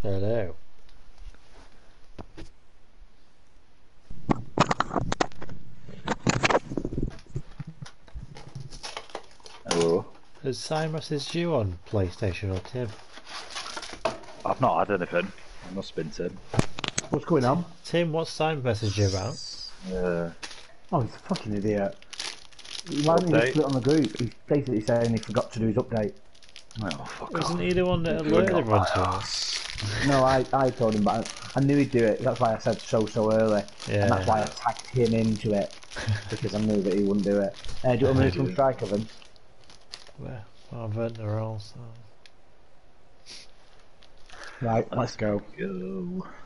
Hello. Hello. Has Cy messaged you on PlayStation or Tim? I've not had anything. I must have been Tim. What's going on? Tim, what's Cy messaged you about? Oh, he's a fucking idiot. He might have split on the group. He's basically saying he forgot to do his update. Oh, fuck off. Isn't he the one that alerted everyone to us? No, I told him, but I knew he'd do it. That's why I said so early. Yeah. And that's why I tagged him into it. Because I knew that he wouldn't do it. Do you want me to come strike of him? Well, I've heard the rules. Right, let's go.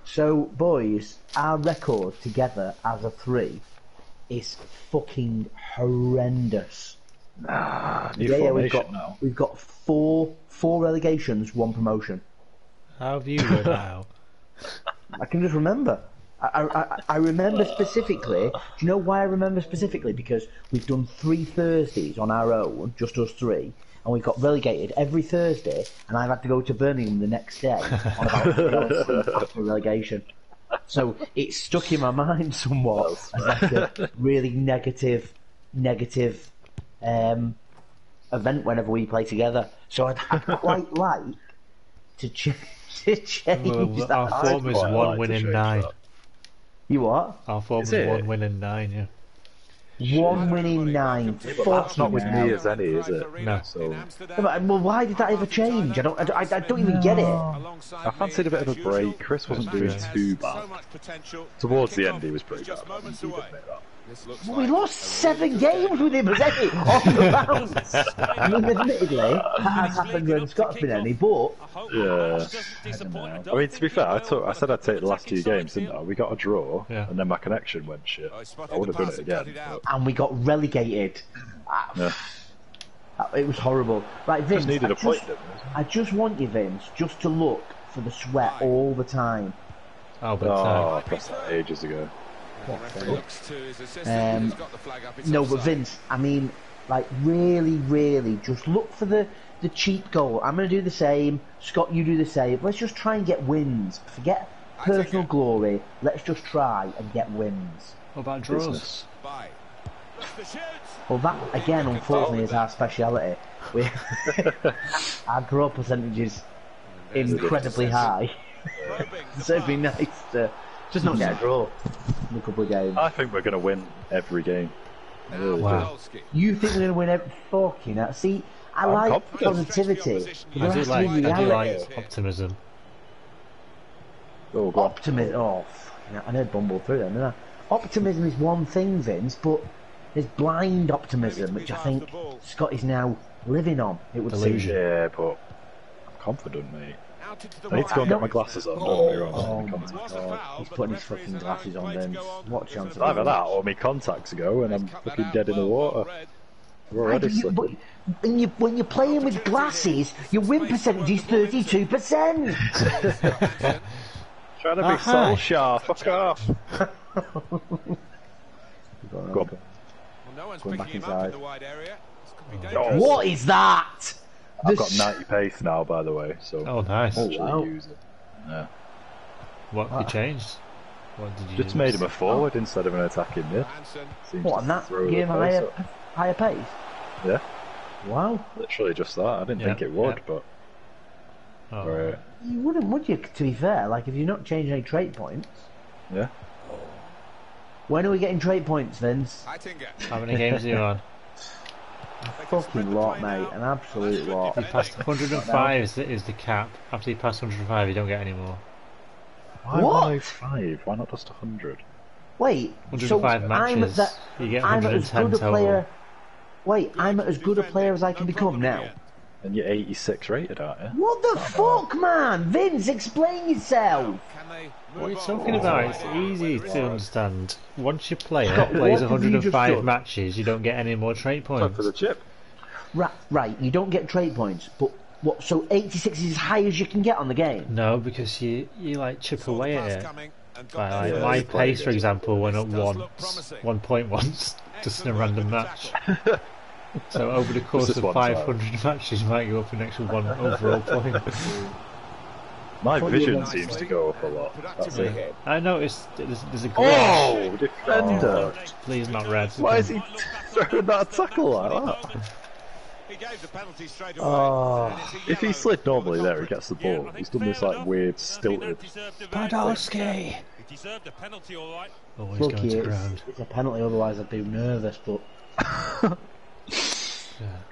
So, boys, our record together as a three is fucking horrendous. New formation now. We've got four relegations, one promotion. How have you done now? I can just remember. I remember specifically. Do you know why I remember specifically? Because we've done 3 Thursdays on our own, just us 3, and we got relegated every Thursday, and I've had to go to Birmingham the next day on about 3 hours after relegation. So it's stuck in my mind somewhat as like a really negative event whenever we play together. So I'd quite like to change. Our form is 1 win and 9. You what? Our form is 1 win and 9, yeah. 1 win in 9. Yeah, that's not with me as any, is it? No. So... well, why did that ever change? I don't even get it. I fancied a bit of a break. Chris wasn't doing too bad. Towards the end, he was pretty bad. Well, we lost 7 games with him, Eddie, off the bounce. I mean, admittedly, that has happened when Scott's been Eddie, but... Yeah. I mean, to be fair, I said I'd take the last 2 games, didn't I? We got a draw, and then my connection went shit. I would have done it again. But... And we got relegated. Yeah. It was horrible. Right, Vince, I just want you, Vince, just to look for the sweat all the time. Oh, I pressed that ages ago. No, but Vince, I mean, like, really, just look for the cheap goal. I'm going to do the same. Scott, you do the same. Let's just try and get wins. Forget personal glory. Let's just try and get wins. What about draws? Well, that, again, unfortunately, is our speciality. Our draw percentage is incredibly high. So it'd be nice to... Just not get a draw in a couple of games. I think we're going to win every game. Really do. You think we're going to win every... Fucking hell. See, I'm like positivity. I do like optimism. Oh, optimism. Oh, fucking hell. I know Bumble through them, didn't I? Optimism is one thing, Vince, but there's blind optimism, which I think Scott is now living on. It would seem. Yeah, but I'm confident, mate. I need to go and get my glasses on, don't get me wrong. Oh my god, he's putting his fucking glasses on, Vince. What chance of either that, or my contacts go, and I'm fucking dead in the water. We're already sleeping. When you're playing with glasses, your win percentage is 32%! Trying to be Solskjaer, fuck off! Go on. Going back inside. What is that?! I've got 90 pace now, by the way, so... Oh, nice. I actually use it. Yeah. What you changed? What did you just use? Made him a forward instead of an attacking mid. What, and that gave him a higher pace? Yeah. Wow. Literally just that. I didn't think it would, but... Oh. Right. You wouldn't, would you, to be fair? Like, if you're not changing any trait points... Yeah. When are we getting trait points, Vince? How many games are you on? A fucking lot, mate. An absolute lot. He passed 105 is the cap. After you pass 105, you don't get any more. Why 105? Why not just 100? Wait, 105 so matches. You get 110 total. Wait, I'm as good a player as I can become now. And you're 86 rated, aren't you? What the fuck, man? Vince, explain yourself! What are you talking about? It's easy to understand. Once your player plays 105 matches, you don't get any more trait points. Time for the chip. Right, you don't get trait points, but what? So 86 is as high as you can get on the game? No, because you like chip away at it. Like, my pace, for example, went up one point once, just in a random match. So over the course of 500 matches, you might go up an extra 1 overall point. My vision seems to go up a lot. That's it. I noticed there's a glitch. Oh, defender! Please not red. Why is he throwing that tackle like that? He gave the penalty straight away. If he slid normally there, he gets the ball. He's done this like weird stilted. Podolski! He deserved a penalty, all right. Always going to ground. It's a penalty, otherwise I'd be nervous, but... yeah.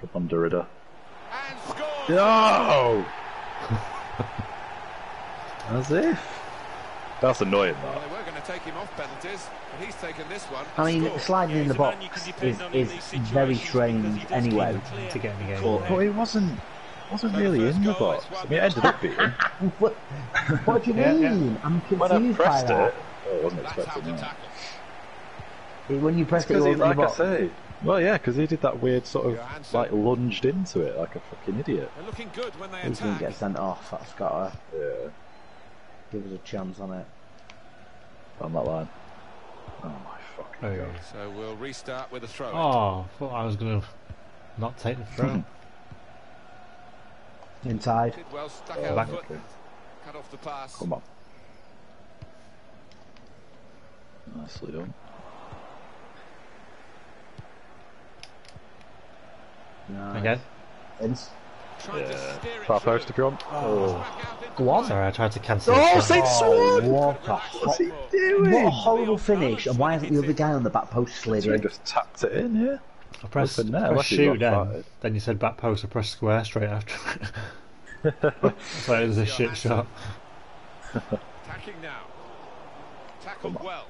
Come on, Derrida. And score! No! As if. That's annoying, that. Well, they were going to take him off penalties, and he's taken this one. I mean, sliding in the box is very strange anyway to get in the game. But it wasn't really in the box. I mean, it ended up being. What do you mean? Yeah. I'm confused when I pressed by that. I wasn't expecting that. When you pressed it, it wasn't in the box. Well, yeah, because he did that weird sort of, like, lunged into it like a fucking idiot. They're looking good when they attack. He's going to get sent off. That's got to give us a chance on it. On that line. Oh, my fucking God. So we'll restart with a throw. Oh, I thought I was going to not take the throw. Inside. Well, back. Cut off the pass. Come on. Nicely done. Nice. Okay. Vince. Yeah. Far post if you want. Oh. Go on. Sorry, I tried to cancel. Oh, St. Swan! What the fuck? What's he doing? What a horrible finish. And why hasn't the other guy on the back post slid in? Just tapped it in, yeah. I pressed shoot in. Then you said back post. I pressed square straight after it. So it was a shit shot. Attacking now. Tackled well.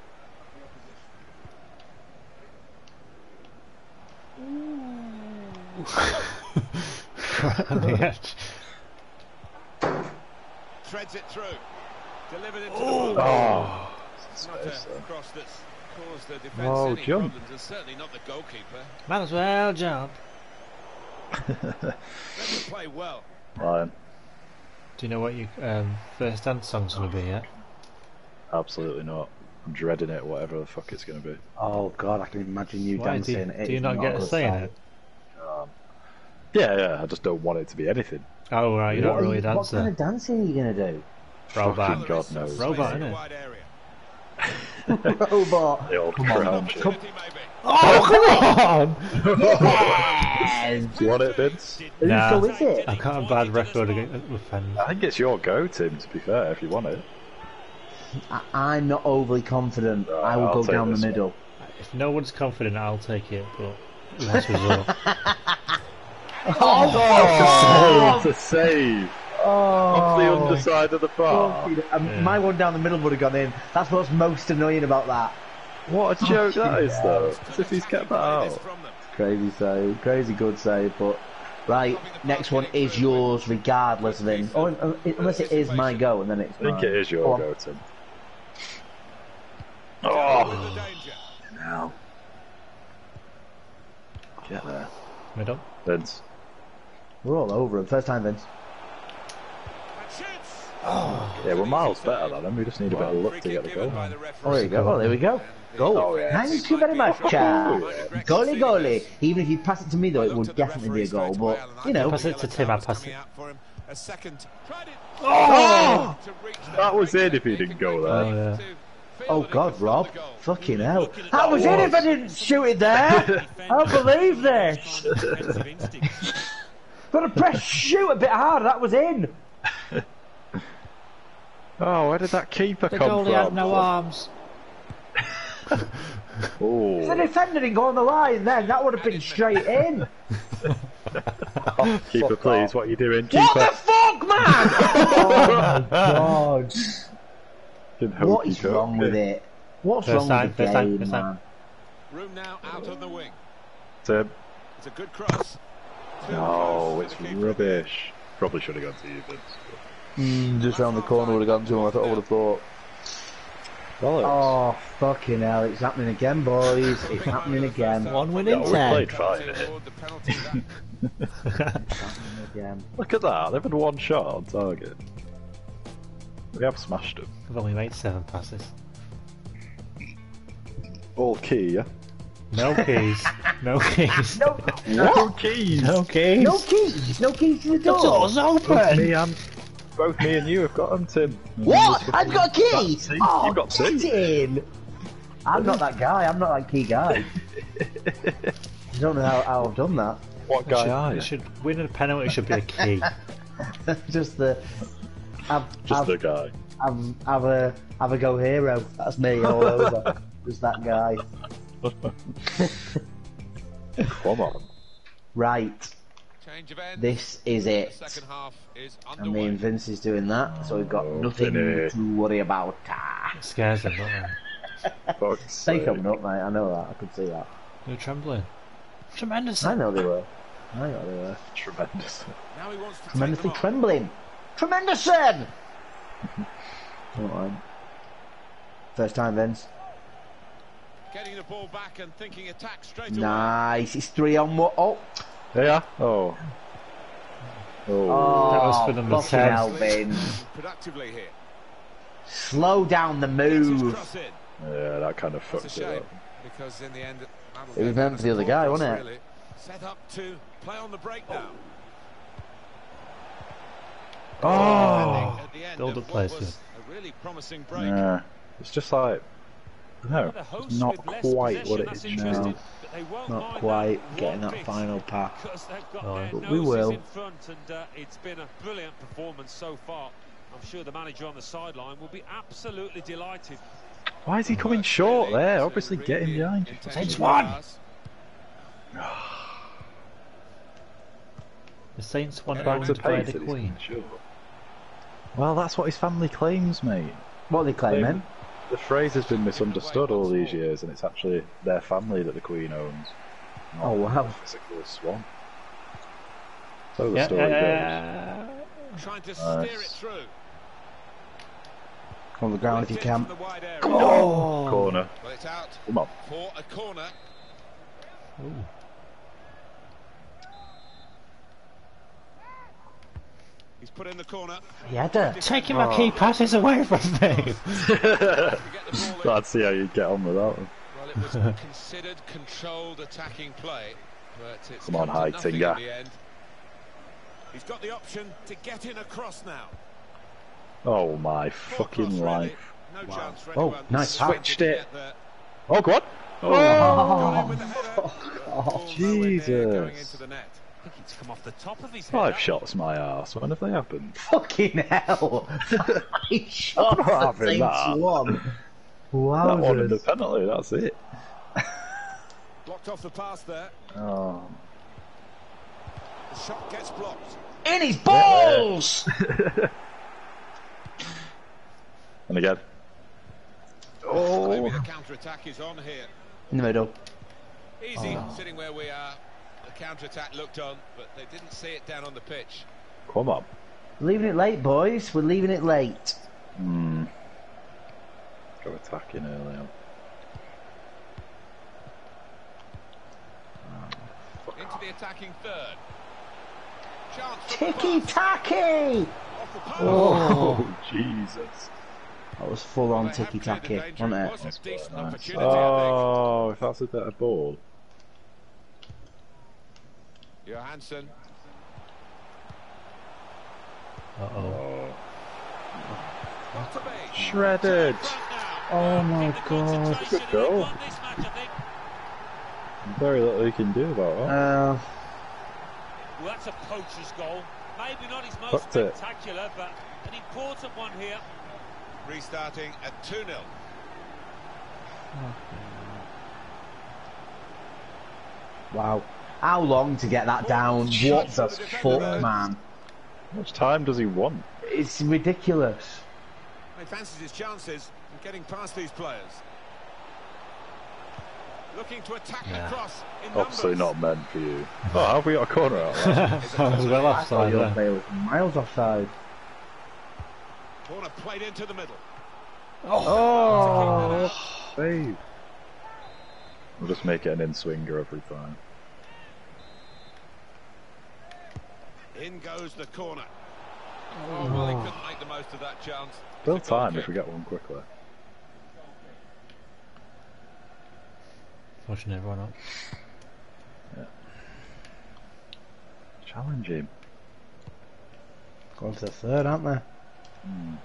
On the edge. Threads it through. Delivered it to the ball. Oh, jump. Certainly not the goalkeeper. Might as well jump. Play well. Ryan. Do you know what your first dance song's going to be yet? Absolutely not. I'm dreading it, whatever the fuck it's going to be. Oh, God, I can imagine you dancing. Do you not get a say in it? Yeah, I just don't want it to be anything. Oh, right, you don't really dance. What kind of dancing are you going to do? Robot. God knows. Robot, innit? Robot. The old crown shit. Oh, come on! Yes. Do you want it, Vince? Nah, who is it? I can't have bad record with fans. I think it's your go, Tim, to be fair, if you want it. I'm not overly confident. No, I will go down the middle. If no one's confident, I'll take it, but last resort. Oh, it's a save! Oh, off the underside of the bar. My one down the middle would have gone in. That's what's most annoying about that. What a joke that is, though. As if he's kept that out. Crazy save. Crazy good save, but... Right, next one is yours, regardless, Vince. Oh, unless it is my go, and then it's mine. I think it is your go, Tim. Oh! Now. Get there. Middle. Vince. We're all over him. First time, Vince. Oh, yeah, we're miles better than him. We just need a bit of luck to get the goal. Oh, there you go. Oh, there we go. Goal. Oh, yes. Thank you very much, Chad. Goalie, goalie. Even if you pass it to me, though, it would definitely be a goal. But, you know. Pass it to Tim, I pass it. Oh! That was it if he didn't go there. Oh, yeah. Oh God, Rob! Fucking hell! How was it if I didn't shoot it there? I believe this. Gotta press shoot a bit harder. That was in. Oh, where did that keeper come from? The goalie had no arms. Oh! If the defender didn't go on the line, then that would have been straight in. Oh, keeper, please, what are you doing? Keeper. What the fuck, man? Oh my God! What is wrong with it? What's wrong with the game, man? Room now out on the wing. It's a good cross. No, it's rubbish. Probably should have gone to you, Vince. Just round the corner would have gone to him. I would have thought. Oh, fucking hell! It's happening again, boys. It's happening again. 1 win in 10. We played 5 minutes. It's happening again. Look at that! They've had one shot on target. We have smashed them. I've only made 7 passes. All key, yeah? No keys. No keys. No keys. No keys. No keys. No keys to the door. The door's open. It's me and both me and you have got them, Tim. What? I've got a key! Oh, you've got two. Tim. I'm not that guy. I'm not that key guy. You don't know how I've done that. What guy are you? It should, winning a penalty should be a key. Just the guy. Have a go hero. That's me all over. Just that guy. Come on. Right. This is it. I mean, Vince is doing that, so we've got nothing to worry about. It scares him, doesn't it? Stay coming up, mate. I know that. I could see that. They're trembling. Tremendous. I know they were. Tremendous. Now he wants to tremendously trembling. Tremendous. First time, Vince. Getting the ball back and thinking attack straight away. Nice. It's 3-on-1. Oh. Yeah. Oh. Oh. That was for the mistake. Productively here. Slow down the move. Yeah, that kind of fucked it up. Because in the end, it was meant for the other guy, wasn't it? Set up to play on the breakdown. Oh. Build up places. A really promising break. Yeah. It's just like. No, not quite what it is now. Not quite getting that final pass. No, but we will. It's been a brilliant performance so far. I'm sure the manager on the sideline will be absolutely delighted. Why is he coming short there? Obviously, get him behind you. It's one. The Saints won back to pay the Queen. Well, that's what his family claims, mate. What are they claiming? The phrase has been misunderstood all these years, and it's actually their family that the Queen owns. Oh wow! Physical swan. So the story goes. Trying to steer it through. Come on the ground if you can. Oh, corner. Well, it's out. Come on. For a corner. Ooh. He's put in the corner. Yeah, taking my key passes away from me. I'd see how you'd get on with that one. Well, it was considered controlled attacking play, but it's come on, Heitinger. He's got the option to get in across now. Oh my fucking life! No chance for anyone. Oh, nice switched it. Oh god! Oh, Jesus! Going into the net. I think it's come off the top of his head. 5 shots my arse. When have they happened? Fucking hell! 5 shots at the same one. Wow. That one in the penalty, that's it. Blocked off the pass there. Oh. The shot gets blocked. In his balls! Yeah. And again. Oh. Maybe the counter-attack is on here. In the middle. Easy, sitting where we are. Counter-attack looked on, but they didn't see it down on the pitch. Come on. Leaving it late, boys. We're leaving it late. Hmm. Go attacking early on. Into the attacking third. Ticky-tacky! Oh, Jesus. That was full-on ticky-tacky, wasn't it? Nice. Oh, if that's a better ball. Johansson. Uh-oh. Shredded. Oh my god. Good goal. Very little he can do about that. Well, that's a poacher's goal. Maybe not his most spectacular, but an important one here. Restarting at 2-0. Wow. How long to get that down? What the fuck, man? How much time does he want? It's ridiculous. He fancies his chances in getting past these players. Looking to attack the cross in obviously numbers. Not meant for you. Oh, have we got a corner out there? Was well offside. Miles offside. Corner played into the middle. Oh, save. We'll just make it an in-swinger every time. In goes the corner. Oh, well, he couldn't make the most of that chance. Still time if we get one quickly. Pushing everyone up. Yeah. Challenge him. Going to the third, aren't they? Mm.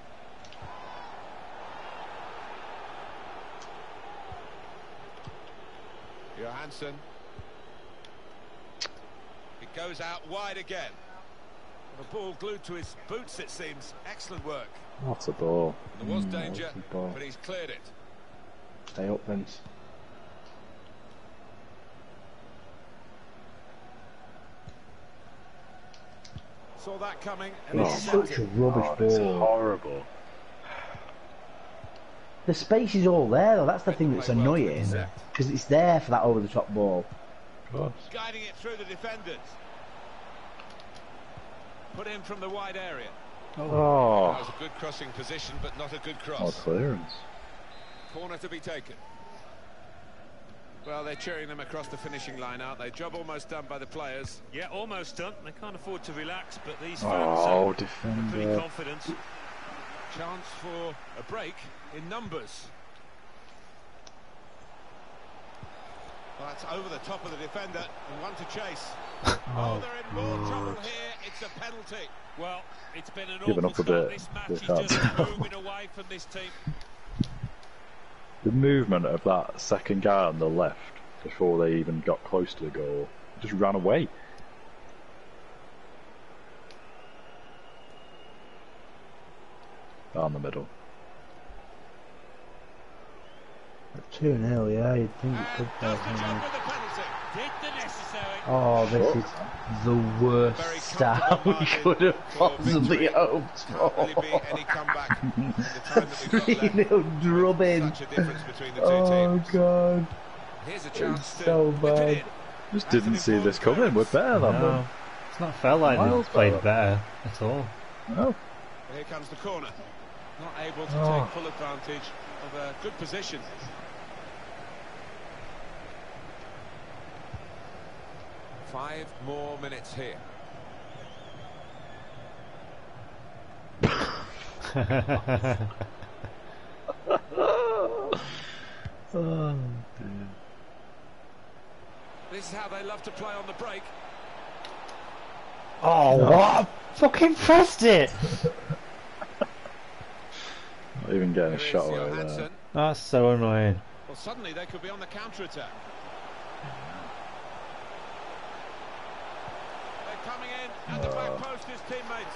Johansson. It goes out wide again. The ball glued to his boots, it seems. Excellent work. What a ball. There was danger, but he's cleared it. Stay up, Vince. Saw that coming. And it's such a rubbish ball. It's horrible. The space is all there, though. That's the thing that's annoying. Because it's there for that over-the-top ball. Guiding it through the defenders. Put in from the wide area. Oh. That was a good crossing position, but not a good cross. Oh, clearance. Corner to be taken. Well, they're cheering them across the finishing line, aren't they? Job almost done by the players. Yeah, almost done. They can't afford to relax, but these fans are pretty confident. Chance for a break in numbers. Well, that's over the top of the defender and one to chase. Oh, they're in more trouble here. It's a penalty. Well, it's been an awful start. This match is just moving away from this team. The movement of that second guy on the left before they even got close to the goal, just ran away. Down the middle. 2-0, yeah, you'd think it could be. Oh, this is the worst start we could have possibly hoped for. 3-0 drubbing. Oh, God. It's so bad. Just didn't see this coming. We're better than them. It's not felt like they've played better at all. No. Here comes the corner. Not able to take full advantage of a good position. Five more minutes here. Oh, dear. This is how they love to play on the break. Oh, what? I fucking pressed it! Not even getting a shot away there. That's so annoying. Well, suddenly they could be on the counter-attack. Coming in at the back post, his teammates.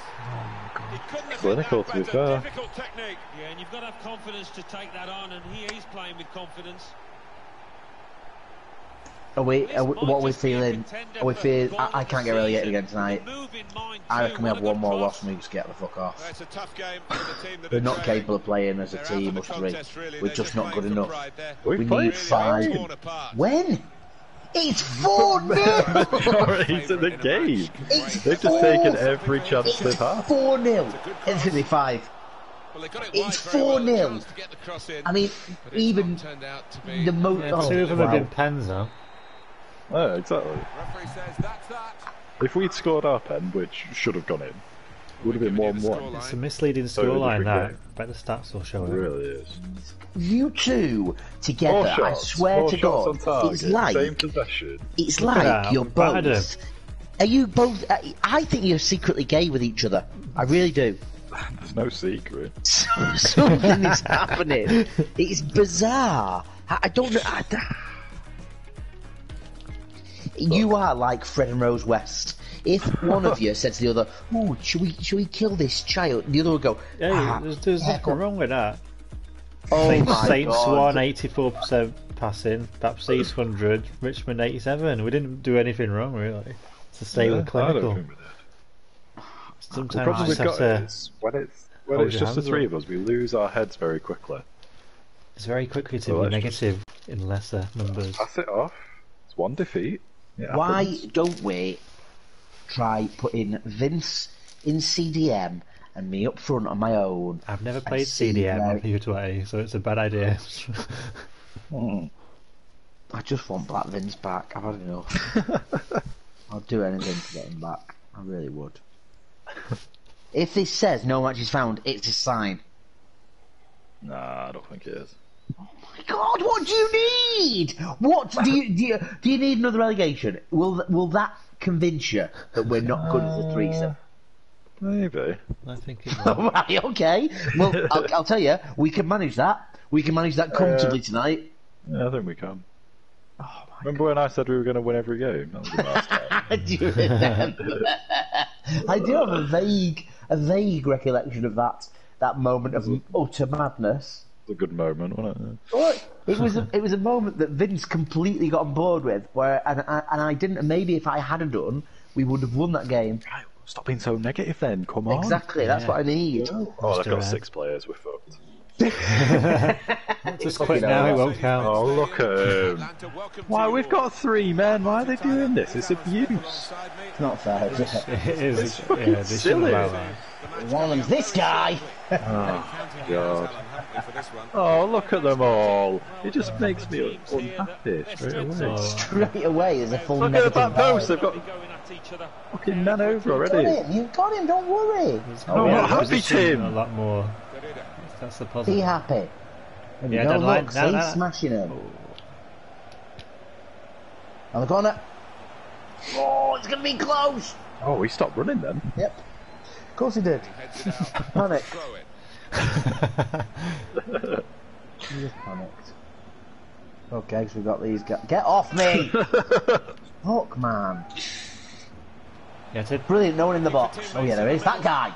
He couldn't have clinical, to be fair. Difficult technique. Yeah, and you've got to have confidence to take that on, and he is playing with confidence. Are we feeling? I can't get relegated again tonight. I reckon we have one more loss and we just get the fuck off. It's a tough game for the team that we're not capable of playing as a team, us three. We're just not good enough. We need 5. When? It's 4-0! He's in the game! They've just taken every chance they've had. 4-0. It's 5. It's 4-0. I mean, even the most... Yeah, 2 of them have been pens now. Oh, exactly. If we'd scored our pen, which should have gone in, it would have been 1-1. It's a misleading scoreline now. I bet the stats will show it. It really is. You two together, shots, I swear to God, it's like you're both. Are you both? I think you're secretly gay with each other. I really do. There's no secret. Something is happening. It's bizarre. I don't know. You are like Fred and Rose West. If one of you said to the other, "Ooh, should we kill this child?" the other would go, "Hey, there's nothing wrong with that." Oh, Saint Swan 84% passing, Baptiste 100, Richmond 87. We didn't do anything wrong really. It's the same with clinical. Sometimes we have to. When it's just the three of us, we lose our heads very quickly. It's very quickly to be negative in lesser numbers. Pass it off. It's one defeat. Why don't we try putting Vince in CDM and me up front on my own? I've never played CDM on P20, so it's a bad idea. I just want Black Vince back. I've had enough. I'll do anything to get him back. I really would. If this says no match is found, it's a sign. Nah, I don't think it is. Oh my God! What do you need? What do you need another relegation? Will that convince you that we're not good as a threesome? Maybe. I think it will. Right, okay. Well, I'll tell you, we can manage that. We can manage that comfortably tonight. Yeah, I think we can. Oh, my Remember God. When I said we were going to win every game? That was the last time. Do you remember? I do have a vague recollection of that moment of utter madness. It was a good moment, wasn't it? Well, it was a moment that Vince completely got on board with, where and I didn't. Maybe if I hadn't done, we would have won that game. Right, stop being so negative, then. Come on. Exactly, that's what I need. Oh, I've got 6 players. We're fucked. Just quit now, it won't count. Oh, look at him. Why, we've got 3 men. Why are they doing this? It's abuse. It's not fair. It is. It's fucking silly. One of them's this guy. Oh, God. Oh, look at them all. It just makes me unhappy straight away. Straight away is a full negative. Look at the back post. They've got fucking man over already. You've got him. Don't worry. Oh, I'm not happy, Tim. A lot more. That's the puzzle. Be happy. And yeah, no looks, he's smashing him. On the corner. Oh, it's going to be close. Oh, he stopped running then. Yep. Of course he did. Panic. He just panicked. Okay, so we've got these guys. Get off me! Fuck, man. Yeah, it's brilliant, no one in the box. Oh, yeah, there is. That guy.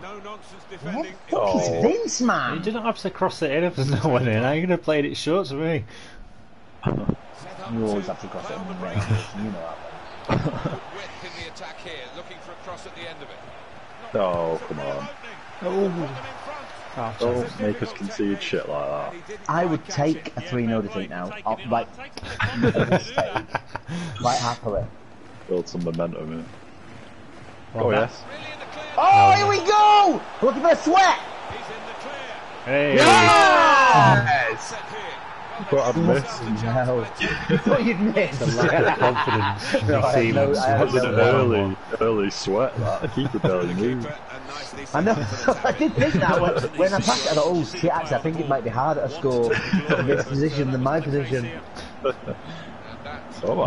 No nonsense defending. What the fuck is Vince, man? You didn't have to cross it in if there's no one in. I could have played it short to me. You always have to cross it in. You know that. Oh, come on. Oh. Don't make us concede shit like that. I would take a 3-0 defeat now. Like, right, happily. Build some momentum in. Oh, yes. Oh, here we go! Look at the sweat! He's in the clear. Hey! Yes! But I've missed. No. I thought you'd missed. I lack of confidence. No, early sweat. Keep rebelling. I know. I did think that when I passed it. I thought, oh shit, actually, I think it might be harder to score from this position than my position. Do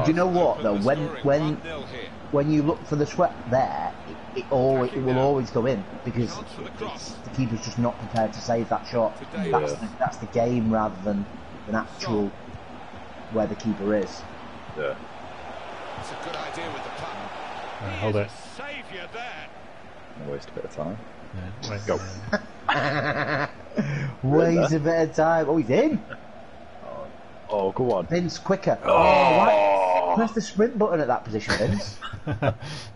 you know what though? When you look for the sweat there, it will always go in because the keeper's just not prepared to save that shot. That's the game rather than an actual where the keeper is. Yeah. That's a good idea with the plan. Hold it. Saviour there. I waste a bit of time. Yeah. Let's go. Waste a bit of time. Oh, he's in. Oh, go on. Vince, quicker. Oh, right. Press the sprint button at that position, Vince.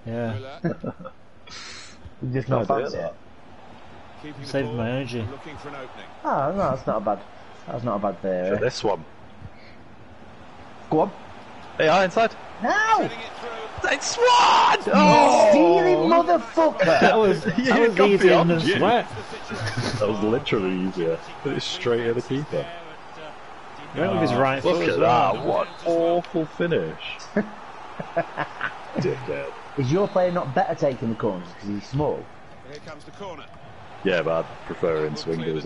Yeah. Just not fancy it. Saving my energy. Oh, no, that's not a bad. That's not a bad theory. For this one. Go on. AI inside. No! It's Swan! Oh! Steely motherfucker! That was easier than sweat. That was literally easier. Put it straight at the keeper. Oh, his right look at that, what awful finish. Dickhead. Is your player not better taking the corners because he's small? Here comes the corner. Yeah, but I'd prefer in swingers.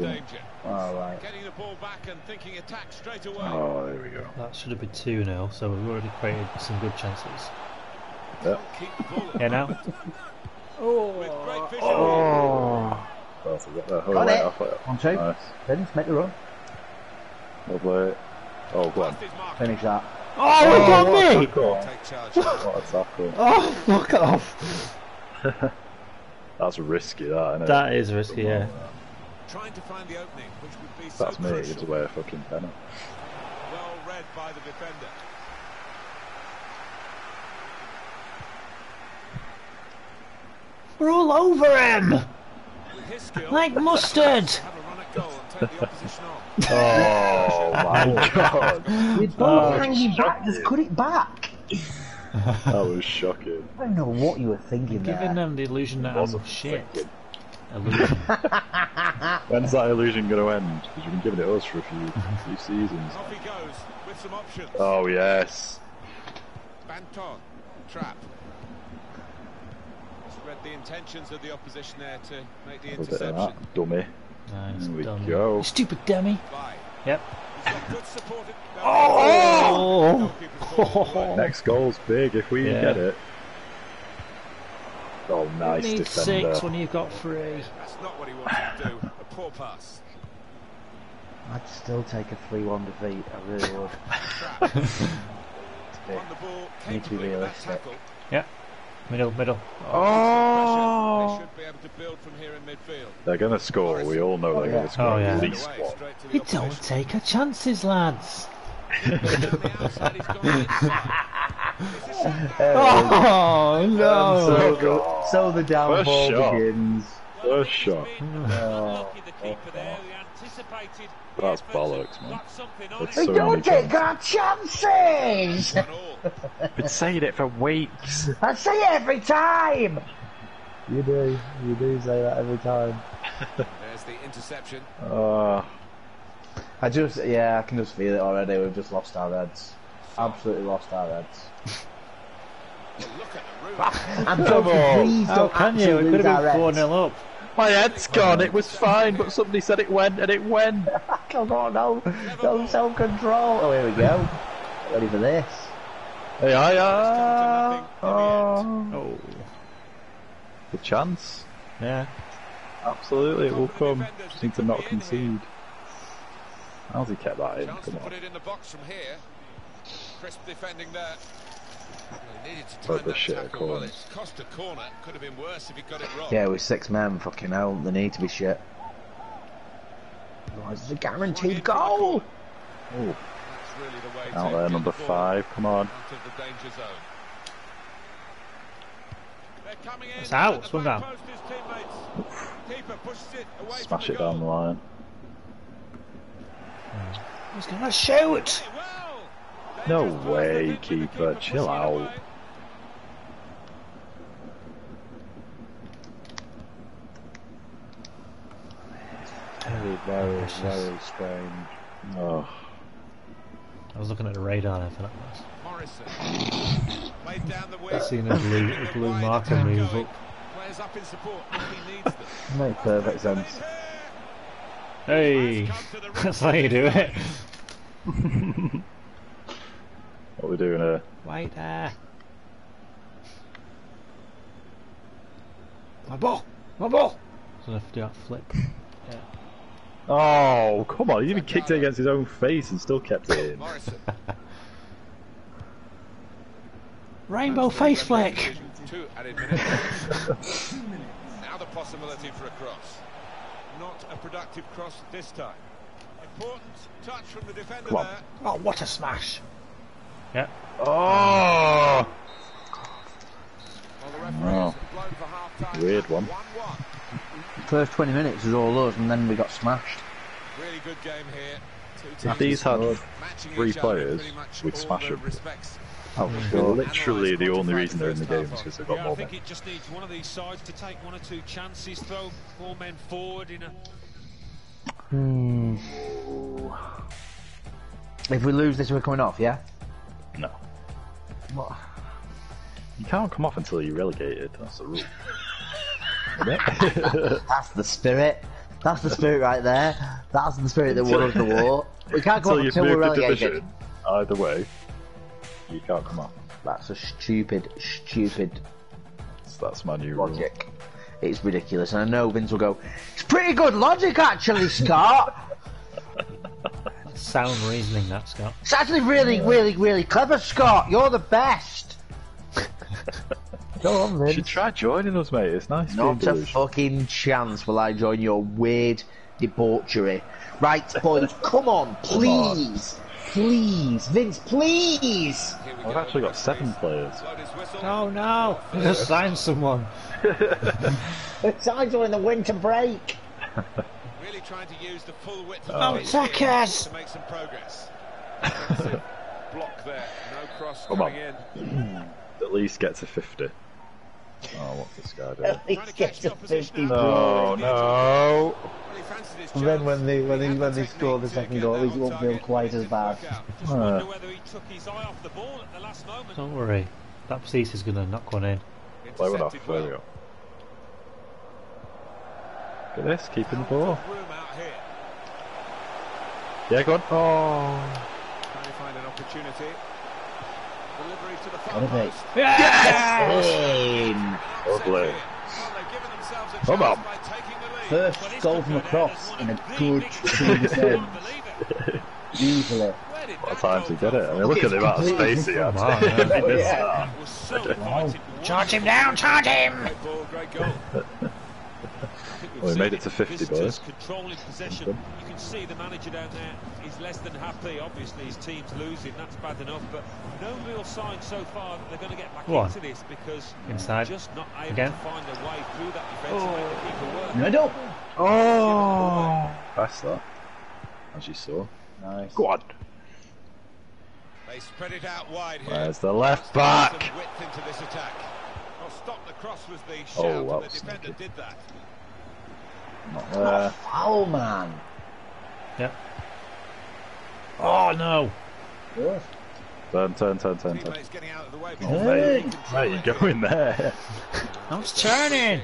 Oh, right. Getting the ball back and thinking attack straight away. Oh, there we go. That should have been 2 now, so we've already created some good chances. Yeah. Here now. Oh. Oh. Well, got it. Off, like, 1-2. Nice. Vince, make the run. Lovely. Oh, go on. Finish that. Oh, look at me! What a tackle. Oh, fuck off. That's risky, that, isn't it? That is risky, yeah. Trying to find the opening, which would be so crucial. That's me, gives away a fucking penalty. Well read by the defender. We're all over him! Like mustard! Oh my God! We're both hanging back. Just cut it back. That was shocking. I don't know what you were thinking. You're giving them the illusion that I'm shit. Illusion. When's that illusion going to end? Because you've been giving it us for a few seasons. Off he goes with some options. Oh yes. Banton trap. Just read the intentions of the opposition there to make the interception. A bit of that, dummy. Nice, there we go. Stupid dummy. Yep. Oh! Next goal's big if we get it. Oh, nice defender. You need six when you've got three. That's not what he wanted to do. A poor pass. I'd still take a 3-1 defeat. I really would. Need to be realistic. Yeah. Middle. Oh! They should be able to build from here in midfield. They're going to score. We all know they're going to score. Oh, yeah. You don't take our chances, lads. Oh no! So the downfall begins. First shot. Oh. That's bollocks, man. That's so don't take our chances! I've been saying it for weeks. I say it every time! You do say that every time. There's the interception. I can just feel it already. We've just lost our heads. Absolutely lost our heads. I'm so pleased. How can you? It could have been 4-0 up. My head's gone, it was fine, but somebody said it went, and it went. Come on, no self-control. Oh, here we go. Ready for this. Yeah. Oh. The chance. Yeah. Absolutely, it will come. Just need to not concede. How's he kept that in? Come on. Crisp defending there. Yeah, with six men, fucking hell, they need to be shit. Otherwise, it's a guaranteed goal! Ooh. Out there, number 5, come on. It's out, it's one down. Smash it down the line. He's gonna shoot! No way, keeper, chill out. Very, very, very strange. Oh. I was looking at the radar for that one. I've seen a blue marker move up. Makes perfect sense. Hey! That's how you do it. What are we doing here? Right there. My ball! So I have to do that flip. Yeah. Oh, come on, he even kicked it against his own face and still kept it in. Rainbow face flick! Now the possibility for a cross. Not a productive cross this time. Important touch from the defender there. Oh, what a smash! Yeah. Oh! Oh. Weird one. First 20 minutes is all us, and then we got smashed. Really good game here. If these had 3 players, we'd smash them. Oh, sure. Literally the only reason they're in the game is because they've got more men. I think it just needs one of these sides to take one or two chances, throw more men forward in a... If we lose this, we're coming off, yeah? No. What? You can't come off until you're relegated. That's the rule. That's the spirit. That's the spirit right there. That's the spirit that won us the war. We can't come off until we're relegated. Either way, you can't come off. That's a stupid. That's my new logic. Rule. It's ridiculous, and I know Vince will go. It's pretty good logic, actually, Scott. Sound reasoning, that, Scott. It's actually really clever, Scott. You're the best. Go on, Vince. You should try joining us, mate. It's nice. Not a fucking chance will I join your weird debauchery. Right, boys, come on, please. Please, Vince, please. I've actually got 7 players. Oh, no. Just sign someone. It's idle in the winter break. Really trying to use the full width of his attackers to make some progress. Block there, no cross coming in. At least gets a 50. Oh, what's this guy doing? At least gets a 50. Oh no! And then when they score the second goal, he won't feel quite as bad. Don't worry, that piece is going to knock one in. Play one off. There we go. Look at this, keeping the ball. Yeah, go on. Oh. Trying to find an opportunity. Delivery to the far post. Yes! Yes! play. Come on. First goal from across and a good team. Easily. What a time to get it. I mean, look at the amount of space he had. Wow, yeah. Wow. Charge him down, charge him! Well, we made it to 50, boys. Controlling possession. You can see the manager down there is less than happy. Obviously, his team's losing. That's bad enough. But no real sign so far that they're going to get back into this because inside just not able to find a way through that defense. Oh, middle. Oh, that's that. As you saw. Nice. Go on. They spread it out wide here. Where's the left back? Oh, well, the defender did that. Not a foul, man. Yep. Oh no. Yeah. Turn. Oh, mate. Where are you going there? I'm turning.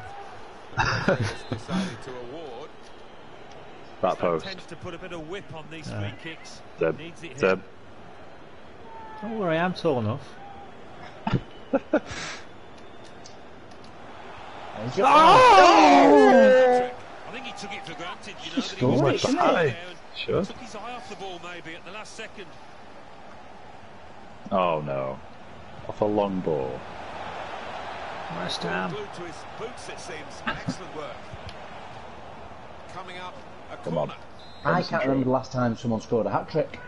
That post. Tim. Don't worry, I'm tall enough. Oh! I think he took it for granted, you know, that he was sure. Took his eye off the ball maybe at the last second. Oh no. Off a long ball. West Ham. Excellent work. Coming up a corner. I can't remember the last time someone scored a hat trick.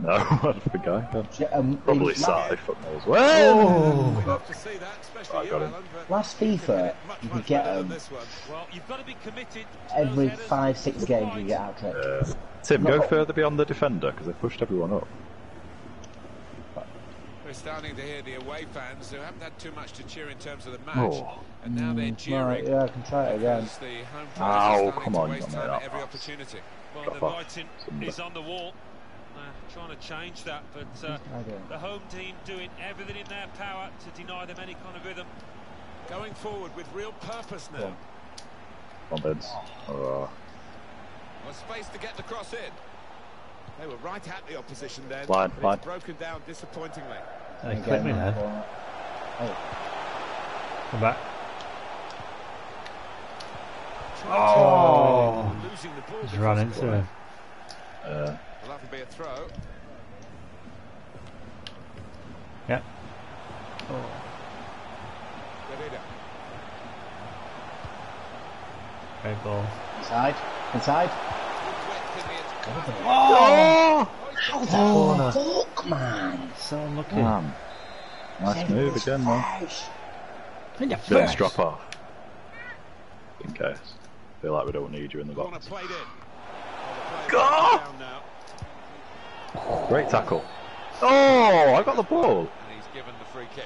No, I think I can. Yeah, probably Cy fuck knows. Whoa! Right, got him. Last FIFA, you could get them. Well, you've got to be committed to every 5-6 games you get out-trick. Tim, go further beyond the defender, because they've pushed everyone up. We're starting to hear the away fans who haven't had too much to cheer in terms of the match, and now they're cheering. Right, yeah, I can try it again. Oh, come on, you got every opportunity. Well, the writing is on the wall. Trying to change that, but the home team doing everything in their power to deny them any kind of rhythm. Going forward with real purpose now. Come on, Vince. Oh. Well, space to get the cross in. They were right at the opposition then. Line. Broken down disappointingly. Clip me now. Come back. Oh! Just run into him. That would be a throw. Yeah. Oh. Great ball. Inside. Oh! How the fuck, man? So unlucky. Nice move again, man. Vince, drop off. In case. Feel like we don't need you in the box. Go! Great tackle. Oh, I got the ball. And he's given the free kick.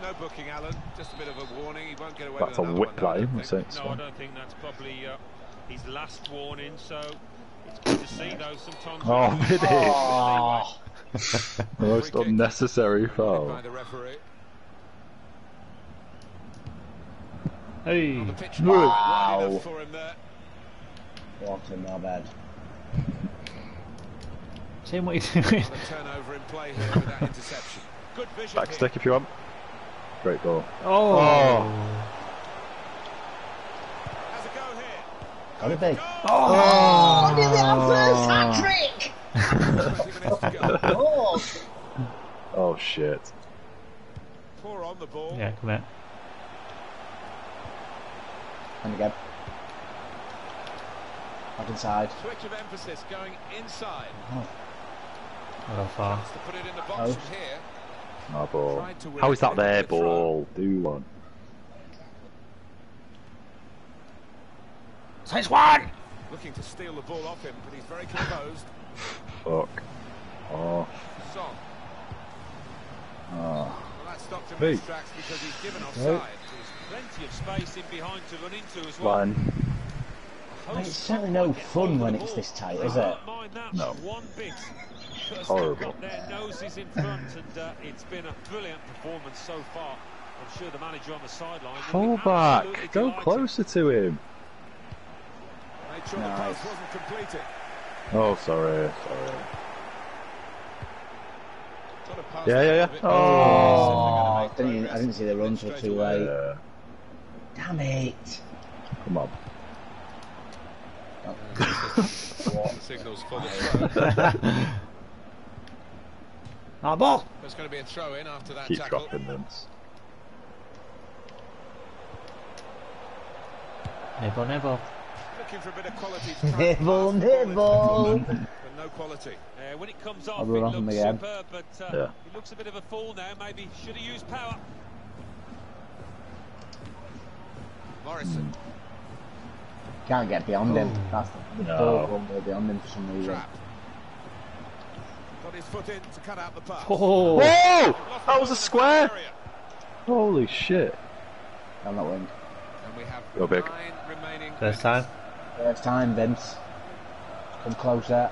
No booking, Alan. Just a bit of a warning. He won't get away with another one. That's a whip. No, I don't think that's probably his last warning. So it's good to see though. Sometimes. Oh, it is. Oh. The most unnecessary foul. By the referee. Hey. On the pitch. Wow. For him there. Walked him. Not bad. Tim, what are you doing? Turnover in play here with that interception. Good vision. Back stick if you want. Great ball. Oh. Has a go here. Got it big. Oh. Did our first hat trick. Oh shit. Poor on the ball. Yeah, come here. And again. Back inside. Switch of emphasis going inside. Oh. Far. To put it in the box from here. My ball. How is that their ball? Do one. Takes one! Looking to steal the ball off him, but he's very composed. Fuck. Oh. Son. Oh. Well, that stopped him in his tracks because he's given offside. There's plenty of space in behind to run into as well. It's certainly no fun when it's this tight, is it? No. Horrible. Their noses in front, and it's been a brilliant performance so far. I'm sure the manager on the sideline. Full back. Go closer to him. Make sure the pass wasn't completed. Oh, sorry. Yeah. Oh, I didn't see the runs were too late. Damn it. Come on. Our ball. There's going to be a throw in after that. Keep tackle. Dropping them. Nibble. Looking for a bit of quality. Nibble. But no quality. When it comes off, it looks superb, but it looks a bit of a fool now. Maybe should have used power. Morrison. Can't get beyond him. That's the ball won't go beyond him for some reason. Got his foot in to cut out the pass. Oh. Whoa! That was a square! Holy shit. I'm not winning. And we have go big. First time, Vince. Come closer.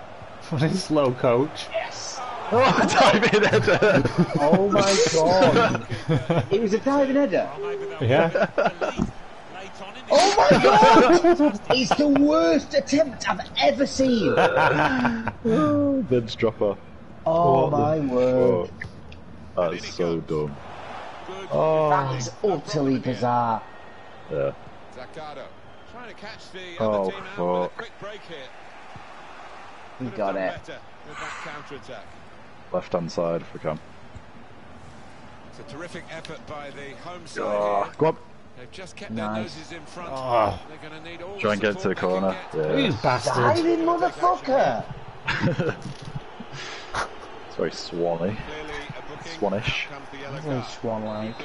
What a slow coach. Yes! Oh, diving header! Oh my god. It was a diving header? Yeah. Oh my god! It's the worst attempt I've ever seen! Vince dropper. Oh my word. That is so dumb. Oh. That is utterly bizarre. Yeah. Zaccaro trying to catch the other team out with a quick break here. He got it. With that counter-attack. Left hand side for Cam. It's a terrific effort by the home side. Oh, go on. They've just kept their noses in front. Oh. They're going to need all the support. Try and get into the corner. You bastard. Diving motherfucker. It's very swanny. Swanish. Very swan-like.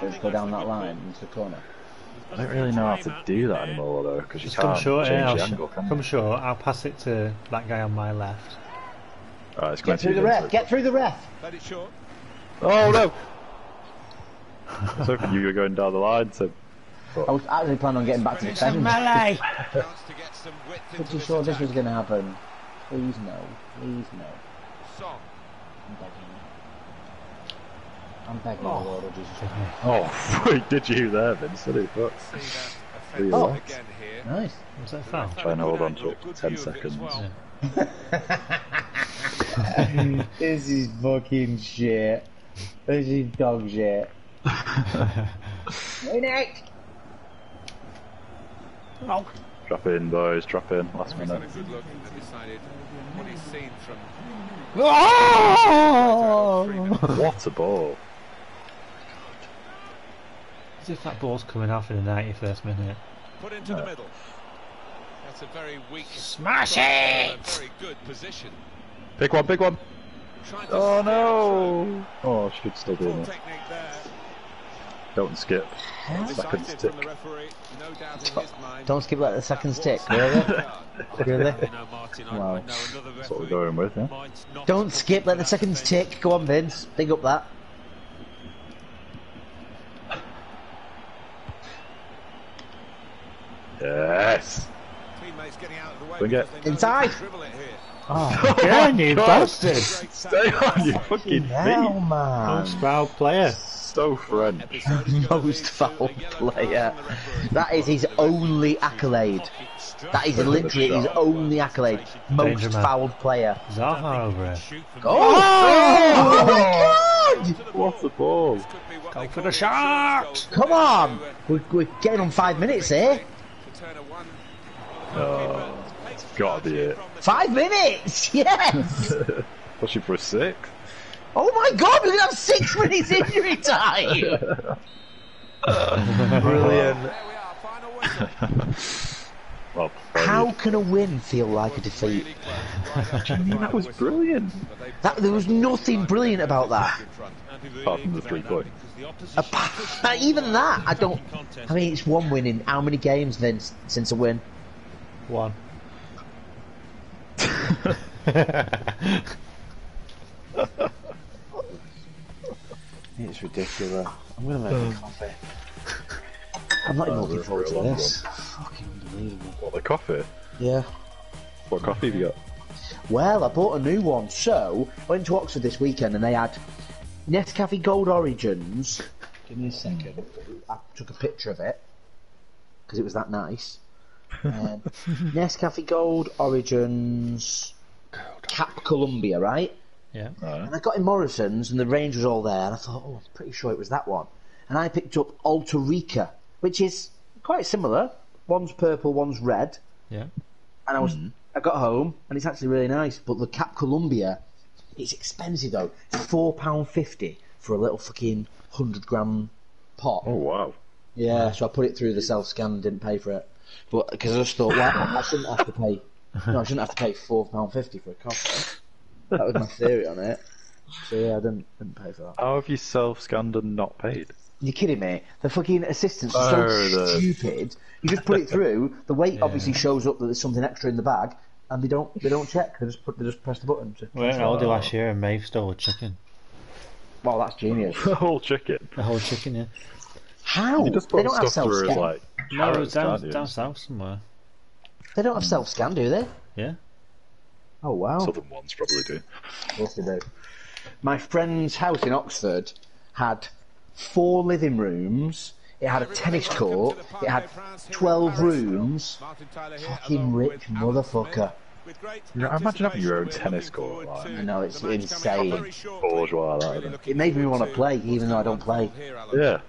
Just go down that line into the corner. I don't really know how to do that anymore though, because you can't change the angle, can you? Come short, I'll pass it to that guy on my left. Alright, it's going to be good. Get through the ref! Let it short. Oh no! I was hoping you were going down the line, so... I was actually planning on getting back to the defence. Melee! Pretty sure this was going to happen. Please no. Please no. I'm begging. I'm begging the Lord of Jesus. Oh, did you there, Vince? Oh, nice. Was that foul? Trying to hold on to it for 10 seconds. Yeah. This is fucking shit. This is dog shit. Nick! Oh. Drop in, boys, drop in. Last minute. What a ball. As if that ball's coming off in the 91st minute. Put into the middle. That's a very weak. Smash it! Very good position. Big one, big one. Oh no! Oh, I should still be in it. Don't skip. Second stick. Don't skip like the second stick. Really? Wow. That's what we're going with, yeah? Don't skip like the second stick. Go on, Vince. Big up that. Yes! Bring it. Inside! Oh, again, you bastard! Stay on, you fucking hell, man. Most foul player. So French. Most foul player. That is his only accolade. That is literally his only accolade. Most foul player. Zaha over it. Go! Oh my god! What a ball. Go for the Sharks! Come on! We're getting on 5 minutes here. Oh. Gotta be it. 5 minutes! Yes! Pushing for a sixth. Oh my god, look at that 6 minutes injury time! Brilliant. Well, how can a win feel like a defeat? I mean, that was brilliant. There was nothing brilliant about that. Apart from the 3 point. Even that, I don't... I mean, it's one win in how many games, Vince, since a win? One. It's ridiculous. I'm gonna make a coffee. I'm not even looking forward to this. Fucking unbelievable. What, the coffee? Yeah. What coffee have you got? Well, I bought a new one. So, I went to Oxford this weekend and they had Nescafe Gold Origins. Give me a second. I took a picture of it because it was that nice. Nescafe Gold Origins Cap Columbia, right? Yeah. And I got in Morrison's and the range was all there, and I thought, oh, I'm pretty sure it was that one. And I picked up Altarica, which is quite similar. One's purple, one's red. Yeah. And I was, I got home, and it's actually really nice. But the Cap Columbia, it's expensive though. It's £4.50 for a little fucking 100-gram pot. Oh wow. Yeah, so I put it through the self-scan and didn't pay for it, but because I just thought, well, I shouldn't have to pay. No, I shouldn't have to pay £4.50 for a coffee. That was my theory on it. So yeah, I didn't pay for that. How have you self-scanned and not paid? You're kidding me. The fucking assistants are so stupid. You just put it through. The weight obviously shows up that there's something extra in the bag, and they don't check. They just press the button. We're in Aldi last year, and Maeve stole a chicken. Well, that's genius. The whole chicken. The whole chicken, yeah. How? They don't have self-scan. Like, no, down south somewhere. They don't have self-scan, do they? Yeah. Oh, wow. Southern ones probably do. Of course they do. My friend's house in Oxford had 4 living rooms, it had a tennis court, it had 12 rooms. Fucking rich motherfucker. I imagine having your own tennis court. Like. I know, it's insane. Bourgeois, that, it made me want to play, even though I don't play. Yeah.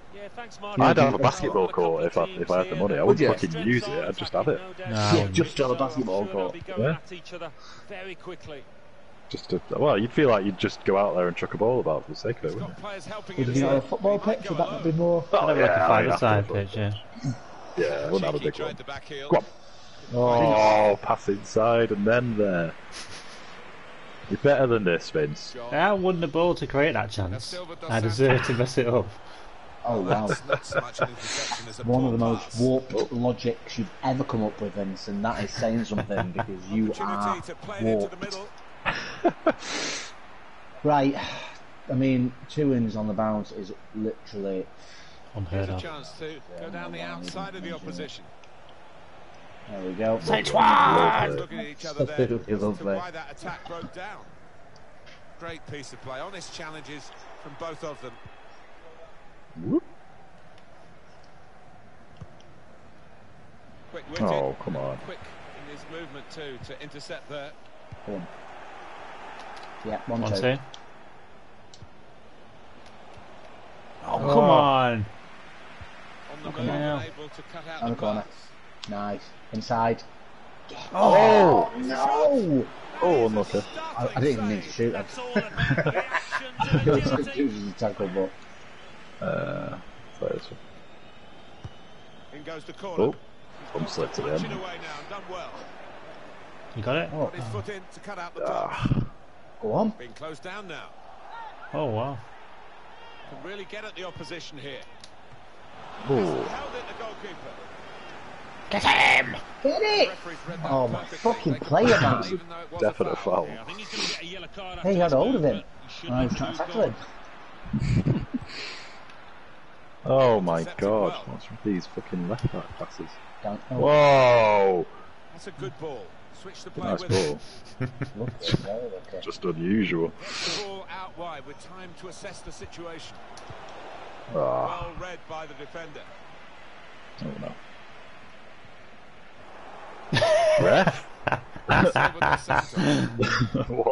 I'd have a basketball court if I had the money. I wouldn't fucking use it, I'd just have it. No. Yeah, just have a basketball court. Yeah. Just to, well, you'd feel like you'd just go out there and chuck a ball about for the sake of it, wouldn't you? Would you have a football pitch? Would that be more? Oh, I'd have like a five-a-side pitch, yeah. Yeah, I wouldn't have a big one. Go on. Oh, pass inside and then there. You're better than this, Vince. I won the ball to create that chance. I deserve to mess it up. Oh wow! One of the most warped logics you've ever come up with, Vince, and that is saying something because you are warped. Right, I mean, 2 wins on the bounce is literally unheard of. There we go. Six one. Looking at each other there. Why that attack broke down? Great piece of play, honest challenges from both of them. Oh, come on. Quick in his movement too to intercept there. Boom. Yeah, one two. Oh, come on. On the move, able to cut out the corner. Nice. Inside. Oh, no. Oh, unlucky. I didn't even need to shoot that. It was confusing to tackle, but... In goes the corner. Oh, I'm slipped at the end. You got it? Oh. Go on. Being closed down now. Oh, wow. Can really get at the opposition here. Oh. Get him! Get it! Oh, my fucking player, man. Definite foul. Hey, he had hold of him. I was trying to tackle him. Oh my god, what's with these fucking left back passes? Whoa! That's a good ball. Switch the play ball. Just unusual. Gets the ball out wide with time to assess the situation. Well read by the defender. Oh no. Ref? What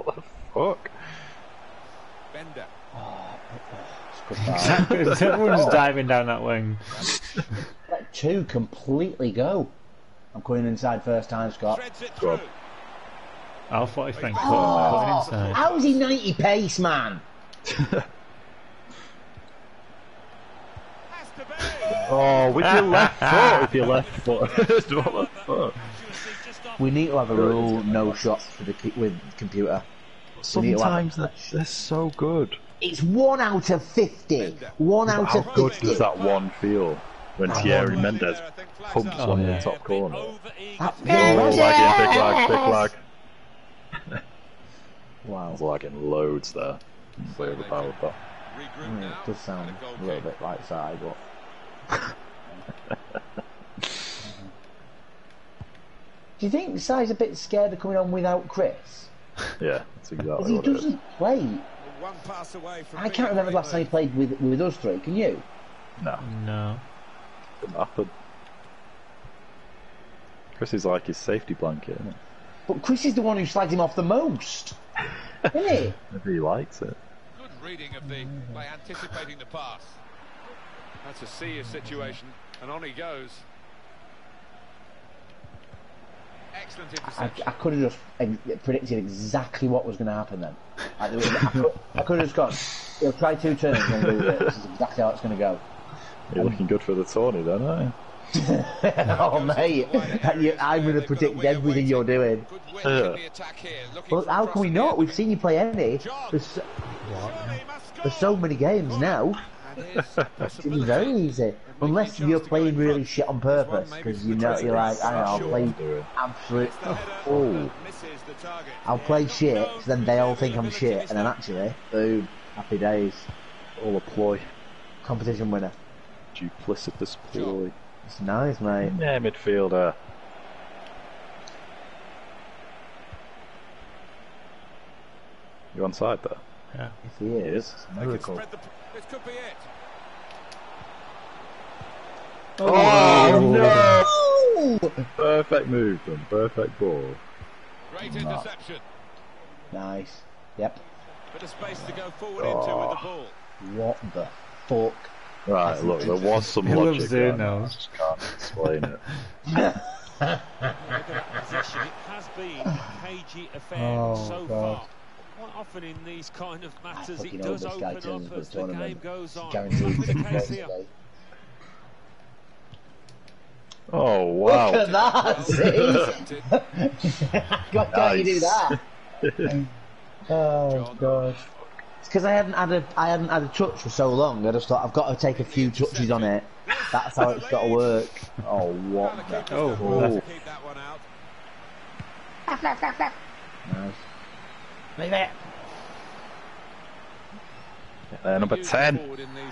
the fuck? Bender. Oh, everyone's diving down that wing. Let 2 completely go. I'm going inside first time, Scott. I'll 45. Oh, how is he 90 pace, man? Oh, with your left foot. With your left foot. We need to have a rule: no shots for the with the computer. Sometimes they're so good. It's 1 out of 50. 1 out of 50. How good does that one feel when Thierry Mendes pumps one in the top corner? That Mendes! Big lag. Wow. He's lagging loads there. Clear the power ball. It does sound a little bit like Cy, but... Do you think Cy's a bit scared of coming on without Chris? Yeah, that's exactly what it is. He doesn't play... One pass away from I can't remember the last time he played with us 3, can you? No. No. Didn't happen. Chris is like his safety blanket, isn't it? But Chris is the one who slagged him off the most. Hey. He likes it. Good reading of the by anticipating the pass. That's a serious situation, and on he goes. Excellent interception. I could have just predicted exactly what was going to happen then. I could have just gone, he'll try two turns and lose it. This is exactly how it's going to go. You're looking good for the tourney then, aren't you? Oh mate, I'm going to predict everything you're doing. Well, how can we not? We've seen you play any. There's so many games now. It's very easy. Unless you're playing really shit on purpose, because you know you're like, I'll play absolute fool. I'll play shit, so then they all think I'm shit, and then actually, boom, happy days. All a ploy. Competition winner. Duplicitous ploy. It's nice, mate. Yeah, midfielder. You on side there? Yeah. Yes, he is. It's miracle. This could be it. Oh, no! Perfect movement, perfect ball. Great interception. Nice. Yep. But a space to go forward into with the ball. What the fuck? Right, look, there was some logic there, I just can't explain it. Possession, it has been a cagey affair so far. Quite often in these kind of matters, it does open up as the game goes on. Oh, wow. Look at that, see? God, can't you do that? Oh, God. Because I hadn't had a touch for so long. I just thought I've got to take a few touches on it. That's how it's got to work. Oh what? Keep that one out. Nice. Leave it. Number 10.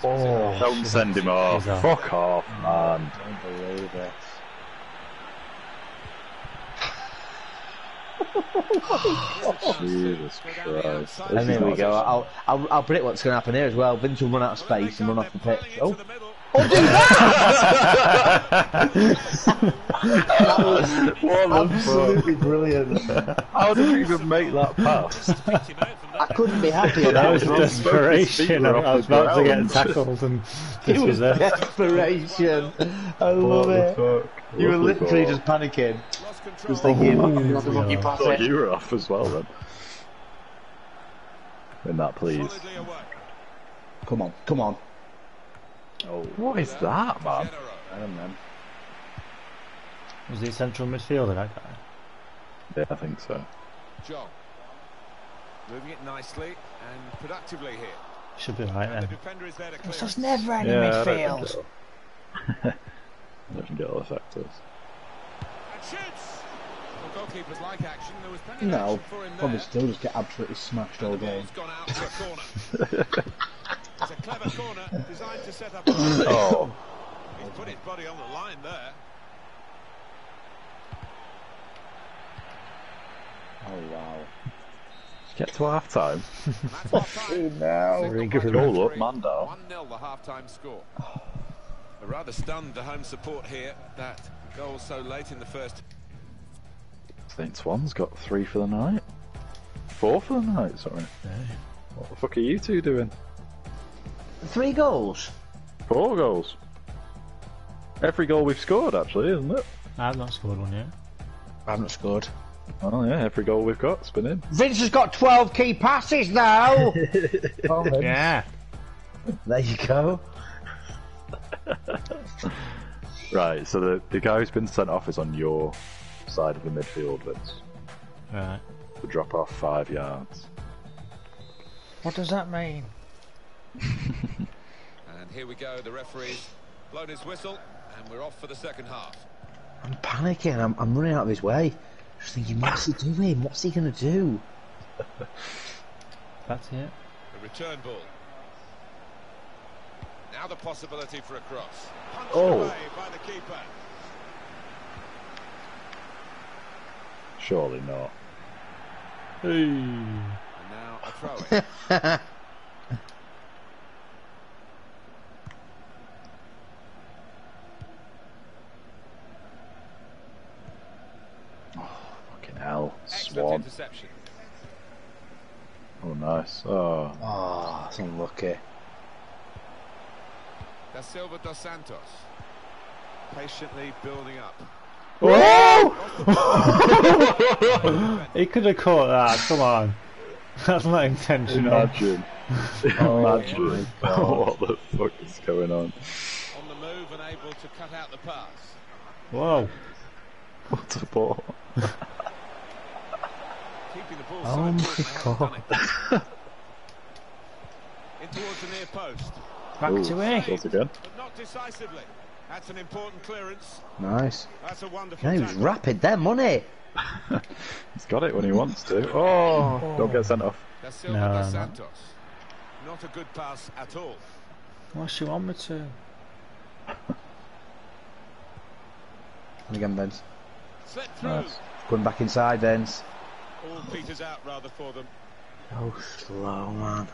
Oh, don't send him off. Fuck off, man. I don't believe it. Jesus Christ. And there we go. I'll predict what's going to happen here as well. Vince will run out of space and run off the pitch. Oh, do that! That was absolutely brilliant. How did you even make that pass? I couldn't be happier. That was desperation. I was about to get tackled and this was desperation. I love it. You were literally just panicking. Just thinking, I thought you were off as well then. Win that, please. Come on, come on. Oh, what is that, man? I don't know. Was he central midfielder, that guy? Yeah, I think so. John. Moving it nicely and productively here. Should be right then. There's just never any midfield. I don't get all the factors. No, probably still just get absolutely smashed all day. It's a clever corner designed to set up. He's put his body on the line there. Oh wow! Get to half time. Now we give it all up, man. 1-0 the half time score. They're rather stunned, the home support here, that goal so late in the first. St. Swan's got 3 for the night. 4 for the night, sorry. What the fuck are you two doing? 3 goals? 4 goals. Every goal we've scored, actually, isn't it? I've not scored one yet. I've not scored. Oh yeah, every goal we've got's been in. Vince has got 12 key passes now! Oh, yeah. There you go. Right, so the guy who's been sent off is on your side of the midfield, Vince. Right. The drop off 5 yards. What does that mean? And here we go, the referee's blown his whistle and we're off for the second half. I'm panicking, I'm running out of his way. Just thinking, what's he doing? What's he going to do? That's it. The return ball. Now the possibility for a cross. Punched away by the keeper. Surely not. Hey. And now a throw-in. Oh, fucking hell. Excellent Swan. Interception. Oh, nice. Oh, it's unlucky. Da Silva dos Santos. Patiently building up. Whoa! He could have caught that, come on. That's not intentional. Imagine. Imagine. Oh, what the fuck is going on? On the move and able to cut out the pass. Whoa. What a ball. Keeping the ball my God. In towards the near post. Back to A. Again. But not decisively. That's an important clearance. Nice. That's a wonderful. Yeah, he was rapid there, money. He's got it when he wants to. Oh, don't get sent off. No, not a good pass at all. What's she on me to? And again, Vince. Nice. Going back inside, Vince. All peters out rather for them. Oh, slow, man.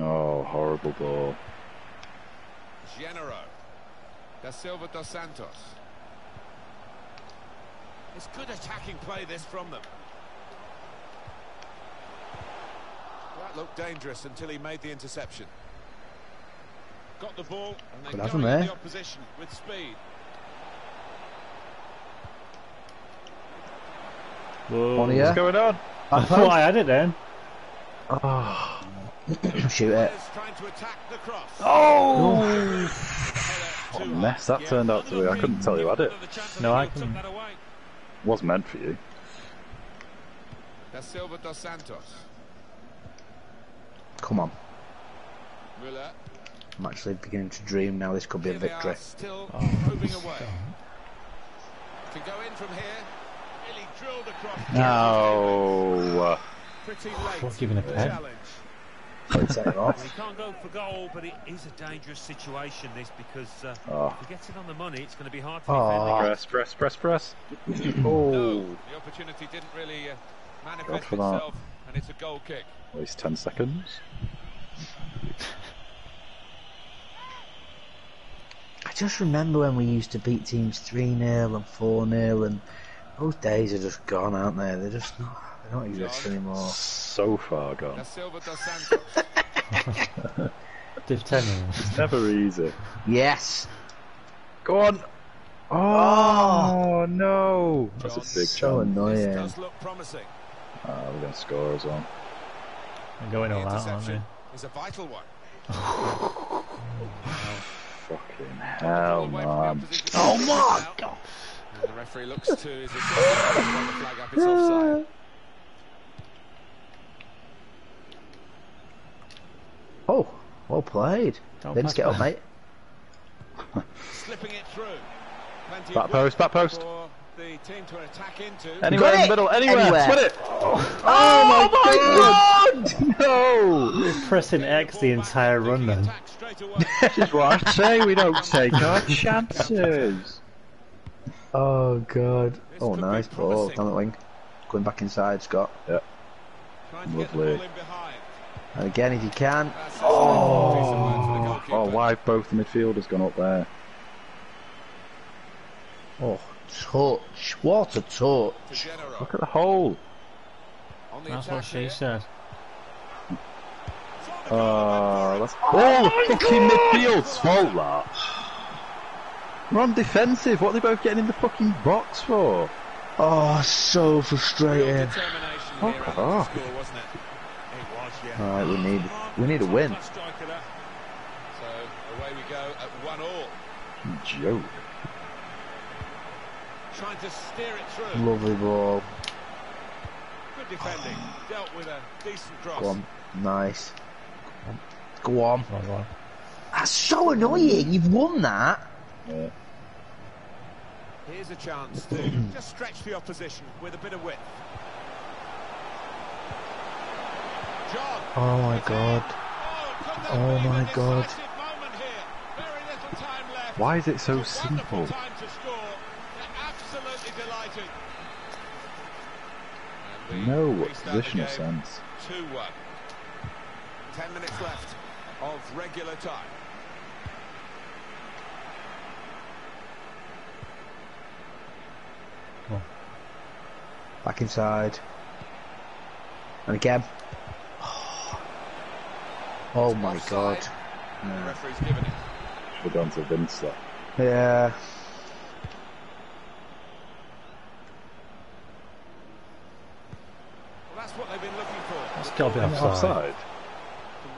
Oh, horrible ball. Genaro. Da Silva dos Santos. It's good attacking play this from them. That looked dangerous until he made the interception. Got the ball and they got him in the opposition with speed. Whoa, what's going on? That's why I had it then. Oh. Shoot it. Oh! What a mess that turned out to be. I couldn't tell you had it. No, I couldn't. Was meant for you. Da Silva dos Santos. Come on. Müller. I'm actually beginning to dream now. This could be a victory. Still moving away. To go in from here. Really drilled across. No. What, giving a pen? He can't go for goal, but it is a dangerous situation, this, because if he gets it on the money, it's going to be hard to defend. Press. No, the opportunity didn't really manifest itself, and it's a goal kick. At least 10 seconds. I just remember when we used to beat teams 3-0 and 4-0, and those days are just gone, aren't they? They're just not... I don't exist anymore. So far gone. Div 10. It's never easy. Yes. Go on. Oh no. That's a big challenge. Annoying. Does look promising. We're going to score as well. I'm going all out, aren't we? It's a vital one. Fucking hell, man. Oh my God. And the referee looks to his flag up. It's offside. Oh, well played. Vince, get up, mate. Slipping it through. Back post. The team to attack into. Anywhere in the middle, anywhere. Split it. Oh my God! No! Pressing X the entire run then. This is what I say, we don't take our chances. Oh God. Oh, nice ball down the wing. Going back inside, Scott. Yeah. Lovely. And again, if you can. Oh, why have both the midfielders gone up there? Oh, touch. What a touch. Look at the hole. That's what she said. That's the fucking midfield's fault, that. We're on defensive. What are they both getting in the fucking box for? Oh, so frustrating. Fuck off. Alright, we need a win. So away we go at 1-1. Joke. Trying to steer it through. Lovely ball. Good defending. Dealt with a decent cross. Go on. Nice. Go on. That's so annoying. You've won that. Yeah. Here's a chance to just stretch the opposition with a bit of width. Oh my God. Oh my God. Why is it so simple? No positional sense. 2-1. 10 minutes left of regular time. Back inside. And again. Oh my God. Yeah. Referee's given it. We're down to Vince there. Yeah. Well, that's what they've been looking for. That's got to be offside. Can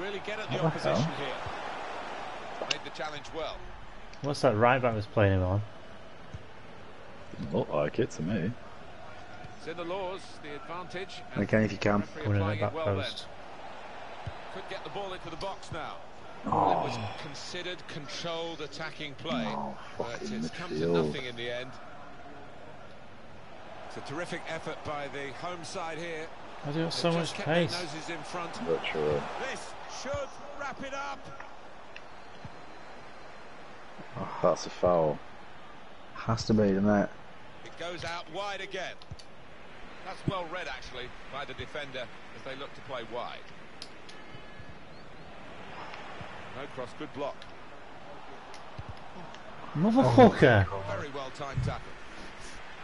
really get at the opposition here. Made the challenge well. What's that right back was playing him on? Didn't look like it to me. It's in the laws, the advantage. Again, if you can. Coming in the back post. Could get the ball into the box now. Well, it was considered controlled attacking play, but it's come to nothing in the end. It's a terrific effort by the home side here. I do have so much pace. Noses in front. Sure. This should wrap it up. Oh, that's a foul. Has to be, isn't it? It goes out wide again. That's well read, actually, by the defender as they look to play wide. No cross, good block. Motherfucker! Very well timed tackle.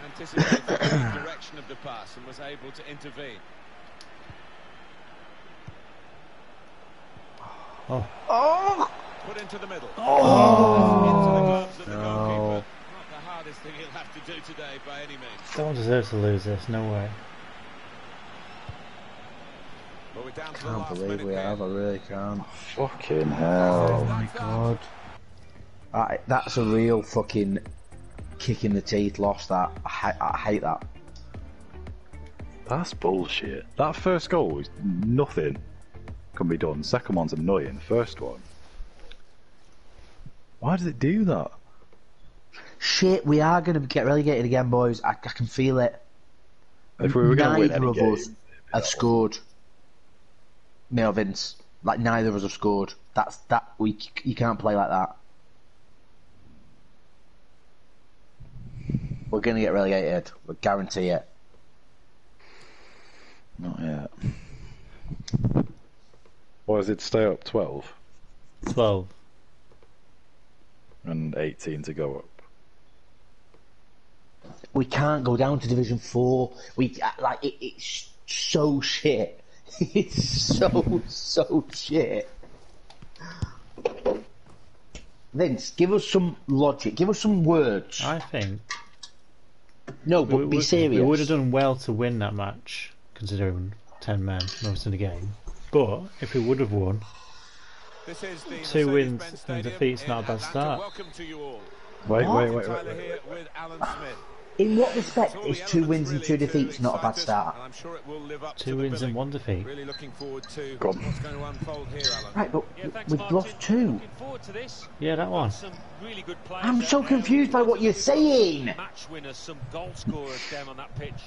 Anticipated the direction of the pass and was able to intervene. Oh! Oh! Put into the middle. Oh! Into the gloves of the goalkeeper. Not the hardest thing he'll have to do today by any means. Don't deserve to lose this, no way. Well, we're down to the last minute. I can't believe we have, I really can't. Oh, fucking hell. Oh my God. That's a real fucking kick in the teeth loss, that. I hate that. That's bullshit. That first goal is nothing can be done. Second one's annoying. First one. Why does it do that? Shit, we are going to get relegated again, boys. I can feel it. If we were going to win any game, I've scored. No, Vince. Like, neither of us have scored. That's that. You can't play like that. We're gonna get relegated. We guarantee it. Not yet. What does it stay up? 12. 12. And 18 to go up. We can't go down to Division 4. We like it's so shit. It's so shit. Vince, give us some logic. Give us some words. I think. No, but be serious. We would have done well to win that match, considering 10 men most in the game. But if we would have won, this is the 2 wins and defeats, not a bad start. Wait. In what respect is 2 wins and 2 defeats not a bad start? 2 wins and 1 defeat. Really looking forward to what's going to unfold here, Alan. Right, but we've lost 2. Yeah, that one. Really I'm so confused by what you're saying. Match winners, some goal scorers down on that pitch.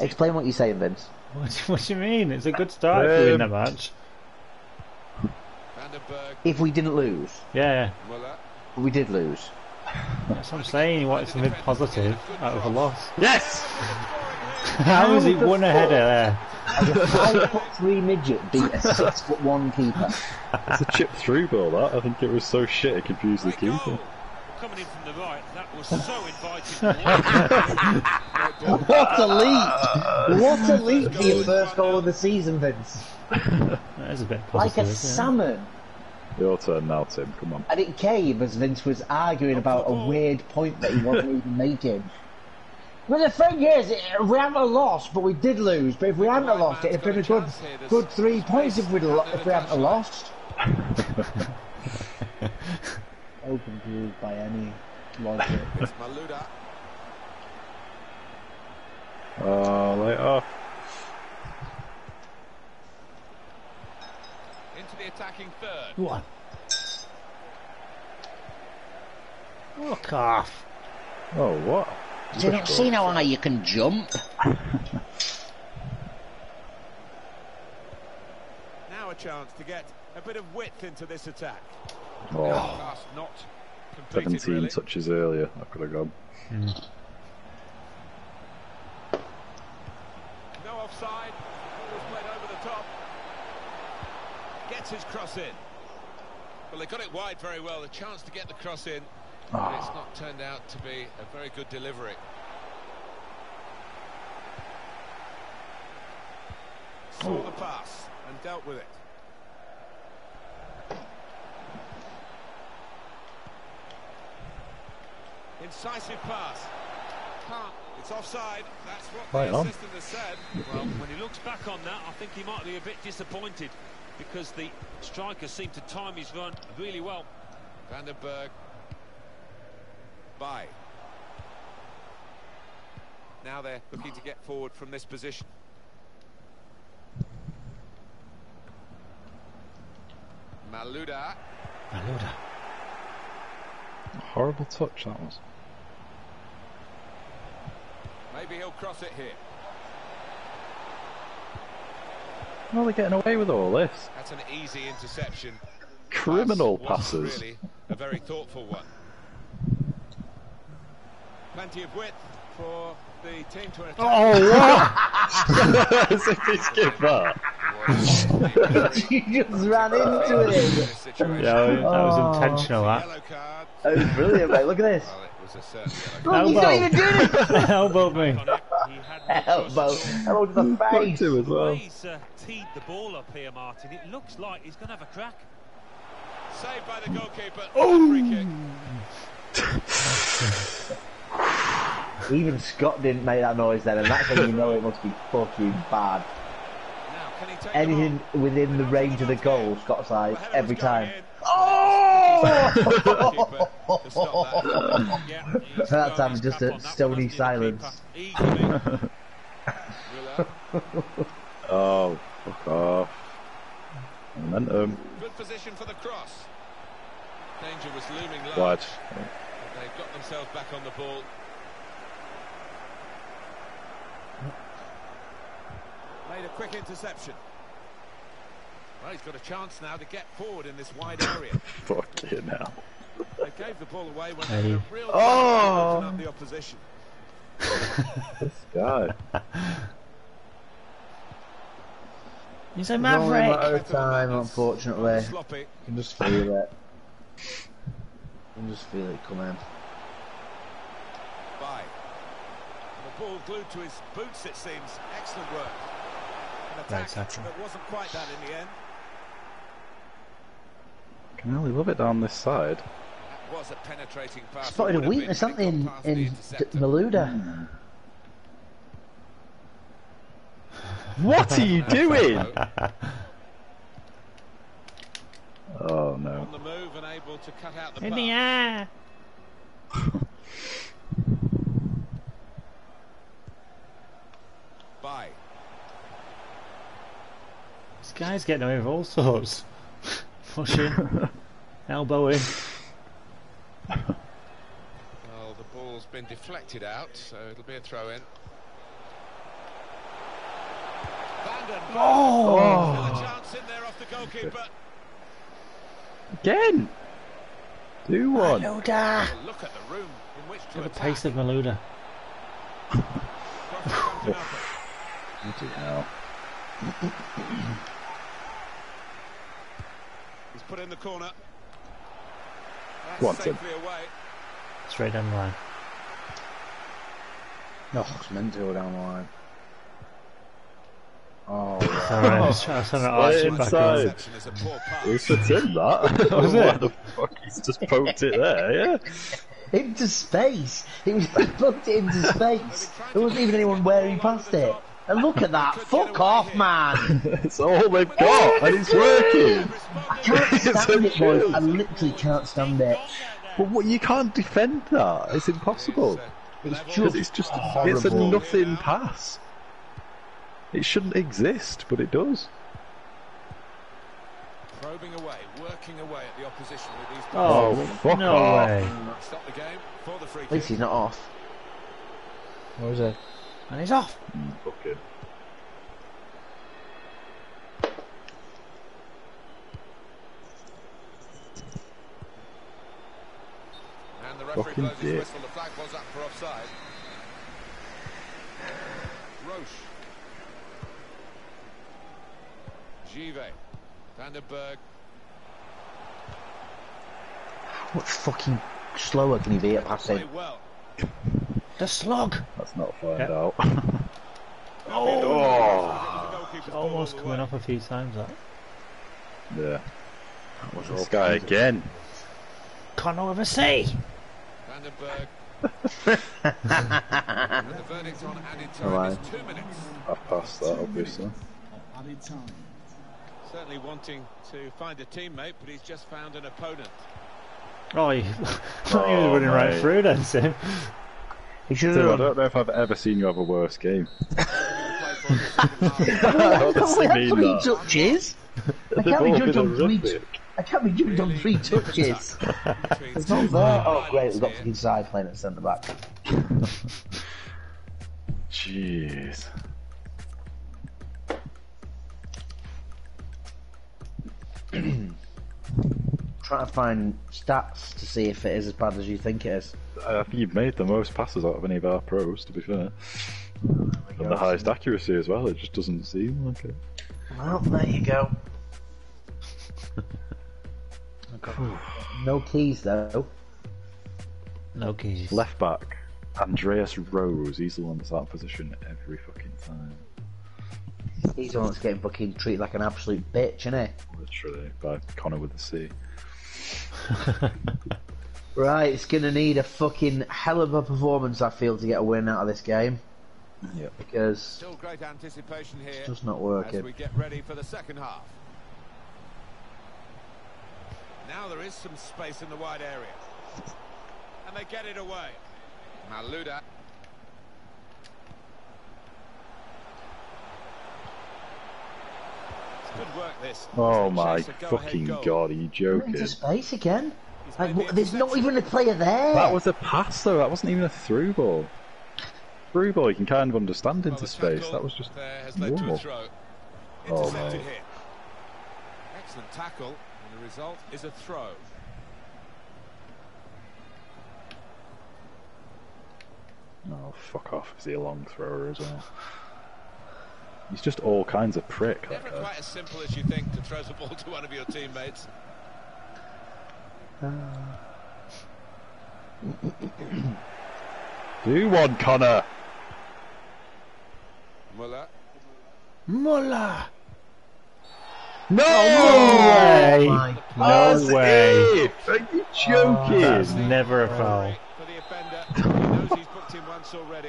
Explain what you're saying, Vince. What do you mean? It's a good start to win the match. Vandenberg. If we didn't lose. Yeah. Müller. We did lose. That's what I'm saying, you wanted something positive out of a loss. Yes! How has he won a header there? As a 5'3" midget beat a 6'1" keeper. It's a chip through ball, that. I think it was so shit it confused the keeper. Coming in from the right, that was so inviting. What a leap! What a leap for your first goal of the season, Vince. That is a bit positive. Like a salmon. Your turn now, Tim, come on. And it came as Vince was arguing about a weird point that he wasn't even making. Well, the thing is, we haven't lost, but we did lose. But if we hadn't lost, it'd been a good 3 points if we hadn't lost. So confused by any logic. It's Maluda. Lay off. Attacking third. What? Look off. Oh, what? Have you not seen how high you can jump? Now a chance to get a bit of width into this attack. Oh. 17 really. Touches earlier. I could have gone. No offside. Ball was played over the top. Gets his cross in. Well, they got it wide very well. The chance to get the cross in, but it's not turned out to be a very good delivery. saw the pass and dealt with it. Incisive pass. It's offside. That's what the assistant has said. Well, when he looks back on that, I think he might be a bit disappointed because the striker seemed to time his run really well. Vandenberg. By. Now they're looking to get forward from this position. Maluda. A horrible touch that was. Maybe he'll cross it here. How are they getting away with all this? That's an easy interception. Criminal passes. Really a very thoughtful one. Plenty of width for the team to attack. Oh, what? As if he's given up. He just ran into it. Yeah, that was intentional, that. That was brilliant, mate. Look at this. Look, he's not even doing it. Elbowed me. Elbowed to the face. As well. He's teed the ball up here, Martin. It looks like he's going to have a crack. Saved by the goalkeeper. Oh! Free kick. Even Scott didn't make that noise then, and that's when you know it must be fucking bad. Now, can he take anything within the range of the goal, Scott's eyes, every time. Oh! At that time, just a stony silence. Oh, fuck off. Momentum. Good position for the cross. Danger was looming low. Watch. They've got themselves back on the ball. Made a quick interception. Well, he's got a chance now to get forward in this wide area. Fucking hell. They gave the ball away when they had a real chance to open up the opposition. This guy. He's a maverick. Not out of time, unfortunately. Sloppy. You can just feel it. You can just feel it coming. Bye. Ball glued to his boots, it seems. Excellent work. An attack that wasn't quite that in the end. Can really love it down this side. That was a penetrating pass. Spotted a weakness, something in Maluda. What are you doing? Oh no. On the move and able to cut out the in the air. This guy's getting away with all sorts. Pushing, elbowing. Well, the ball's been deflected out, so it'll be a throw in. Vandenberg. Oh! A chance in there off the goalkeeper. Again. 2-1. Maluda. Look at the room in which to attack. The pace of Maluda. He's put in the corner. That's safely away. Straight down the line. No, it's meant to go down the line. Oh, wow. Sorry, inside. He fits in that. Was it? What the fuck? He's just poked it there, yeah. Into space. He was plugged it into space. There wasn't even anyone wearing past it. And look at that! Fuck off, man! It's all they've got, and it's working. I can't stand it, boys. I literally can't stand it. But what, you can't defend that. It's impossible. It's just horrible. It's a nothing pass. It shouldn't exist, but it does. Probing away, working away at the opposition with these passes. Oh, fuck off! Stop the game for the free kick. At least he's not off. Where is he? And he's off. Okay. And the referee blows his whistle. The flag was up for offside. Roche. Givet. Vandenberg. What fucking slower can he be at passing? The slog! Let's not find out. Oh! It's almost coming up a few times, that. Yeah. That was this guy again. Can't ever see. Vandenberg. The verdict's on added time. Right. 2 minutes. I've passed that, obviously. Added time. Certainly wanting to find a teammate, but he's just found an opponent. Oh, he was running right through then, Tim. Dude, I don't know if I've ever seen you have a worse game. I can't be jumped on 3 touches. It's not there. Oh, great, we've got fucking Cy playing at centre back. Jeez. Trying to find stats to see if it is as bad as you think it is. I think you've made the most passes out of any of our pros, to be fair. And the highest accuracy as well, it just doesn't seem like it. Well, there you go. No keys though. No keys. Left back, Andreas Rose, he's the one that's out of position every fucking time. He's the one that's getting fucking treated like an absolute bitch, isn't he? Literally, by Connor with the C. Right, it's gonna need a fucking hell of a performance, I feel, to get a win out of this game. Yeah. Because still great anticipation here, it's just not working. As we get ready for the second half. Now there is some space in the wide area. And they get it away. Maluda. It's good work, this. Oh my fucking god, are you joking? Into space again? Like, what, there's not even a player there. That was a pass though, that wasn't even a through ball. Through ball, you can kind of understand into space. That was just normal. Oh no. Excellent tackle. The result is a throw. Oh, fuck off. Is he a long thrower as well? He's just all kinds of prick. Never quite as simple as you think to throw the ball to one of your teammates. Do one, Connor. Müller. Müller. No, no way! No way! Are you joking? That's never a foul.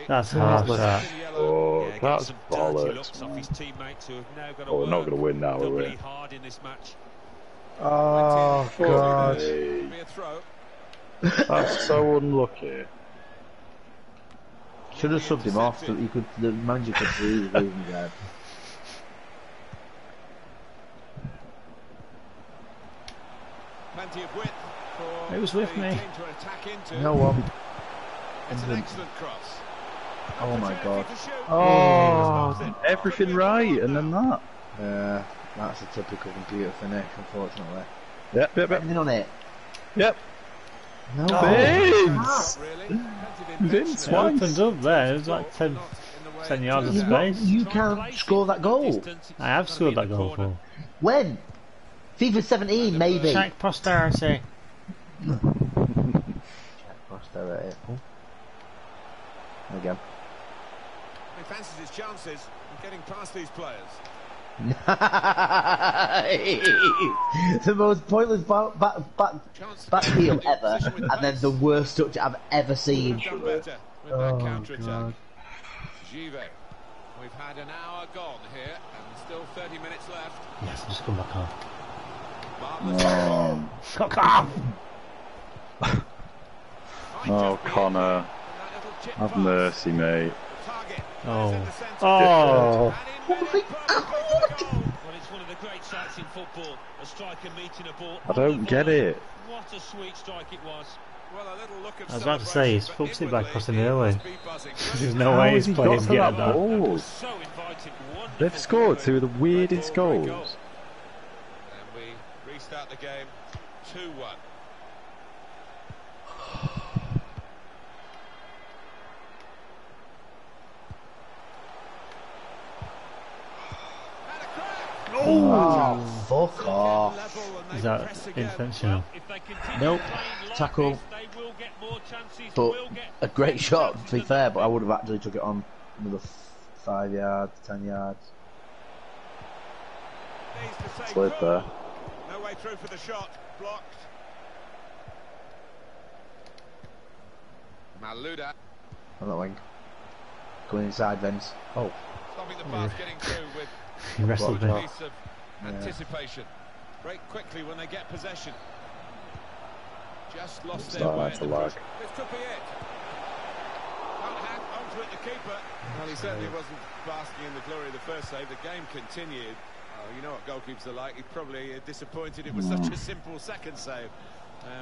That's hard. Oh, that's bollocks. Oh, we're not going to win now, are we? Oh, God. That's so unlucky. Should have subbed him off, so he could, the manager could breathe even there. It was with me. No one. It's an excellent cross. Oh my god. Oh, everything right and then that. Yeah, that's a typical computer finish, unfortunately. Yep. Ending on it. Yep. No. Vince! Vince opened up there. It was like 10 yards of space. You can't score that goal. I have scored that goal before. When? FIFA 17, maybe. Check posterity. Check posterity. Oh. There we go. He fancies his chances of getting past these players. Nice! The most pointless back heel ever, and then the worst touch I've ever seen. Oh, God. Givet. We've had an hour gone here, and still 30 minutes left. Yes, I'm just going back on. Fuck off! Oh, Connor. Have mercy, mate. Oh. Oh. I don't get it. What a sweet strike it was. I was about to say, he's fucked it by crossing the airway. There's no way he's playing to get that. They've scored 2 of the weirdest goals. Start the game 2-1. Oh, fuck off. Is that intentional? Nope. Tackle. But a great shot, to be fair, but I would have actually took it on another 5 yards, 10 yards. Slip there. No way through for the shot. Blocked. Maluda. On that wing. Going inside, Vince. Oh. Stopping the pass, getting through with he wrestled a piece of anticipation. Break quickly when they get possession. Just lost their way. This could be it. Can't hang onto it, the keeper. Well, he certainly wasn't basking in the glory of the first save. The game continued. Oh, you know what goalkeepers are like. He's probably disappointed it was such a simple second save.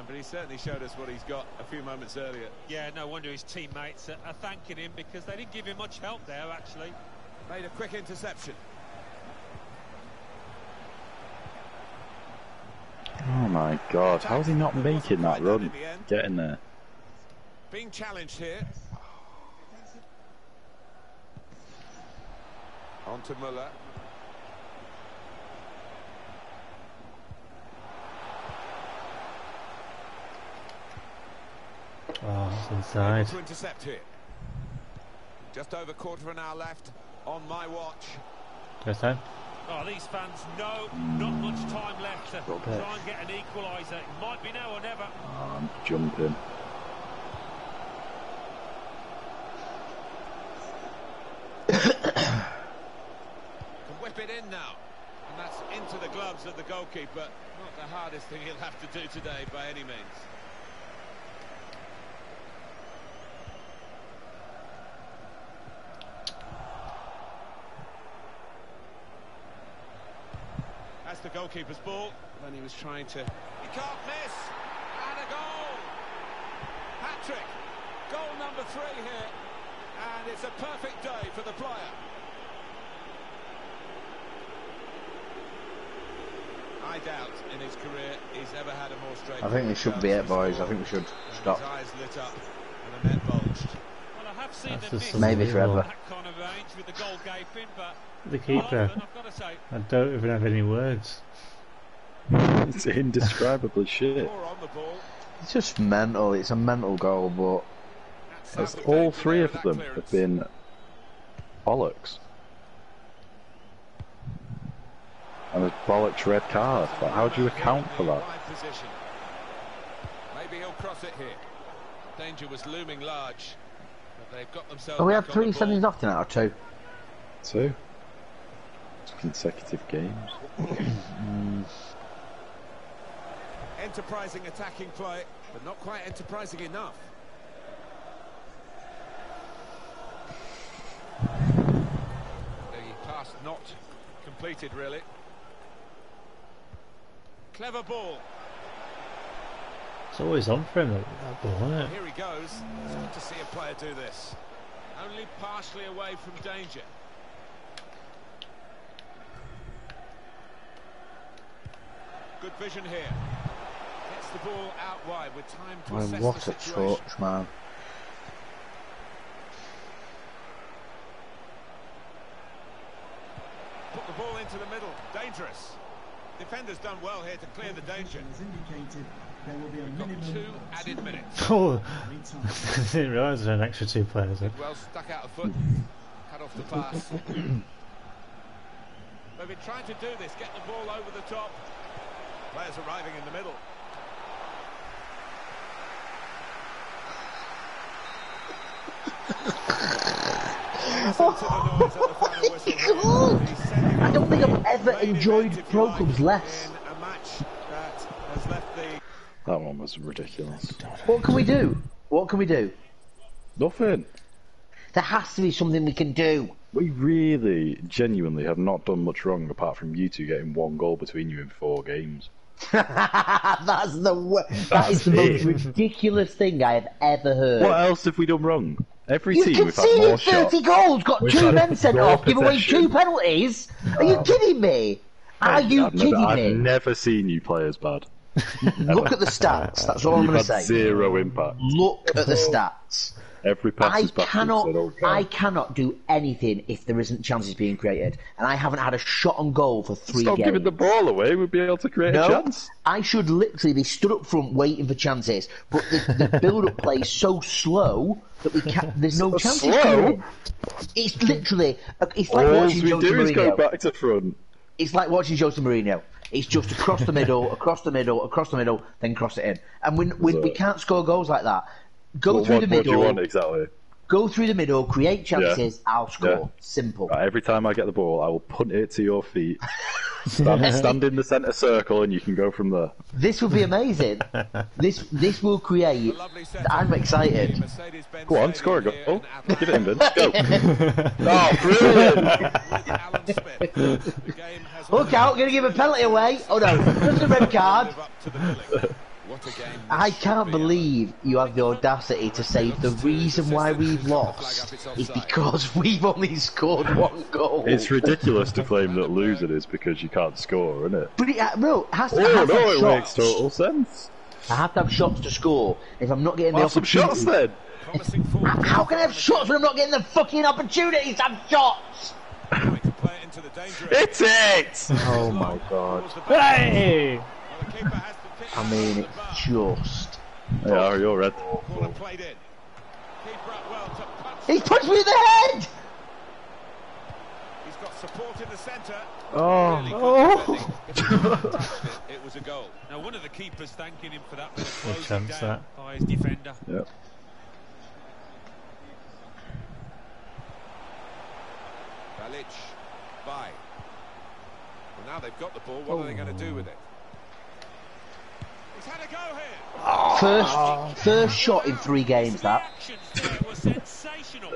But he certainly showed us what he's got a few moments earlier. Yeah, no wonder his teammates are thanking him because they didn't give him much help there, actually. Made a quick interception. Oh my God, how's he not making that run? Getting there. Being challenged here. On to Müller. Oh, it's inside. To intercept here. Just over quarter of an hour left on my watch. First time. Oh, these fans know not much time left to try and get an equaliser. It might be now or never. Oh, I'm jumping. Can whip it in now. And that's into the gloves of the goalkeeper. Not the hardest thing he'll have to do today by any means. The goalkeeper's ball, and he was trying to. He can't miss, and a goal! Hat trick, goal number 3 here, and it's a perfect day for the player. I doubt in his career he's ever had a more straight. I think this should be it, boys. I think we should stop. His eyes lit up, and the net bulged. Well, I have seen the miss. Maybe forever. That kind of range with the goal gaping, but. The keeper. I don't even have any words. It's indescribable shit. It's just mental. It's a mental goal, but it's all 3 of them have been bollocks. And a bollocks red card. But how do you account for that? Maybe he'll cross it here. Danger was looming large. But they've got themselves. Oh, we had 3 sendings off tonight, or 2? 2. Consecutive games. Enterprising attacking play, but not quite enterprising enough. The pass not completed, really. Clever ball. It's always on for him, that ball, isn't it? Here he goes. It's good to see a player do this. Only partially away from danger. Good vision here. Gets the ball out wide with time to assess what the situation. What a touch, man. Put the ball into the middle. Dangerous. Defender's done well here to clear the danger. There will be a minimum 2 added minutes. Oh, I didn't realise there were an extra 2 players. Well, stuck out a foot. Cut off the pass. They've been trying to do this. Get the ball over the top. Players arriving in the middle. Oh my God! I don't think I've ever enjoyed programs less. That one was ridiculous. What can we do? What can we do? Nothing. There has to be something we can do. We really, genuinely have not done much wrong apart from you 2 getting 1 goal between you in 4 games. That is the most ridiculous thing I have ever heard. What else have we done wrong? Every team we've had more shots. You've conceded 30 goals, got 2 men sent off, give away 2 penalties. Are you kidding me? Are you kidding me? I've never seen you play as bad. Look at the stats. That's all I'm going to say. 0 impact. Look at the stats. Every pass is back. I cannot do anything if there isn't chances being created, and I haven't had a shot on goal for 3 games. Stop giving the ball away. We'd be able to create a chance. I should literally be stood up front waiting for chances, but the build-up play is so slow that we can't. There's no chances. It's literally. It's like all we do is go back to front. it's like watching Jose Mourinho. It's just across the middle, across the middle, across the middle, then cross it in. And we can't score goals like that. Go through the middle. What do you want exactly? Go through the middle, create chances, yeah. I'll score. Yeah. Simple. Right, every time I get the ball, I will punt it to your feet. Stand in the centre circle and you can go from there. This will be amazing. This will create... I'm excited. Go on, score a goal. Give it in, Vince. Go. Oh, brilliant. Look out, going to give a penalty away. Oh, no. Just a red card. I can't believe you have the audacity to say the reason why we've lost is because we've only scored one goal. It's ridiculous to claim that losing is because you can't score, isn't it? But it makes total sense. I have to have shots to score. If I'm not getting the opportunity... Have some shots then! How can I have shots when I'm not getting the fucking opportunity to have shots? It's it! Oh my god. Hey! I mean, it's just... Yeah, you're red. He punched me in the head! He's got support in the centre. Oh! It was a goal. Now, one of the keepers thanking him for that. Good chance, that. By his defender. Yep. Balic, by. Well, now they've got the ball. What are they going to do with it? First shot in 3 games, that.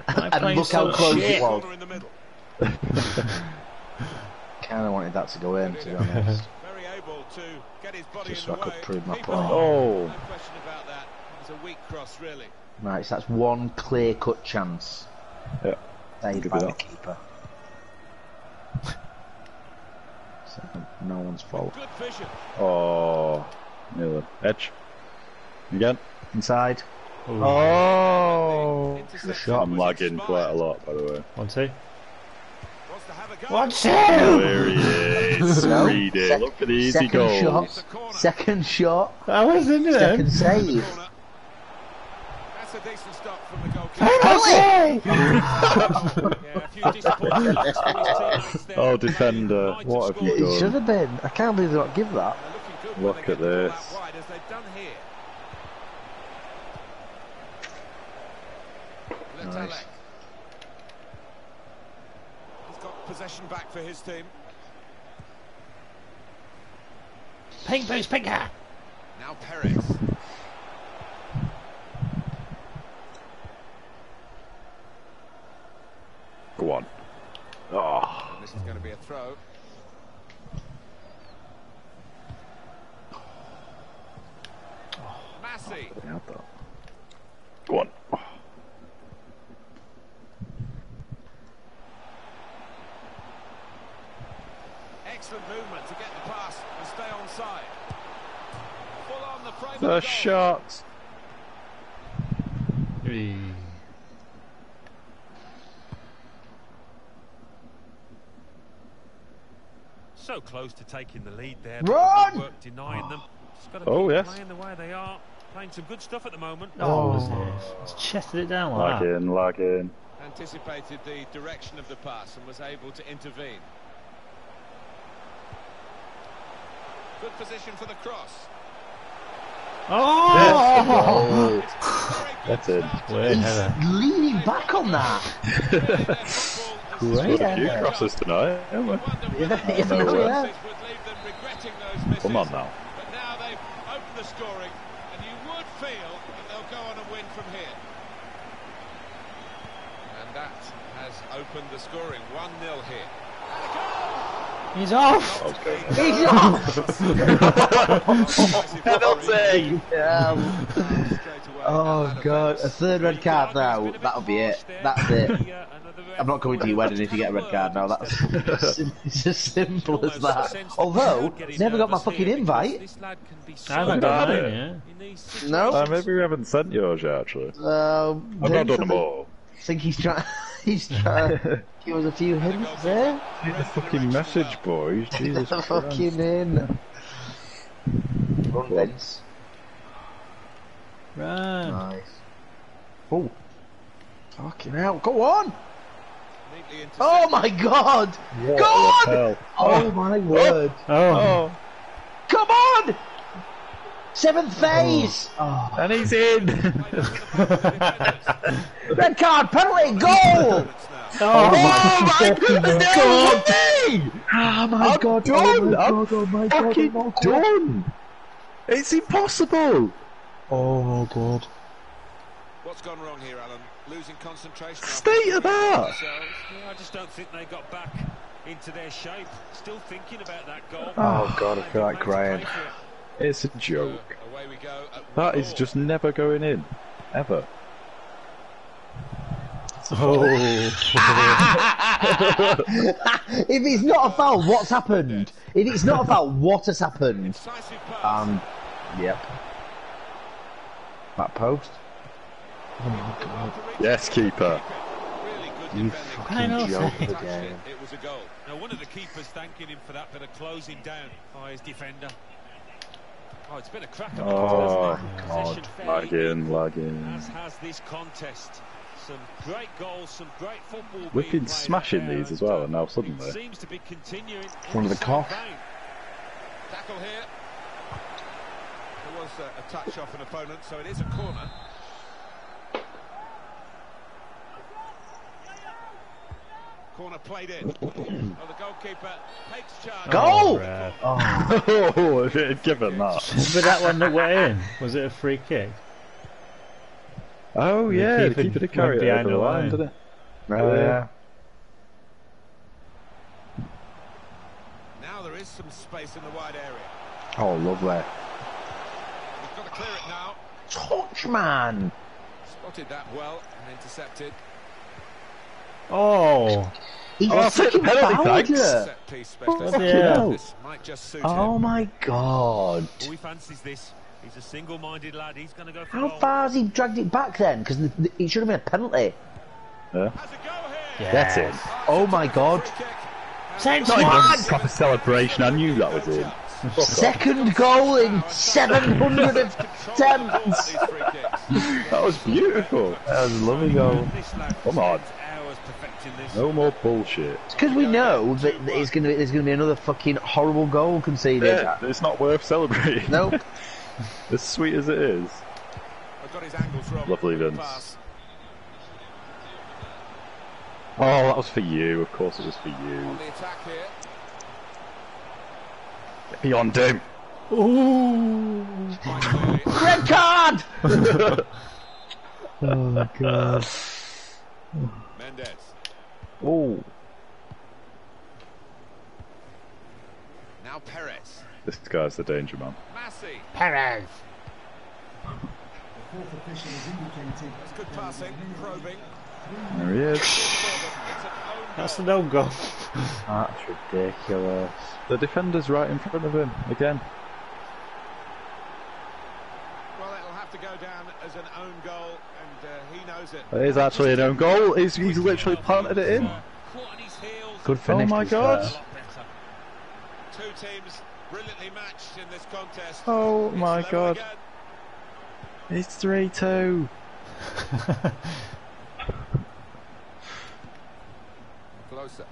And look how close it was. Kind of wanted that to go in, to be honest. Just so I could prove my point. Oh! Right, so that's one clear-cut chance. Yeah. Saved by the keeper. So no one's fault. Oh. Near the edge. Again. Inside. Ooh. Oh! The shot. I'm lagging quite a lot, by the way. 1-2. 1-2! There he is. No. Read it. Look for the easy goal. Second shot. I was in there. Second save. That's a decent stop from the goalkeeper. Oh, defender. What have you done? It should have been. I can't believe they don't give that. Look at this. Nice. He's got possession back for his team. Pink boots, pink hair. Now Perez. Go on. Oh. This is going to be a throw. Massey. Go on. Excellent movement to get the pass and stay on side. Full on the frame. The shot. Three. So close to taking the lead there. Run! Work denying them. Just got to playing the way they are. Playing some good stuff at the moment. He's chested it down like that. Lag in. Anticipated the direction of the pass and was able to intervene. Good position for the cross. Oh! That's it. He's leaning back on that. Great. A few crosses tonight, haven't we? Yeah. Come on now. Scoring, and you would feel that they'll go on and win from here. And that has opened the scoring. 1-0 here. He's off! Okay. He's off! Penalty! Oh god, a third red card now. That'll be it. That's it. I'm not coming to your wedding if you get a red card now. That's it's as simple as that. Although, never got my fucking invite. I haven't got it. Yeah. No. Maybe we haven't sent yours yet, actually. I've not done them all. I think he's trying. He's trying to give us a few hints there. Here's the fucking message, boys. Jesus Christ. Fucking in. Run, Vince. Run. Nice. Oh. Fucking hell. Go on. Oh my god! What God! Oh my word! Oh! Come on! Seventh phase! Oh. And he's in! Red card, penalty, goal! Oh my goodness! God! Oh my god! Oh my god! Fucking done! It's impossible! Oh god! What's gone wrong here, Alan? Losing concentration. State of that! I just don't think they got back into their shape. Still thinking about that goal. Oh god, I feel like crying. It's a joke. Away we go. That is just never going in. Ever. Oh. If it's not a foul, what's happened? If it's not a foul, what has happened? Yep. Back post. Oh my god. Yes, keeper. You fucking joke of the game. It was a goal. Now, one of the keepers thanking him for that bit of closing down by his defender. Oh, it's been a cracker. Oh, god. Lagging. As has this contest. Some great goals, some great football. We've been smashing these as well, and now suddenly. Seems to be continuing. One of the cock. Tackle here. There was a touch off an opponent, so it is a corner. Corner played in. Oh, the goalkeeper takes charge. Goal! Oh, oh if it had given that. But that one that went in, was it a free kick? Oh, yeah, the keeper did carry it behind the line, didn't it? Oh, yeah. Now there is some space in the wide area. Oh, lovely. We've got to clear it now. Touch, man! Spotted that well and intercepted. Oh, he's fucking penalty thanks. Oh my god! Well, he fancies this. He's a single-minded lad. He's going to go. How far has he dragged it back then? Because it should have been a penalty. Yeah. That's it. Oh my god! Second proper celebration. I knew that was in. Second goal in 700 attempts. That was beautiful. That was a lovely goal. Come on. No more bullshit. It's because we know that it's gonna, there's going to be another fucking horrible goal conceded. Yeah, it's not worth celebrating. Nope. As sweet as it is. I've got his angles wrong. Lovely Vince. Oh, that was for you. Of course it was for you. Get beyond him. Ooh. Red card! Oh, my God. Mendes. Oh. Now Perez. This guy's the danger man. Massey. Perez. The fourth official is indicated. That's good passing, probing. There he is. That's the no goal. That's ridiculous. The defender's right in front of him again. To go down as an own goal, and he knows it. It is actually an own goal. He's literally planted it in. Good finish. Oh my god! Two teams brilliantly matched in this contest. Oh my god! It's 3-2. Closer.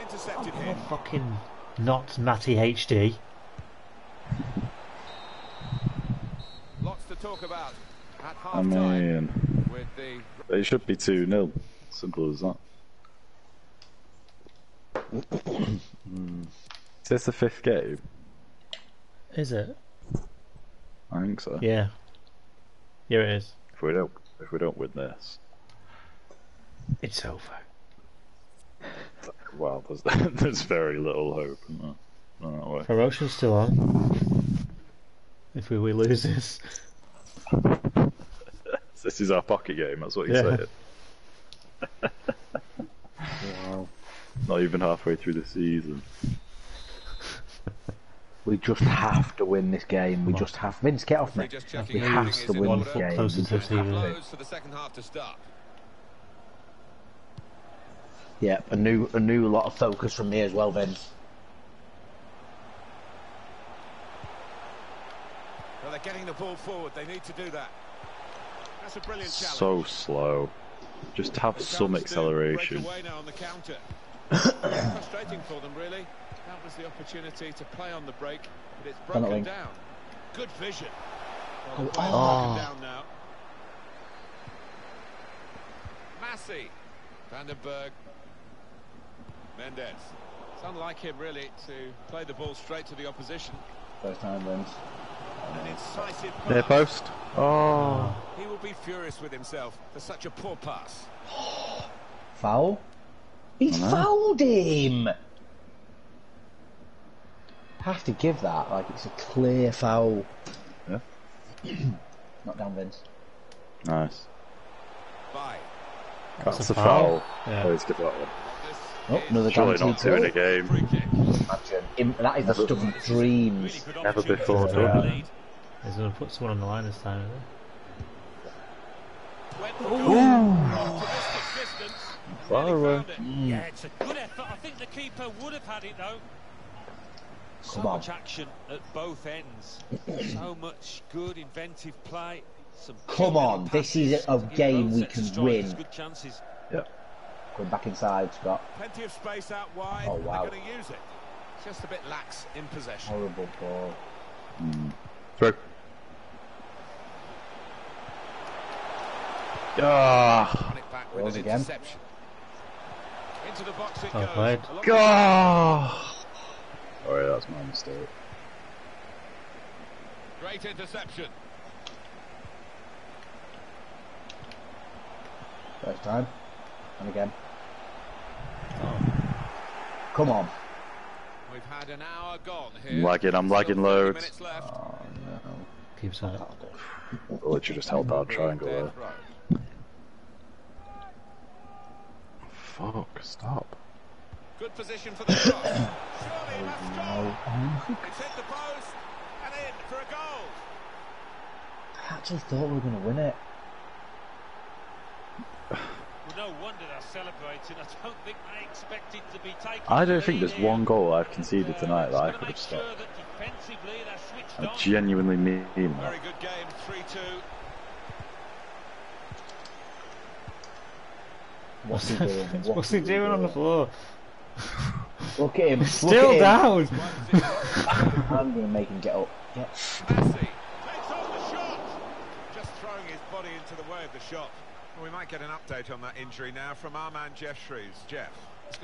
Intercepted here. Fucking not Matty HD. Lots to talk about at half time. I mean, with the... It should be 2-0. Simple as that. Is this the fifth game? Is it? I think so. Yeah. Yeah, it is. If we don't win this, it's over. Well, there's very little hope in that. No, promotion's still on. If we lose this, this is our pocket game. That's what you said. Wow! Not even halfway through the season. We just have to win this game. We just have. Vince, get off me. We have to win this game. Closer to the second half to start. Yeah, a new lot of focus from me as well, Vince. They're getting the ball forward. They need to do that. That's a brilliant challenge. So slow. Just have some acceleration. Frustrating for them, really. That was the opportunity to play on the break, but it's broken down. Good vision. Well, the ball's broken down now. Massey, Vandenberg, Mendes. It's unlike him, really, to play the ball straight to the opposition. First time, Vince. An incisive pass. Their post. Oh. He will be furious with himself for such a poor pass. Foul? He fouled him! Have to give that, like, it's a clear foul. Yeah. Not down, Vince. Nice. Bye. That's a foul. Yeah. Always give that one. Oh, another guaranteed goal. Surely not two in a game. Imagine. That is the stuff of dreams. Really never before done. Yeah. He's going to put someone on the line this time, isn't he? Ooh! Far away. Yeah, it's a good effort. I think the keeper would have had it, though. So much action at both ends. So much good, inventive play. Come on, this is a game we can win. Good chances. Yeah. Going back inside, Scott. Plenty of space out wide. Oh, wow. They're going to use it. Just a bit lax in possession. Horrible ball. Through. Ah. Goals again. Into the box it goes. Oh. Sorry, that's my mistake. Great interception. First time. And again. Oh. Come on. We've had an hour gone here. I'm lagging loads. Oh no. Keeps out. I'll literally just help out triangle there. Fuck, stop. Good position for the cross. Surely he must score. It's hit the post and in for a goal. I actually thought we were going to win it. No wonder they're celebrating. I don't think I expected to be taken. I don't think there's one goal I've conceded tonight that I could have stopped. I genuinely mean that. Very good game, 3-2. What's he doing? What's he doing on the floor? Look at him. Still down. I'm gonna make him get up. Yep. Massey takes off the shot. Just throwing his body into the way of the shot. We might get an update on that injury now from our man Jeff Shrews. Jeff.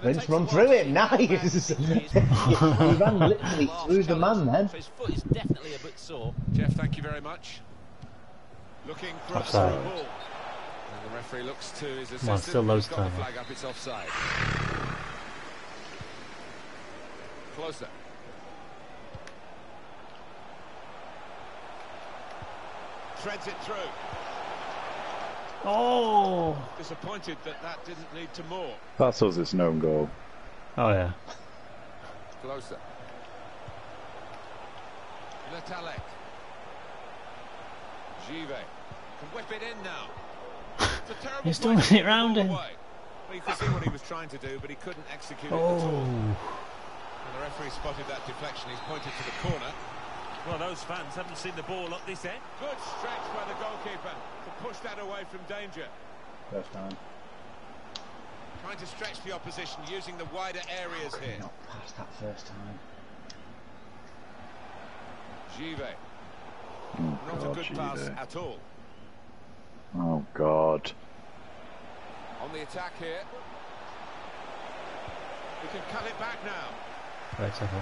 Vince run through it, nice! He ran literally through the man then. His foot is definitely a bit sore. Jeff, thank you very much. Looking for offside. A ball. And the referee looks to his assistant. Well, still loads time. The flag up, it's offside. Closer. Treads it through. Oh! Disappointed that that didn't lead to more. That's us, it's known goal. Oh, yeah. Closer. Letalek. Givet. Can whip it in now. He's throwing it round him. Well, you could see what he was trying to do, but he couldn't execute it at all. And the referee spotted that deflection. He's pointed to the corner. Well, those fans haven't seen the ball up this end. Good stretch by the goalkeeper to push that away from danger. First time. Trying to stretch the opposition using the wider areas here. Not past that first time. Givet. Oh, not a good pass at all. Oh, God. On the attack here. We can cut it back now. Right, second.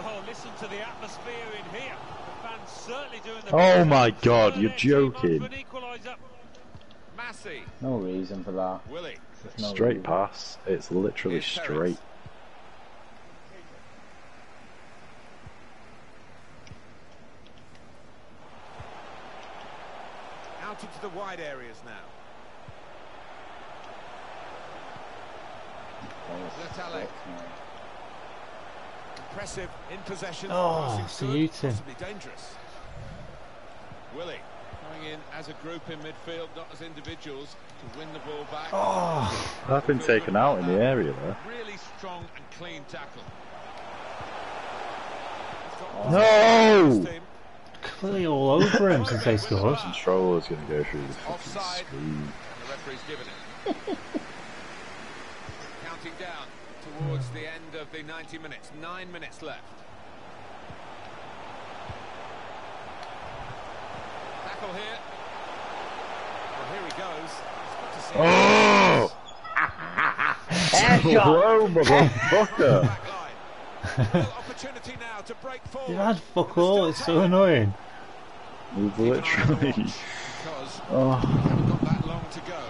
Oh, listen to the atmosphere in here. The fans certainly doing the best. Oh my God, you're joking. No reason for that. Willie. No straight reason. Pass. It's literally Here's straight. Terrence. Out into the wide areas now. Letalek. Impressive in possession. Oh, possibly dangerous. Willie coming in as a group in midfield, not as individuals, to win the ball back. Oh, that's been taken out in the area there. Really strong and clean tackle. No! completely all over him since they scored. Control is going to go through the fucking screen. The referee's given it. Counting down towards the end of the 90 minutes. 9 minutes left. Tackle here. Well, here he goes. It's good to see. Oh! Hello, motherfucker! Dad, fuck all, it's so annoying. We've literally... oh. Haven't got that long to go.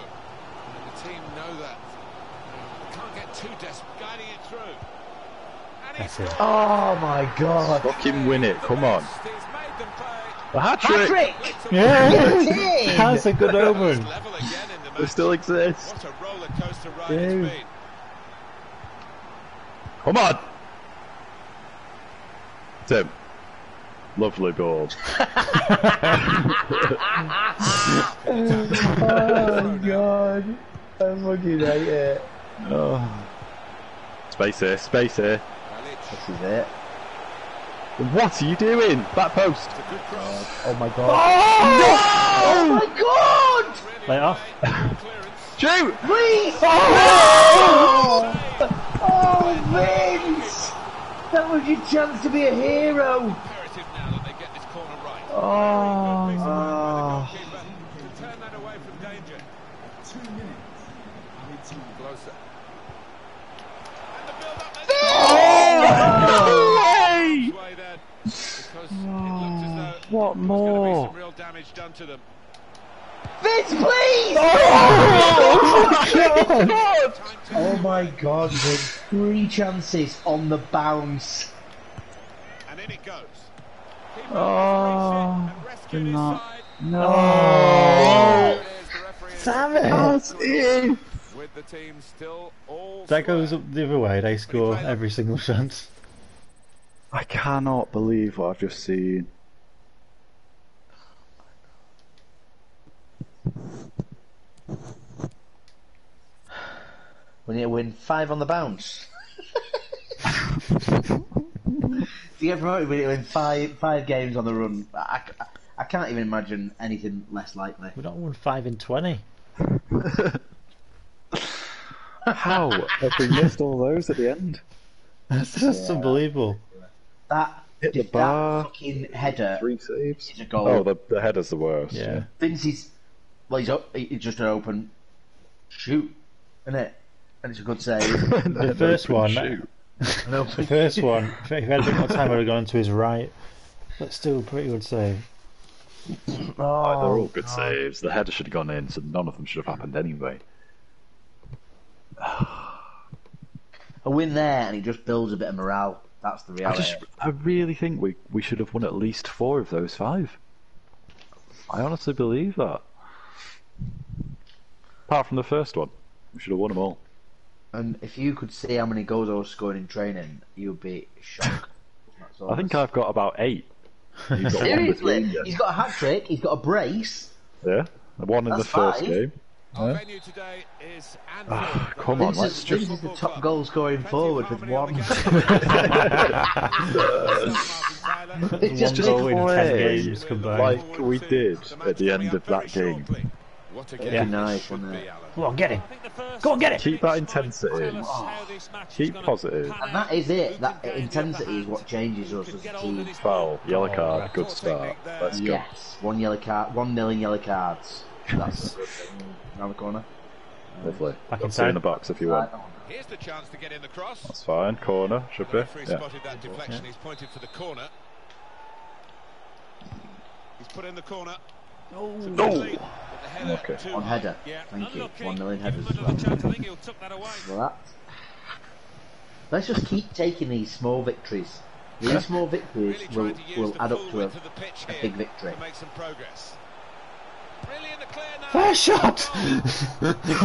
And the team know that. Can't get too desperate, guiding it through. And that's it. Oh my god. Fucking win it, come on. A hat-trick! Yeah! That's a good omen. They still exist. What a roller coaster ride it's been. Come on! Tim. Lovely goal. Oh god. I fucking hate it. Oh. Space here, space here. This is it. What are you doing? Back post. Oh my god. Oh, no! Oh my god! Play it off. Shoot! Please! Oh! No! Oh, Vince! That was your chance to be a hero! Oh. Turn that away from danger. 2 minutes. I need to closer. And the build up. Oh! What more? Real damage done to them. Vince, please! Oh, oh my god! Oh my god, Vince. 3 chances on the bounce. And in it goes. Oh, do not. No! Oh. Damn it! Oh, with the team still all that goes up the other way, they score every single chance. I cannot believe what I've just seen. We need to win 5 on the bounce. To get promoted, we need to win five games on the run. I can't even imagine anything less likely. We don't win 5 in 20. How have we missed all those at the end? That's just unbelievable. That hit the bar. That fucking header. 3 saves. Is a goal. Oh, the header's the worst. Yeah. Vince's. Well, he's just an open shoot, isn't it? And it's a good save. The first one, the first one, if he had a bit more time, I would have gone to his right. But still, pretty good save. Oh, they're all good saves. The header should have gone in, so none of them should have happened anyway. A win there, and he just builds a bit of morale. That's the reality. I really think we should have won at least 4 of those 5. I honestly believe that. Apart from the first one, we should have won them all. And if you could see how many goals I was scoring in training, you'd be shocked. I think I've got about 8. Got seriously? He's got a hat trick. He's got a brace. Yeah, one in the first 5. Game. Our venue today is come on, let's just. This is the top goal scoring forward with 1. It's just 1 goal in 10 games combined, like we did at the end of that game. What a game. Yeah. Nice, wasn't it? Come on, get him. Go on, get it. Keep that intensity. Oh. Keep positive. And that is it. That intensity is what changes us as a team. Foul, yellow card, good start. Let's go. Yes, 1 yellow card, 1 million yellow cards. That's a good thing. Around the corner. Lovely. Back inside in the box if you want. Here's the chance to get in the cross. That's fine. Corner should be. Yeah. Spotted that deflection. Yeah. He's pointed for the corner. He's put in the corner. No. No. Okay. On header. Yeah. Thank you. 1 million headers as well. Let's just keep taking these small victories. These small victories really will add up to a big victory. Make some progress. Really in the clear now. Fair shot!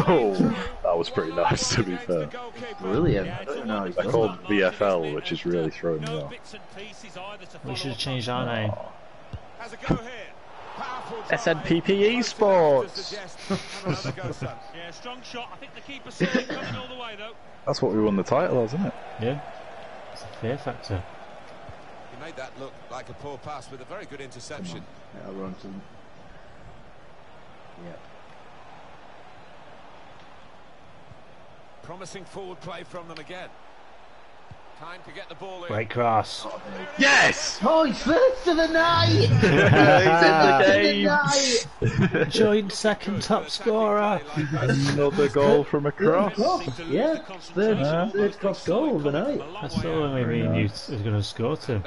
Oh, that was pretty nice to be fair. Brilliant. I don't know. They're called VFL, which is really throwing me off. We should have changed our name. Has a go here. SNPPE Sports! That's what we won the title as, isn't it? Yeah. It's a fear factor. made that look like a poor pass with a very good interception. Yeah, we're on to them. Yep. Promising forward play from them again. Time to get the ball in. Great cross. Yes! Oh, he's first of the night! He's in the game! Joint second top scorer. Another goal from a cross. Yeah, third cross goal of the night. That's the only reason he was going to score to.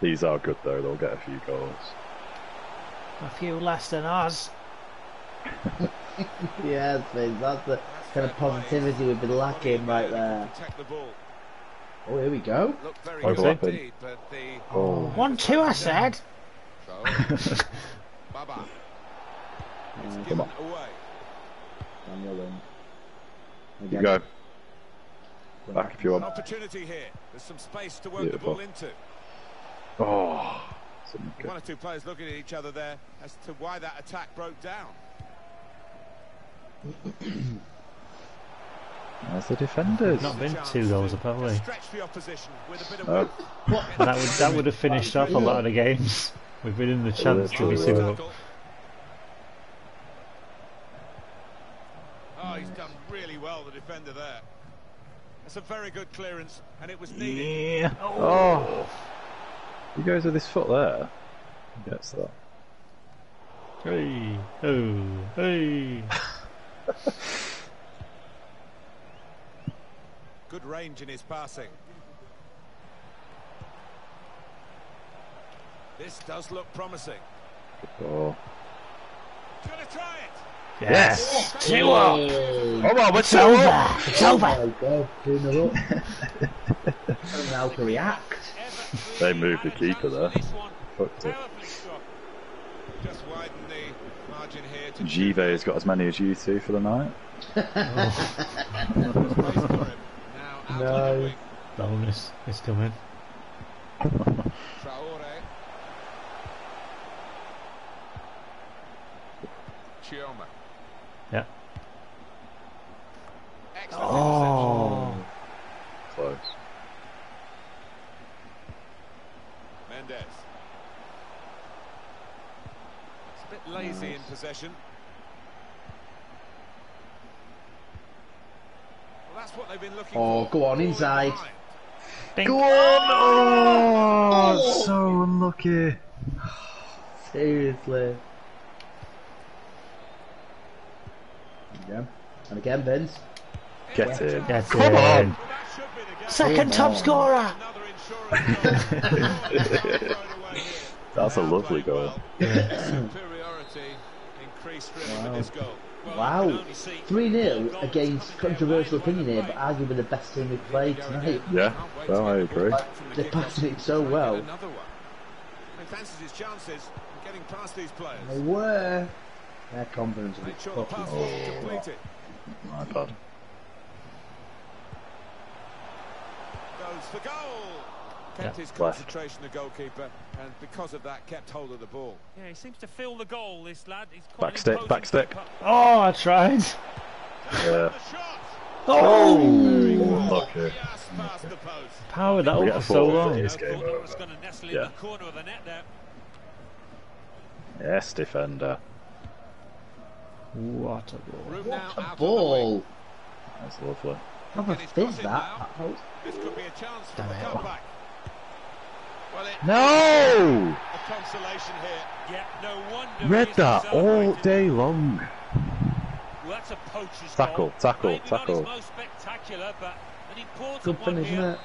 These are good though, they'll get a few goals. A few less than us. Yes, Vince, that's the kind of positivity we've been lacking right there. Oh, here we go. Overlapping. Oh. 1-2, I said. Come on. Daniel in. There you go. Back if you want. Opportunity here. There's some space to work the ball into. Oh. One or two players looking at each other there as to why that attack broke down. As the defenders, not been two goals apparently. No. That would have finished off a lot of the games. We've been in the chance to be two up. Oh, he's done really well, the defender there. That's a very good clearance, and it was needed. Yeah. Oh, he goes with his foot there. He gets that. Hey, oh, hey. Good range in his passing. This does look promising. Good ball. Gonna try it. Yes. 2-0. Come on, what's over? It's over. Oh my God, 2-0. I don't know how to react. They moved the keeper there. Fucked it. Just widen the margin here to Givet has got as many as you two for the night. Oh. No. Bonus is coming. Yeah. Oh. Close. Mendes. It's a bit lazy in possession. That's what they've been looking for. Go on, inside. Bing. Go on! Oh, so unlucky. Seriously. Yeah. And again, Vince. Get in. Get in. Come on! Second top scorer! That's a lovely goal. Superiority increased for this goal. Wow, 3-0 against controversial opinion here, but arguably the best team we've played tonight. Yeah, well, I agree. They're passing it so well. He fancies his chances in getting past these players. They were. Their confidence was fucking completed. My bad. Goes for goal. Kept his concentration, the goalkeeper, and because of that, kept hold of the ball. Yeah, he seems to feel the goal, this lad. He's quite back step. Oh, I tried. Yeah. Oh! Lucky. Power that over so long. Yeah. Yes, defender. What a ball. That's lovely. How much is that? This could be a chance for a comeback. Well, no! A consolation here. Yeah, no wonder. Read that all day long. Well, that's a poacher's goal. Tackle. Not his most spectacular, but an important one here.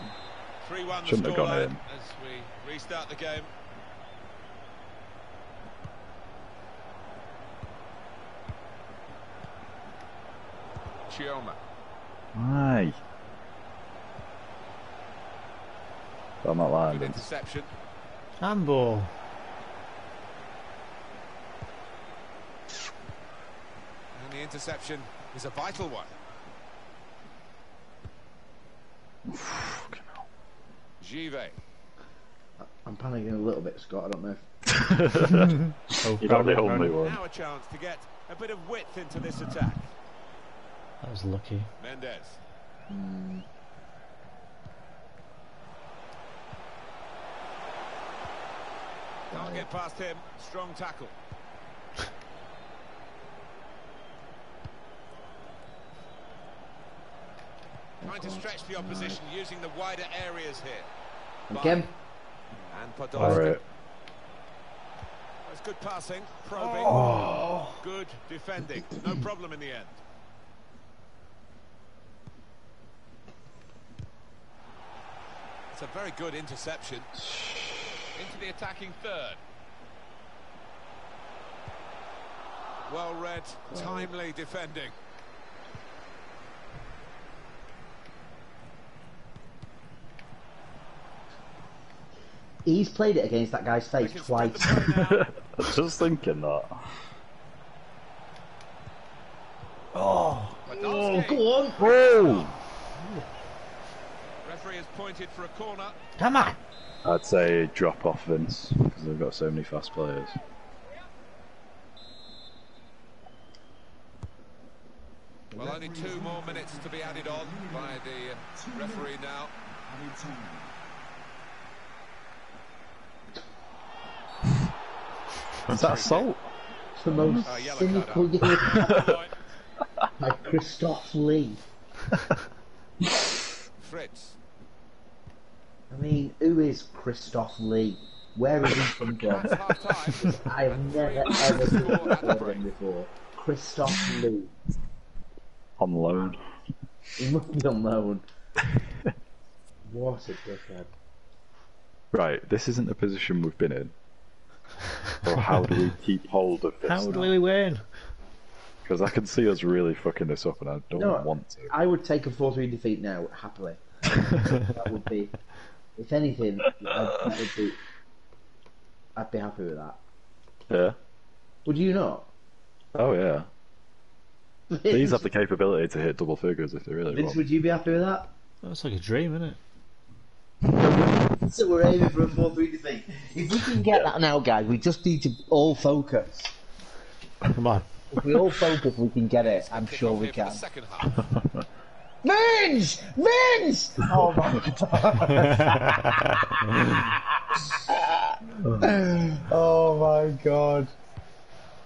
Shouldn't have gone in. As we restart the game. Chioma. Aye. I'm not lying. Interception. Handball. And the interception is a vital one. Jive. I'm panicking a little bit, Scott. I don't know. You're not the only one. Now a chance to get a bit of width into this attack. That was lucky. Mendes. Can't get past him. Strong tackle. Trying to stretch the opposition using the wider areas here. Again. And Podolski. It's good passing, probing, good defending. No problem in the end. It's a very good interception. Into the attacking third. Well read, timely defending. He's played it against that guy's face twice. I was just thinking that. Oh, oh, go on, bro! Referee has pointed for a corner. Come on! I'd say drop off Vince because they've got so many fast players. Well, only 2 more minutes to be added on by the referee now. Is that salt? It's the most cynical game by Christoph Lee. Fritz. I mean, who is Christoph Lee? Where is he from? I have never ever seen him before. Christoph Lee. On loan. He must be on loan. What a dickhead. Right, this isn't the position we've been in. Or how do we keep hold of this? How do we win? Because I can see us really fucking this up, and I don't want to. I would take a 4-3 defeat now, happily. That would be, if anything, I'd be happy with that. Yeah. Would you not? Oh yeah. These have the capability to hit double figures if they really want. Vince, would you be happy with that? That's like a dream, isn't it? So we're aiming for a 4-3 defeat. If we can get that now, guys, we just need to all focus. Come on. If we all focus, we can get it. I'm sure we can. Vince! Vince! Oh my god. Oh my god.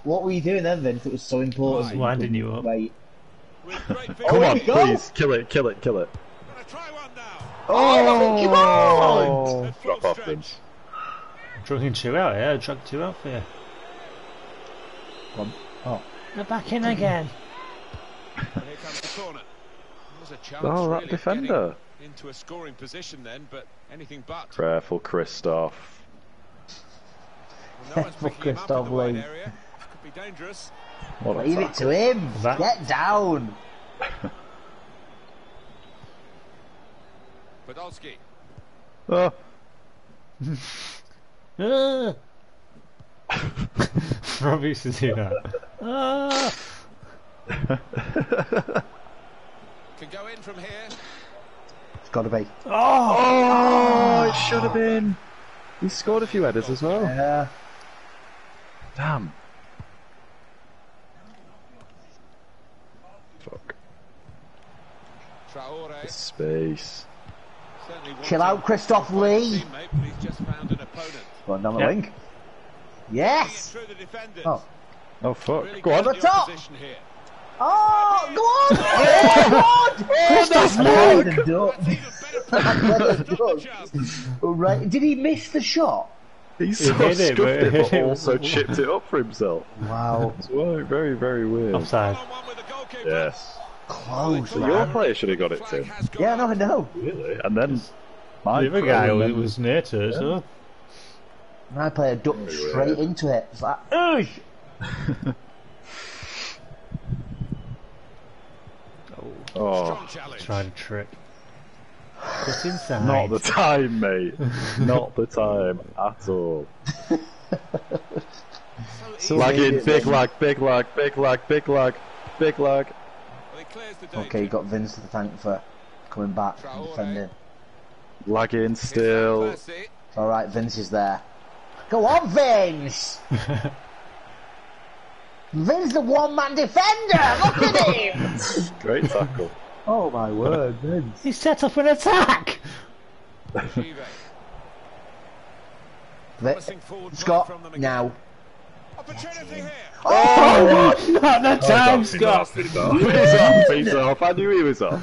What were you doing then, Vince? It was so important. I was winding you up. Wait. Come on, please. Kill it, kill it, kill it. Oh! Drop off Vince. Drugging 2 out, yeah. Drug 2 out for you. Come on. Oh. They're back in again. Well, here comes the corner. There's a chance that defender. Into a scoring position then, but anything but. Careful, Christoph. Well, no one's picking him up in the wide area. Could be dangerous. Leave it to him. That... Get down. Podolski. Oh. Rob used to do that. Can go in from here. It's got to be. Oh, oh, it should have been. He scored a few headers as well. Yeah. Damn. Fuck. Traoré. Space. Chill out, Christoph Lee. Go on down the link. Yes. Oh, oh fuck! Really go on the top. Here. Oh, go on! Christoph Lee. Right? Did he miss the shot? He sort of scuffed it, but also chipped it up for himself. Wow. It's very, very weird. Offside. Yes. Close. So your player should have got it too. Yeah, no, I know. Really? And then my other guy was near to it, so my player ducked straight into it. It's like, ugh. Oh, trying to trick. It's inside. Not the time, mate. Not the time at all. So lagging, big lag, big lag, big lag, big lag, big lag. Okay, got Vince to thank for coming back and defending. Lagging still. It's alright, Vince is there. Go on, Vince! Vince the one-man defender! Look at him! Great tackle. Oh my word, Vince. He set up an attack! Scott, now. Opportunity here. Oh, oh not that time, oh, Scott! He's off. I knew he was off.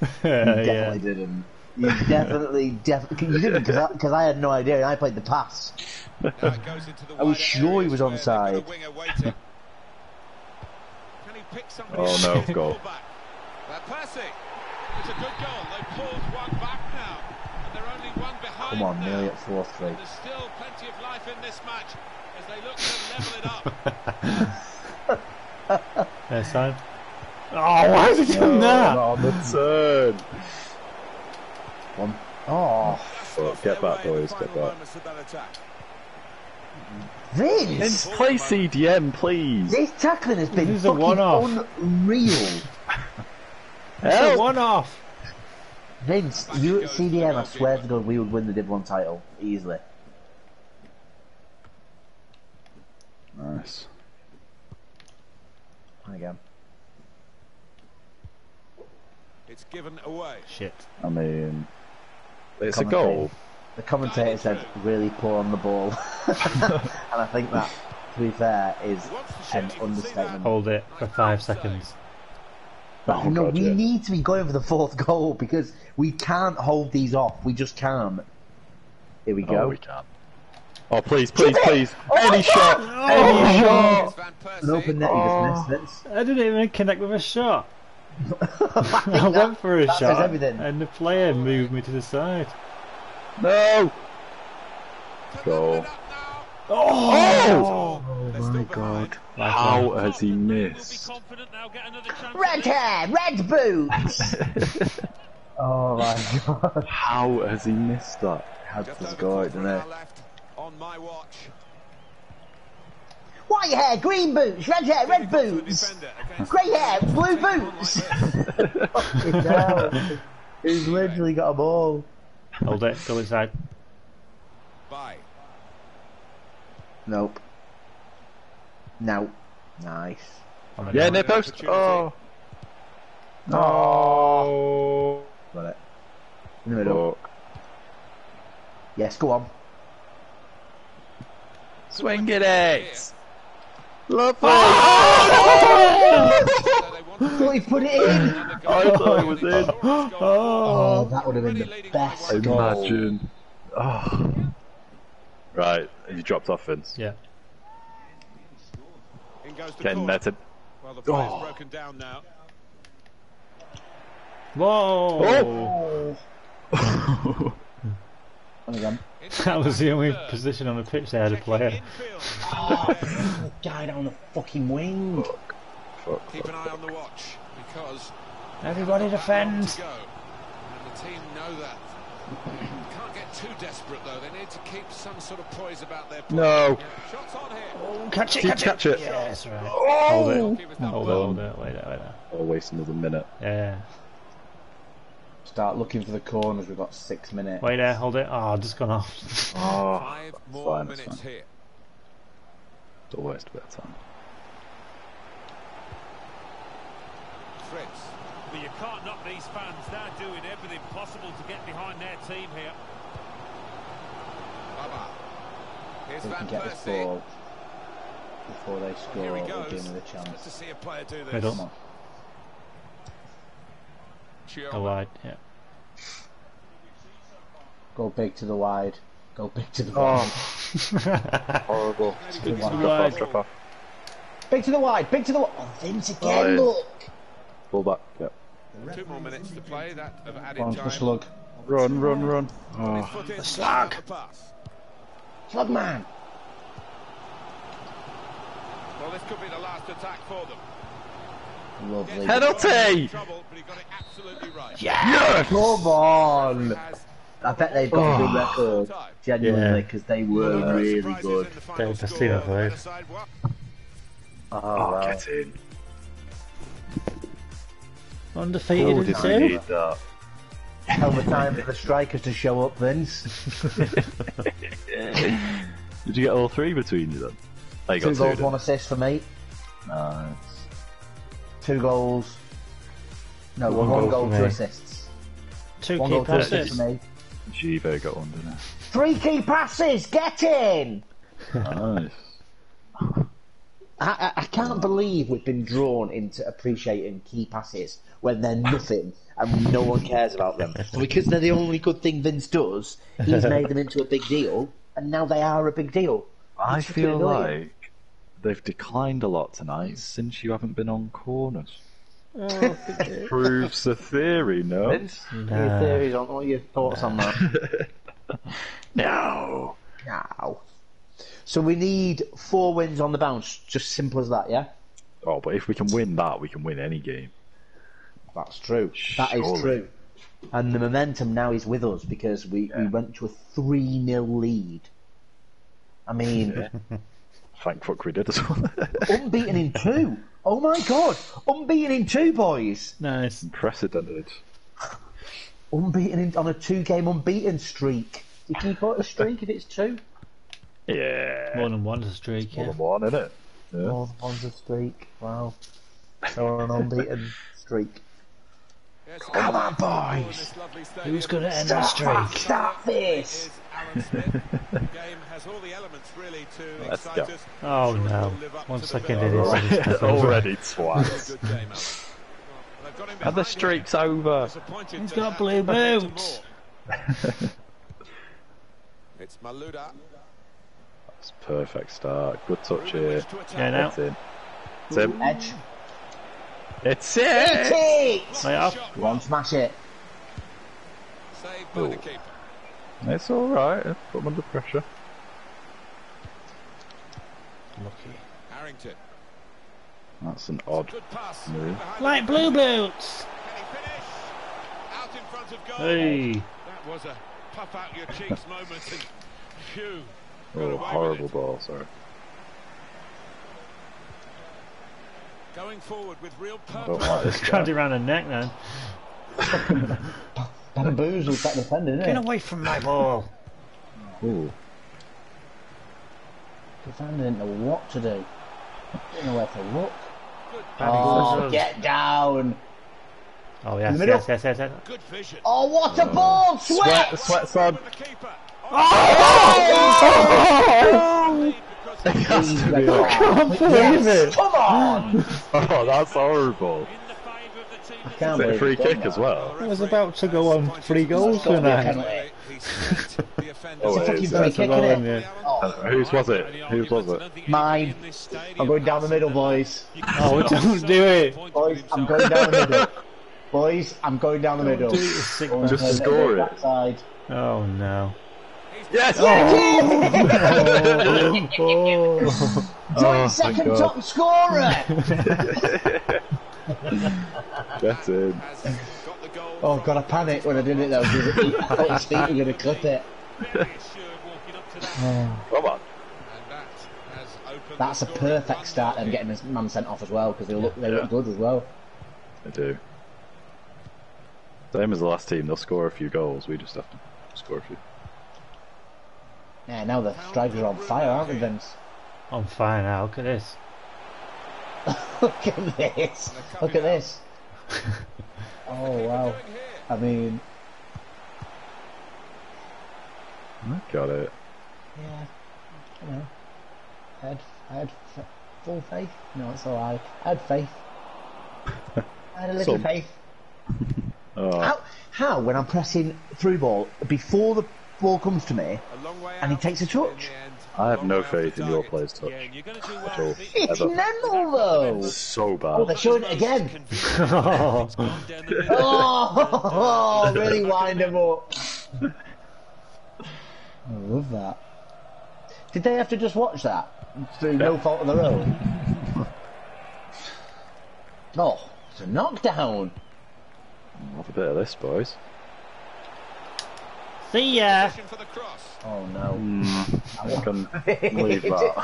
You definitely didn't. You definitely you didn't, because I had no idea and I played the pass. I was sure he was onside. Oh no, goal. It's a good goal. They pulled one back now. And they're only one behind. Come on, nearly at 4-3. There's still plenty of life in this match as they look to level it up. Airside. Oh, why is he doing that? On the turn. One. Oh. Well, get back, boys. Get back. Vince! Play CDM, please. This tackling has been fucking unreal. It's a one-off. Vince, you at CDM, I swear to God, we would win the Div 1 title easily. Nice. There you go. It's given away. Shit. I mean, it's a goal. The commentator said, really poor on the ball. And I think that, to be fair, is an understatement. Hold it for 5 seconds. Oh, no, God, we need to be going for the 4th goal because we can't hold these off. We just can't. Here we go. Oh, we can't. Oh, please, please, please. Oh, any shot! Oh, any shot! An open net, you just missed it. I didn't even connect with a shot. I went for a shot, and the player moved me to the side. No! Goal. Oh! Oh my God. How has he missed? Red hair, red boots! Oh my God. How has he missed that? Had to go out, didn't it? White hair, green boots, red hair, red boots! Grey hair, blue boots! Fucking hell. He's literally got them all. Hold it, go inside. Bye. Nope. No. Nice. Yeah, near post. Oh. No. Got it. In the middle. Yes, go on. Swing it, X. Love it. I thought he put it in. I thought it was in. Oh, that would have been the best. Imagine. Oh. Right, you dropped off, Vince. Yeah. Ken netted. Well, the player's broken down now. Whoa! Oh. That was the only position on the pitch they had a player. Oh, guy down the fucking wing. Fuck. Keep an eye on the watch because everybody defends. And the team know that. Can't get too desperate though. They need to keep some sort of poise about their play. No. Shots on here. Oh, catch it, catch it. Yes, right. Oh. Hold it. Hold it. Wait there, Oh, waste another minute. Yeah. Start looking for the corners. We've got 6 minutes. Wait there. Hold it. Oh, just gone off. Oh. 5 more minutes here. The worst bit of time. Fritz. But you can't knock these fans. They're doing everything possible to get behind their team here. Here's Van Persie. Before they score, we'll give them the chance. Let's see a player do this. Come on. The wide, yeah. Go big to the wide. Go big to the wide. Horrible. Big to the wide. Big to the wide. Big to the wide. Oh, Vince again, look. Pull back, yep. 2 more minutes to play, that of added time. The slug. Run, run, run. Oh. The slug! Slug man! Well, this could be the last attack for them. Lovely. Penalty! Yes! Come on! I bet they've got a good record, genuinely, because they were really good. They were just team players. Oh, get in. Undefeated in 2. Hell of a time for the strikers to show up, Vince. Did you get all 3 between you then? Oh, you 2 goals, 1 assist for me. Nice. 2 goals. No, 1 goal, 2 assists. 1 goal, 2 assists for me. Givet got one, didn't it? 3 key passes, get in! Nice. I can't believe we've been drawn into appreciating key passes when they're nothing and no one cares about them. But because they're the only good thing Vince does, he's made them into a big deal, and now they are a big deal. I feel like they've declined a lot tonight since you haven't been on corners. Oh, proves the theory, no? Vince, your theories on, what are your thoughts on that? No! No. So we need 4 wins on the bounce, just simple as that, yeah? Oh, but if we can win that, we can win any game. That's true. Surely. That is true. And the momentum now is with us because we went to a 3-0 lead. I mean... Yeah. Thank fuck we did as well. Unbeaten in 2! Oh my god! Unbeaten in 2, boys! Nice. Unprecedented. Unbeaten on a 2-game unbeaten streak. You can call it a streak if it's 2? Yeah. More than one's a streak, yeah. More than one, isn't it? Yeah. More than one's a streak. Wow. Or an unbeaten streak. Come on, boys! Who's going to end the streak? Stop this! Let's go. Oh no. One second it is. Already twice. And the streak's over. He's got blue boots. It's Maluda. That's a perfect start. Good touch here. Yeah, now. It's in. Tim. Edge. It's it! It's it! Right up. Go on, smash it. Oh. It's alright. Put him under pressure. Lucky. Harrington. That's an odd move. Like blue boots! Can he finish? Out in front of goal. Hey! That was a puff out your cheeks moment. And phew. Oh, horrible ball, sorry. Going forward with real purpose. It's trying to round her neck, man. Bamboozled that defender, isn't it? Get away from my ball. Ooh. Defender didn't know what to do. Didn't know where to look. Oh, get down. Oh, yes. Good vision. Oh, what a ball! Sweat! Sweat, son. Oh! It has to be on. I can't believe it! Come on! Oh, that's horrible. Is it a free kick as well? I was about to go on 3 goals tonight. Oh, it's a fucking free kick, isn't it? Whose was it? Whose was it? Mine. I'm going down the middle, boys. Oh, don't do it! Boys, I'm going down the middle. Boys, I'm going down the middle. Just score it. Oh no. Yes! Oh, joint second top scorer! That's it. Oh god, I panicked when I did it though. I thought his feet were going to clip it. Come on. That's a perfect start and getting this man sent off as well because they look good as well. They do. Same as the last team, they'll score a few goals, we just have to score a few. Yeah, now the strikers are on fire, aren't they, Vince? On fire now, look at this. Look at this! Look at this! Oh, wow. I mean... I got it. Yeah, you know. I had full faith. No, it's alright. I had faith. I had a little faith. Oh. How, when I'm pressing through ball, before the ball comes to me and he takes a touch. I have no faith in your player's touch at all. It's Nendel though! It's so bad. Oh, they're showing it again! Oh, really wind him up. I love that. Did they have to just watch that? Through no fault of their own? Oh, it's a knockdown! Have a bit of this, boys. See ya! Oh no. I can believe that.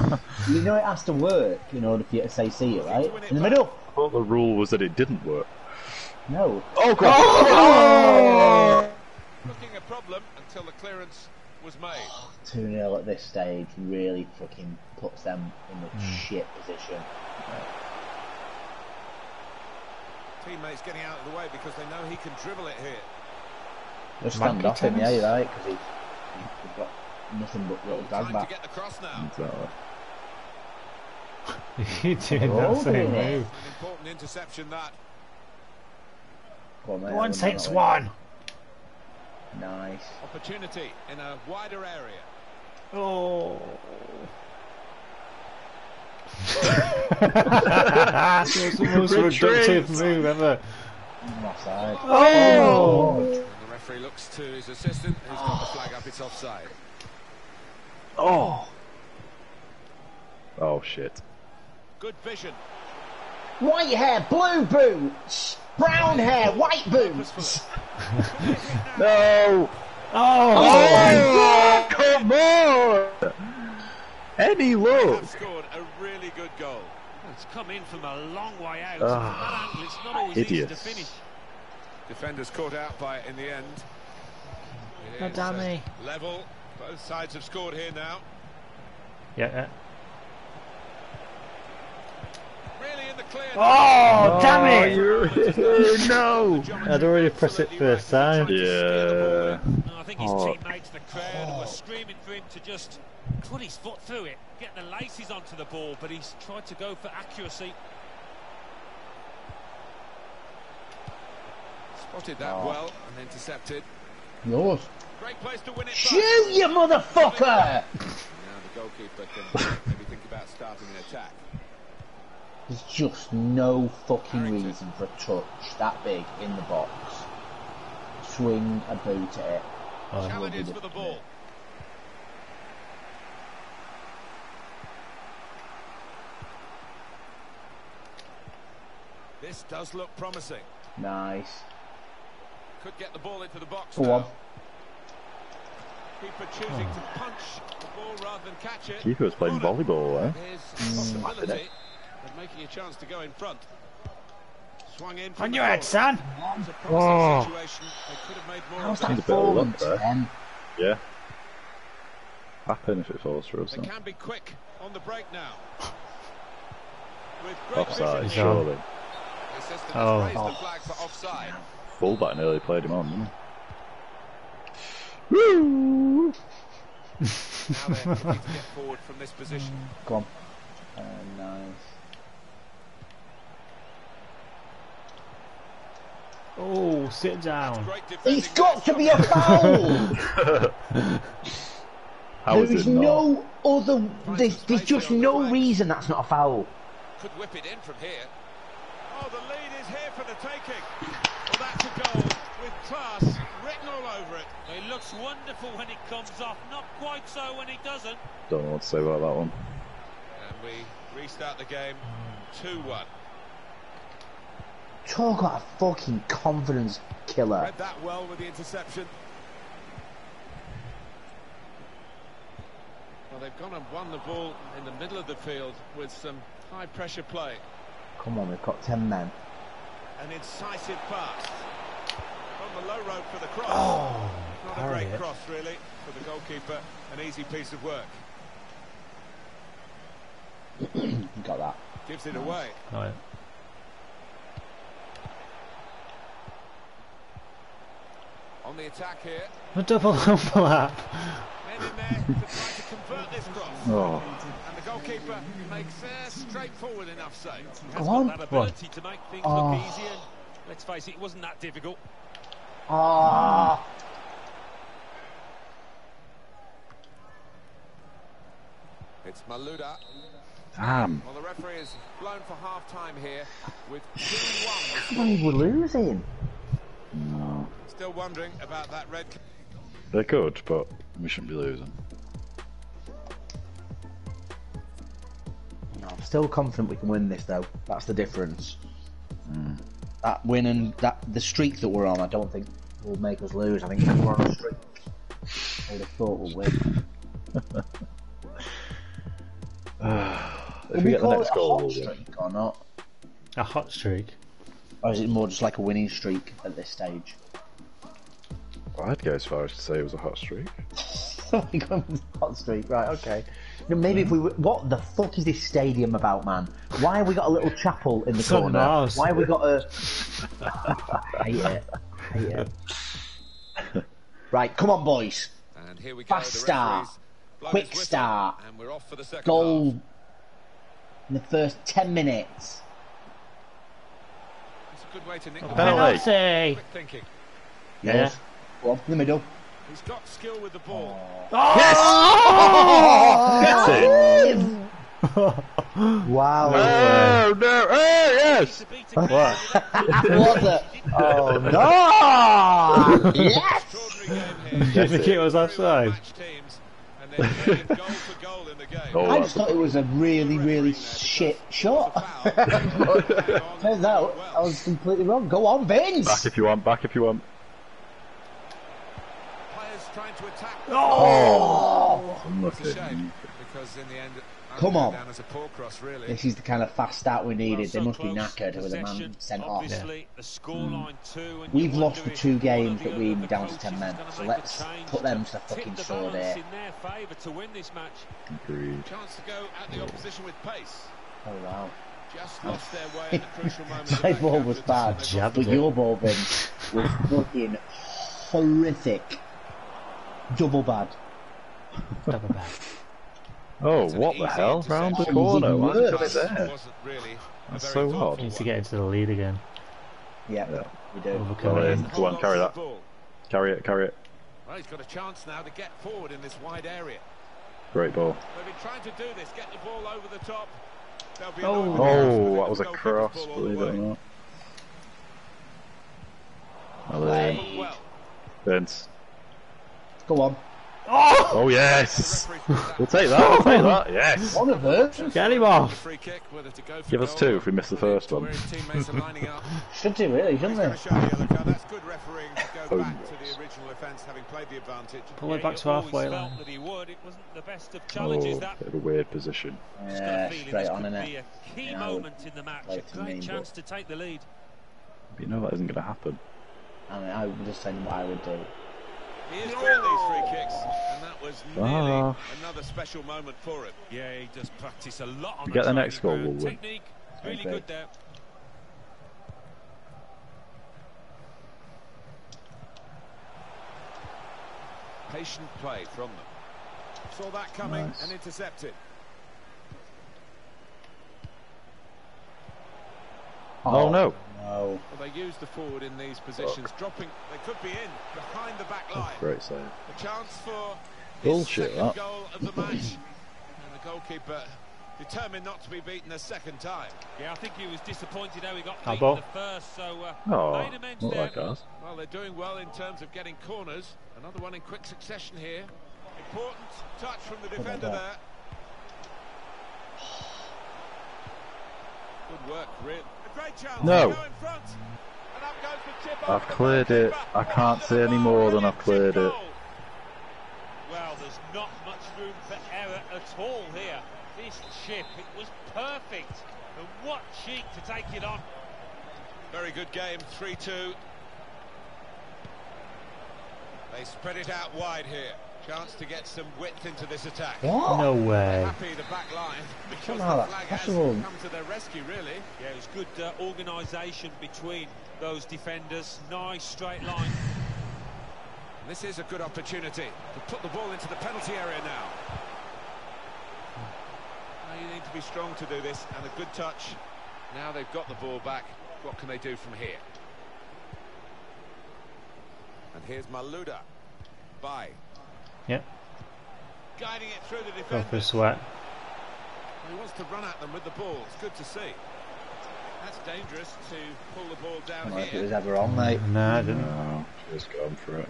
You know it has to work in order for you to say see ya, right? In the middle! I thought the rule was that it didn't work. No. Oh god! Oh! Looking a problem until the clearance was made. 2-0 at this stage really fucking puts them in the shit position. Right. Teammates getting out of the way because they know he can dribble it here. Just stand off him, yeah, you're right, because he's got nothing but little dad back. Exactly. You're doing that same move. Important interception that. One takes one. Nice. Opportunity in a wider area. Oh. That's the most reductive move ever. Offside. Oh. And the referee looks to his assistant, who's got the flag up. It's offside. Oh. Oh shit. Good vision. White hair, blue boots, brown hair, white boots. No. Oh, oh my God. Come on. Any look. They've scored a really good goal. It's come in from a long way out. Oh, it's not always hideous. Easy to finish. Defenders caught out by it in the end. It is level. Both sides have scored here now. Yeah. Really in the clear. Oh, damn it! Oh, no! I'd already pressed it first time. Yeah. I think his teammates, the crowd, were screaming for him to just put his foot through it, get the laces onto the ball, but he's tried to go for accuracy. Spotted that well and intercepted. Yours. Great place to win it. Shoot, you motherfucker! Now the goalkeeper can maybe think about starting an attack. There's just no fucking reason for a touch that big in the box. Swing a boot at it. Challenges for the ball. This does look promising. Nice. Could get the ball into the box. Go on. Keeper choosing to punch the ball rather than catch it. Keeper was playing volleyball, eh? Possibility. They're making a chance to go in front. Swung in on your head, son! Oh! How's that falling? Yeah. Happen if it falls through. They can be quick on the break now. With great offside, surely. Oh. Fullback nearly played him on, didn't he? Woo! Now they're looking to get forward from this position. Come on. Nice. Oh, sit down. It's got to be a foul. There's just no reason that's not a foul. Could whip it in from here. Oh, the lead is here for the taking. Well, that's a goal with class written all over it. It looks wonderful when it comes off. Not quite so when it doesn't. Don't know what to say about that one. We restart the game 2-1. Talk about a fucking confidence killer. Read that well with the interception. Well, they've gone and won the ball in the middle of the field with some high pressure play. Come on, we've got 10 men. An incisive pass from the low road for the cross. Oh, not a great cross really for the goalkeeper. An easy piece of work. Got that. Gives it away. Right. On the attack here. A double overlap. Men in there to try to convert this cross. And the goalkeeper makes a straightforward enough save. Has got that ability to make things look easier. Let's face it, it wasn't that difficult. It's Maluda. Damn. Well, the referee is blown for half-time here with 2-1. We're losing. No. Still wondering about that red. They're good, but we shouldn't be losing. No, I'm still confident we can win this, though. That's the difference. That win and the streak that we're on, I don't think will make us lose. I think if we're on a streak, I would have thought we'll win. If we get the next goal, we'll win. Or not? A hot streak? Or is it more just like a winning streak at this stage? Well, I'd go as far as to say it was a hot streak. Hot streak, right? Okay. No, maybe if we were, what the fuck is this stadium about, man? Why have we got a little chapel in the corner? Why have we got a? I hate it. I hate it. Right, come on, boys. And here we go. Fast start. Quick start. And we're off for the second goal half. In the first 10 minutes. That's a good way to nick the penalty. Yes. Go on, in the middle. He's got skill with the ball. Oh. Yes! Oh. That's it! Wow. Oh, no! Oh, yes! What? Was it? Oh, no! Yes! Do you think it was offside? I just thought it was a really, really shit shot. Turns out I was completely wrong. Go on, Vince! Back if you want, back if you want. Trying to attack. Oh! It's a shame, because in the end, come on. Down as a poor cross, really. This is the kind of fast start we needed. They must be knackered with a man sent off. We've lost the two games that we were down to 10 men, so let's put them to the fucking sword here. Oh wow. Just lost their way at the crucial moment. My ball was bad, but your ball, Vince, was fucking horrific. Double bad. Double bad. Oh, what the hell? Round the corner. Why did you put it there? That's so hard. We need to get into the lead again. Yeah, yeah. We do. Overcome it. Go on, carry that. Carry it, carry it. Well, he's got a chance now to get forward in this wide area. Great ball. They've been trying to do this, get the ball over the top. Oh, that was a cross, believe it or not. Well, Vince. Go on. Oh, oh yes! We'll take that, we'll take that, yes! One of them! Get him off! Give us two if we miss the first one. Should do really, shouldn't they? Pull it back to halfway line. Oh, bit of a weird position. Yeah, straight on in it. But you know that isn't going to happen. I mean, I would just say what I would do. He has got these free kicks, and that was nearly another special moment for him. Yeah, he does practice a lot on the next goal, we'll win. Technique, really good there. Patient play from them. Saw that coming and intercepted. Oh, no. Well, they use the forward in these positions. Dropping, they could be in behind the back line. Great save. A chance for bullshit that goal of the match, and the goalkeeper determined not to be beaten a second time. Yeah, I think he was disappointed how he got beaten the first. So made amends there. Well, they're doing well in terms of getting corners. Another one in quick succession here. Important touch from the defender there. Good work, Ritt. No! I've cleared it. I can't say any more than I've cleared it. Well, there's not much room for error at all here. This chip, it was perfect. And what cheek to take it on. Very good game, 3-2. They spread it out wide here. Chance to get some width into this attack. What? No way. Happy the back line because the flag has come to their rescue, really. Yeah, it was good organisation between those defenders. Nice straight line. And this is a good opportunity to put the ball into the penalty area now. Now you need to be strong to do this, and a good touch. Now they've got the ball back. What can they do from here? And here's Maluda. Bye. Yep. Guiding it through the defense. Go for a sweat. He wants to run at them with the ball. It's good to see. That's dangerous to pull the ball down. I don't know if it was ever on, mate. No, I didn't. No, just going for it.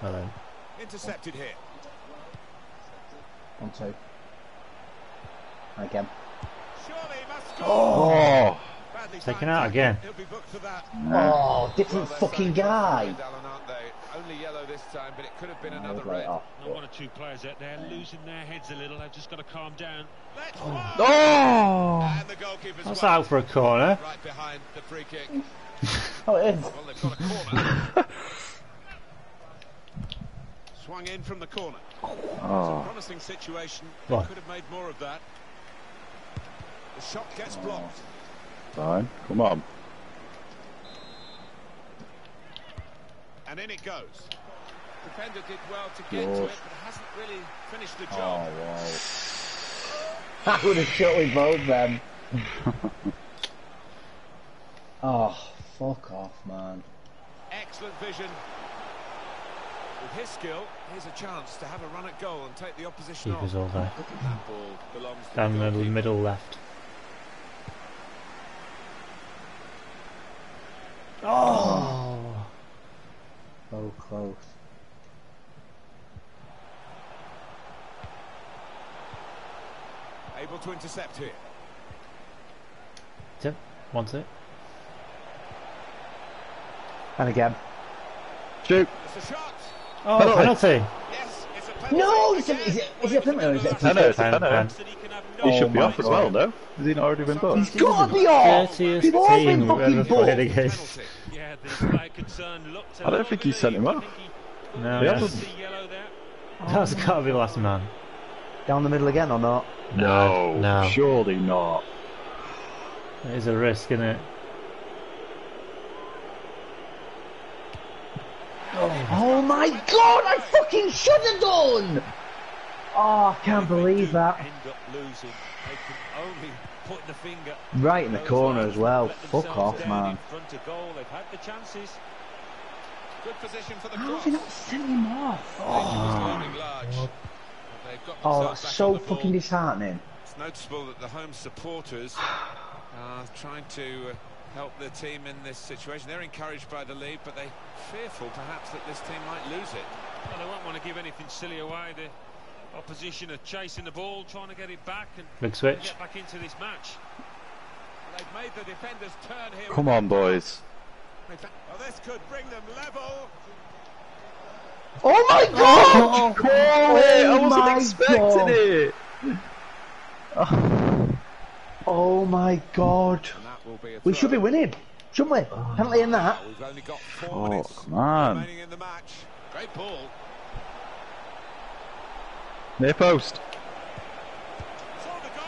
Hello. Intercepted here. 1-2. Again. Surely he must score. Oh. Taken out again. Oh, different fucking guy. Only yellow this time, but it could have been another red. One or two players out there losing their heads a little. They've just got to calm down. Oh! That's out for a corner. Right behind the free kick. Oh, it is. Well, they've got a corner. Swung in from the corner. Oh. Promising situation. They could have made more of that. The shot gets blocked. Come on. And in it goes. Defender did well to get to it, but hasn't really finished the job. Oh, wow. That would have shot with both them. Oh, fuck off, man. Excellent vision. With his skill, here's a chance to have a run at goal and take the opposition off. All there. That ball belongs to down the middle left. Oh! So close. Able to intercept here. Tim wants it. And again. Shoot. It's a shot. Oh, penalty. Yes, it's a penalty. No, is it a penalty or is it a penalty? No, it's a penalty. He should be off as well, though. Has he not already been booked? He's got to be off! He's always been fucking booked! I don't think he sent him off. No, that's got to be the last man. Down the middle again or not? No, no, surely not. It is a risk, isn't it? Oh my god, I fucking should have done! Oh, I can't believe that. Right in the corner as well. Fuck off, man. How have they not sent him off? Oh, that's so fucking disheartening. It's noticeable that the home supporters are trying to help their team in this situation. They're encouraged by the lead, but they're fearful perhaps that this team might lose it. Well, they won't want to give anything silly away. The opposition are chasing the ball, trying to get it back and big switch. Get back into this match. They've made the defenders turn here. Come on, boys. Well, this could bring them level. Oh my god! Oh, I wasn't expecting it. Oh my god. We should be winning, shouldn't we? Penalty in that. We've only got 4 minutes remaining in the match. Great ball. Near post.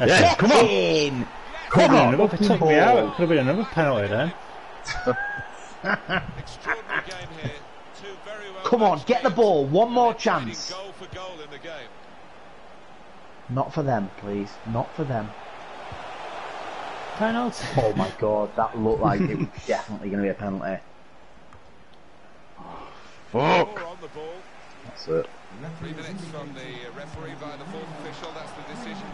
Yes, come on! Come on! It took me out. It could have been another penalty then. Extraordinary game here. Two very well. Come on, get the ball. One more chance. Goal for goal in the game. Not for them, please. Not for them. Penalty. Oh my god, that looked like it was definitely going to be a penalty. Oh, fuck! That's it. 3 minutes from the referee by the fourth official, that's the decision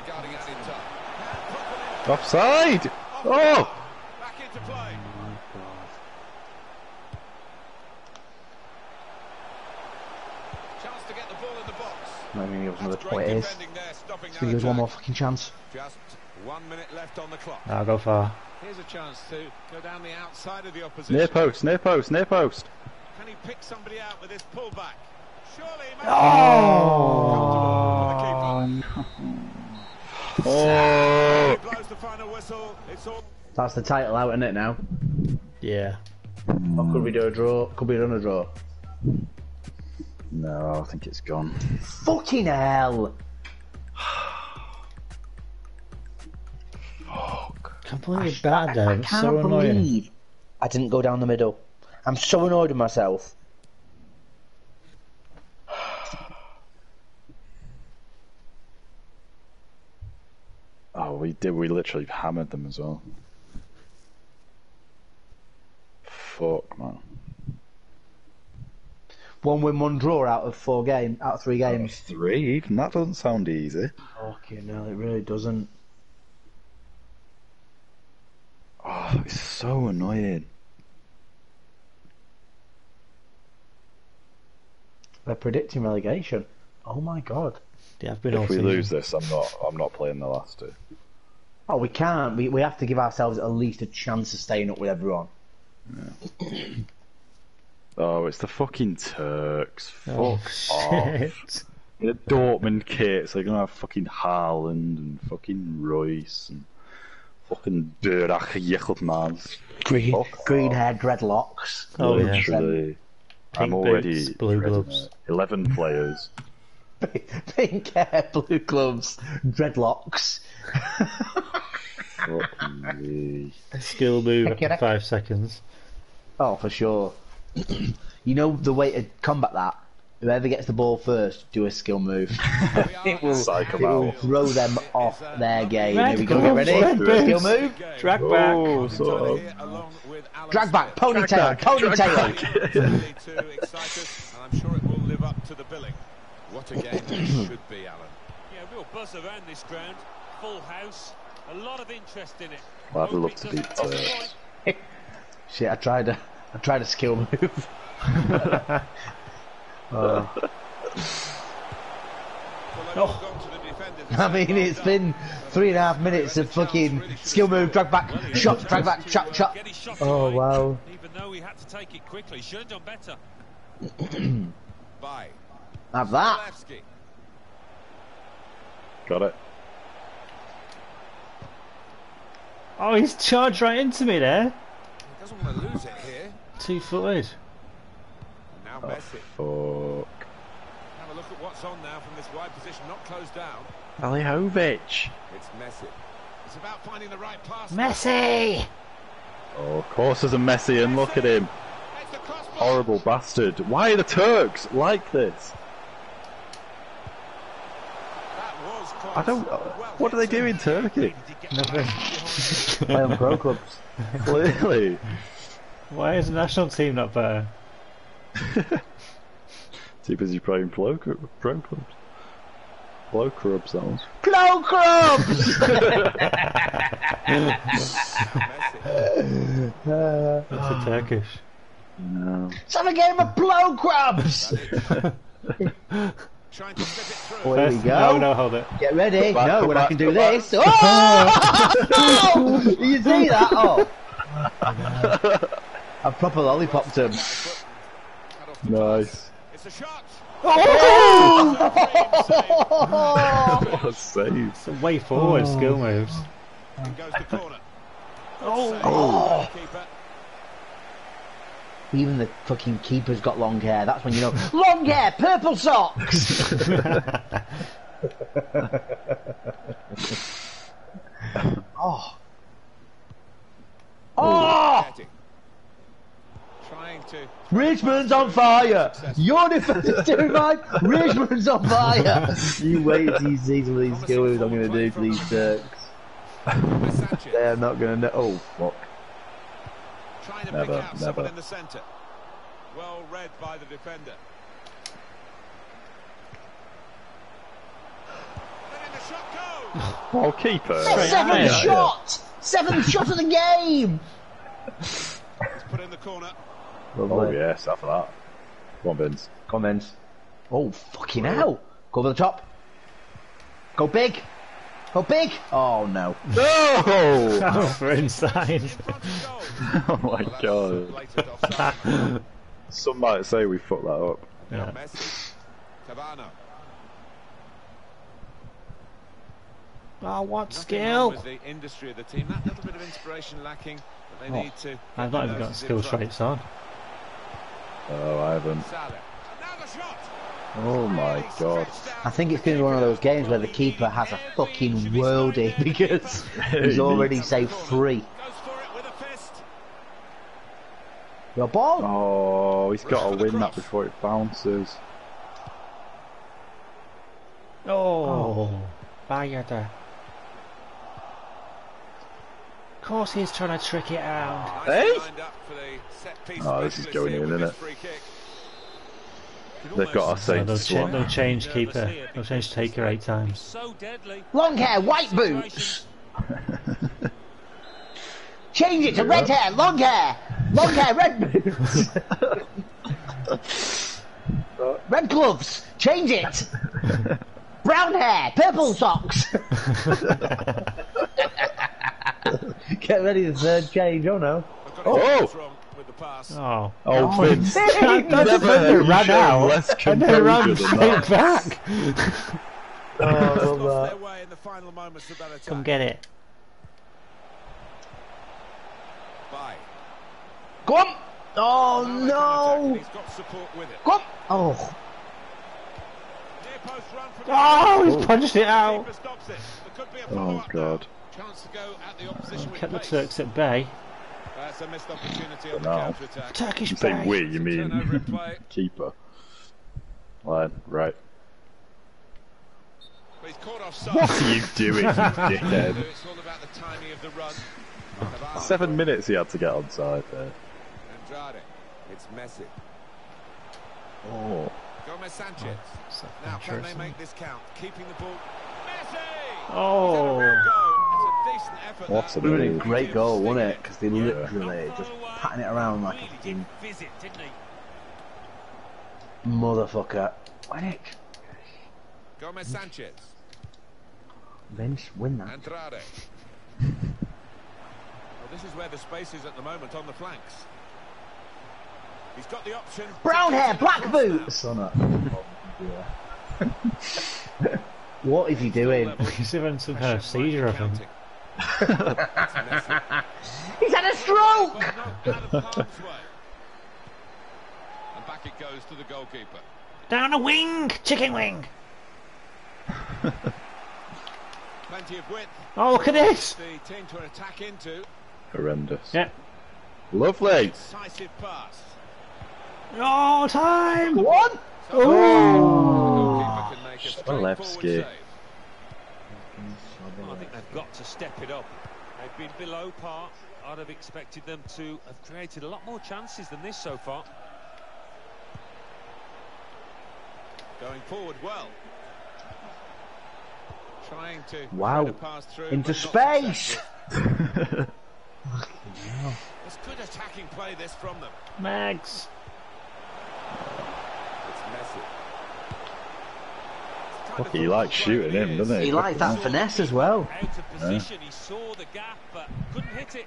regarding Anita. Offside! Oh! Back into play. Oh my god. Chance to get the ball in the box. I mean, it was another point. It is. So there's one more fucking chance. Just 1 minute left on the clock. I'll go far. Here's a chance to go down the outside of the opposition. Near post, near post, near post. Can he pick somebody out with this pullback? Surely he might. Oh, he blows the final whistle. It's all. That's the title out, isn't it now? Yeah. Or could we do a draw? Could we run a draw? No, I think it's gone. Fucking hell! Completely bad, Dave. I can't believe I didn't go down the middle. I'm so annoyed with myself. Oh, we did. We literally hammered them as well. Fuck, man. One win, one draw out of three games. Three? Even that doesn't sound easy. Fucking hell, it really doesn't. Oh, it's so annoying. They're predicting relegation. Oh my god. Yeah, if we lose this, I'm not playing the last two. Oh, we can't. We have to give ourselves at least a chance of staying up with everyone. Yeah. Oh, it's the fucking Turks. Oh, fuck shit. Off. The Dortmund kits. They're gonna have fucking Haaland and fucking Royce and fucking Durach Yechelmans. Green hair dreadlocks. Oh, literally. Yeah. I'm already boots, blue gloves. 11 players. Pink hair, blue gloves, dreadlocks. Fuck me. Skill move after 5 seconds. Oh, for sure. You know the way to combat that? Whoever gets the ball first, do a skill move. it will throw them off their game. Here we go, get ready. Skill move. Drag back. Oh, sort of. Drag back, ponytail, ponytail. And I'm sure it will live up to the billing. What a game this should be, Alan. Yeah, real buzz around this ground. Full house. A lot of interest in it. Well, I'd love to beat it. Shit, I tried a skill move. I mean, it's been 3.5 minutes of fucking skill move, drag back, shot, drag back, chop. Oh wow! Even though he had to take it quickly, should have done better. Have that. Got it. Oh, he's charged right into me there. He doesn't want to lose it here. 2-footed. Oh, fuck. Have a look at what's on now from this wide position, not closed down. Alihovic. It's Messi. It's about finding the right pass. Messi! Oh, of course there's a Messi, and look at him. Horrible bastard. Why are the Turks like this? I don't... What do they do in Turkey? Nothing. Play on pro clubs. Clearly. Why is the national team not better? Too busy playing pro clubs. Blow crubs, that was. Blow crubs! That's a Turkish. No. Let's have a game of blow crubs! Trying to slip it through. There we go. No, hold it. Get ready. Back, no, when back, I can do this. Back. Oh! Did you see that? Oh. I proper lollipopped him. Nice. It's a shot. Oh! What a save. It's a way forward skill moves. And goes the corner. Oh. Even the fucking keeper's got long hair. That's when you know. Long hair, purple socks. Oh. Richmond's on fire! Your defense is doing mine! Richmond's on fire! You wait till you see some of these skill moves I'm going to do to these Turks. They are not going to know. Oh, fuck. Trying to pick out someone in the centre. Well read by the defender. And then the shot goes! Oh, keeper! Seventh shot! Yeah. Seventh shot of the game! It's put in the corner. Lovely. Oh yes, after that. Come on, Vince. Come on, Vince. Oh, fucking hell. Go over the top. Go big. Go big. Oh, no. No! Oh, for inside. Oh, my God. Some might say we fucked that up. Yeah. Oh, what skill? With the industry of the team. That little bit of inspiration lacking, but they need to... I've not even got skill traits on. Oh, I haven't. Oh my God. I think it's going to be one of those games where the keeper has a fucking worldie because he's already saved 3. Your ball? Oh, he's got to win that before it bounces. Oh. Bayada. Of course he's trying to trick it out. Hey? Oh, this is going in, isn't it? They've got us saved. They'll change keeper. They'll change taker 8 times. Long hair, white boots! Change it to red hair, long hair! Long hair, red boots! Red gloves! Change it! Brown hair, purple socks! Get ready the third change, oh no. Oh! Oh, Vince! Never ran out! And they ran straight back! Oh, I love that. Come get it. Go on! Oh no! Go on! Oh! Oh, he's punched it out! Oh God. Kept the Turks at bay. That's a missed opportunity on the counter-attack. Turkish play. We, you mean keeper. Right. He's caught offside. What are you doing, you dickhead? It's all about the timing of the run. 7 minutes he had to get onside there. Andrade, it's Messi. Oh. Gomez Sanchez. Oh, now can they make this count? Keeping the ball. Messi! Oh. What a really great goal, wasn't it? Because they literally just patting it around like a fucking motherfucker. Wanick. Gomez Sanchez. Vince, win that. Andrade. Well, this is where the space is at the moment on the flanks. He's got the option. Brown hair, black boots. What is he doing? He's having some kind of seizure, I think. He's had a stroke. And back it goes to the goalkeeper. Down a wing, chicken wing. Plenty of width. Oh, look at this! The team to attack into. Horrendous. Yeah. Lovely. Decisive pass. Oh, time! One! Oh! Smalewski. I think they've got to step it up. They've been below par. I'd have expected them to have created a lot more chances than this so far. Going forward well. Trying to pass through into space. It's good attacking play this from them. Mags. It's Messi. Fuck, he likes shooting him, doesn't he? He likes that finesse as well. Out of position, he saw the gap but couldn't hit it.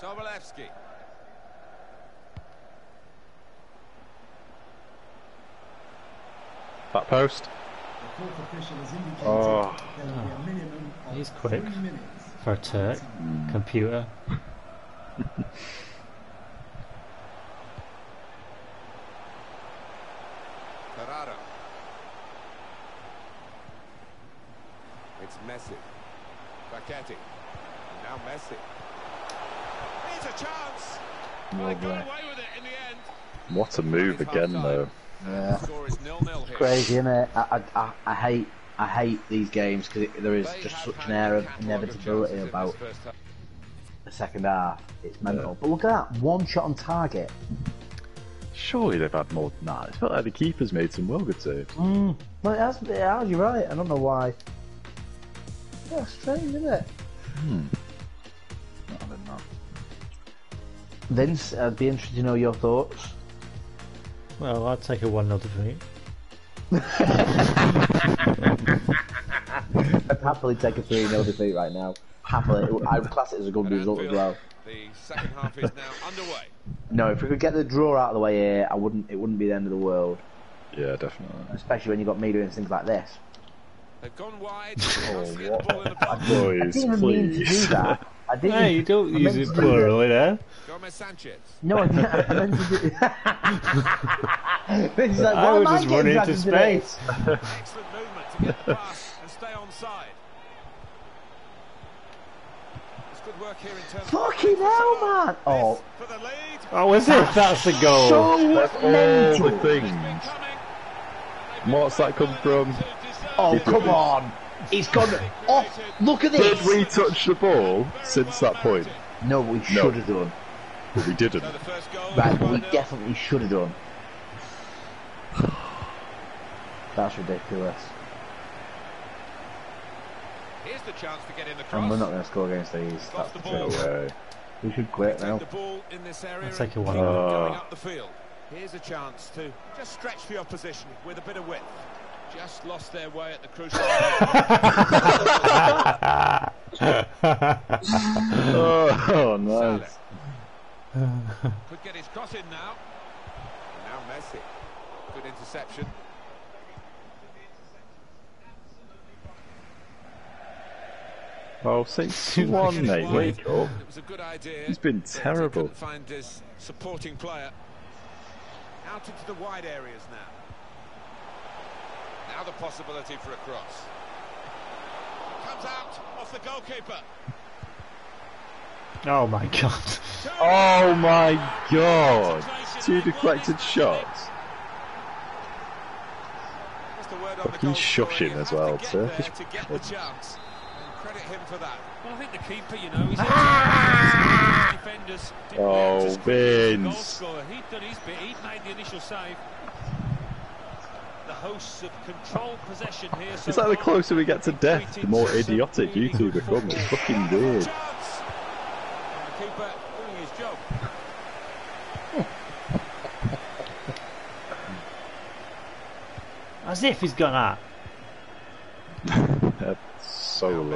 Sobolewski. Back post. Oh, he's quick for a Turk. Computer. Ferrara. It's Messi. Bacchetti. Now Messi. It's a chance. They got away with it in the end. What a move again, though. Yeah. It's crazy, isn't it? I hate these games because there is just such an air of inevitability about the second half. It's mental. Yeah. But look at that, one shot on target. Surely they've had more than that. It's felt like the keeper's made some well good saves. Well, it hasn't. You're right. I don't know why. Yeah, strange, isn't it? I don't know. Vince, I'd be interested to know your thoughts. Well, I'd take a 1-0 defeat. I'd happily take a 3-0 defeat right now. Happily. I would class it as a good result as well. The second half is now underway. No, if we could get the draw out of the way here, it wouldn't be the end of the world. Yeah, definitely. Especially when you've got me doing things like this. They've gone wide. Boys, please. Hey, you don't use it plurally there. Gomez Sanchez. No, I meant to do this. Is like, I would just run into space. Excellent movement to get the pass and stay on side. It's good work here in terms of... Fucking hell, man! Oh. Oh, is it? That's the goal. So that's all the things. What's that come from? Oh, come on. He's gone off. Look at this. Did we touch the ball since that point? No, we should have done. But we didn't. Right, we definitely should have done. That's ridiculous. Here's the chance to get in the cross. And we're not going to score against these. That's the way. We should quit now. I'll take a 1-0. Here's a chance to just stretch the opposition with a bit of width. Just lost their way at the crucial moment. Oh, nice. Could get his cross in now. And now Messi. Good interception. Oh, 6-1, mate. Wake up. It was a good idea. He's been terrible. Couldn't find his supporting player. Out into the wide areas now. Now the possibility for a cross. comes out off the goalkeeper. Oh my god. Oh my god. Two deflected shots. Fucking shushing as well. Turkish. Credit him for that. Well, I think the keeper, you know, he's defenders. Oh, Vince. He'd done his bit. He'd made the initial save. The hosts of controlled possession here. It's like the closer we get to death, the more idiotic you two become. It's fucking weird. The keeper doing his job. As if he's gone out. Room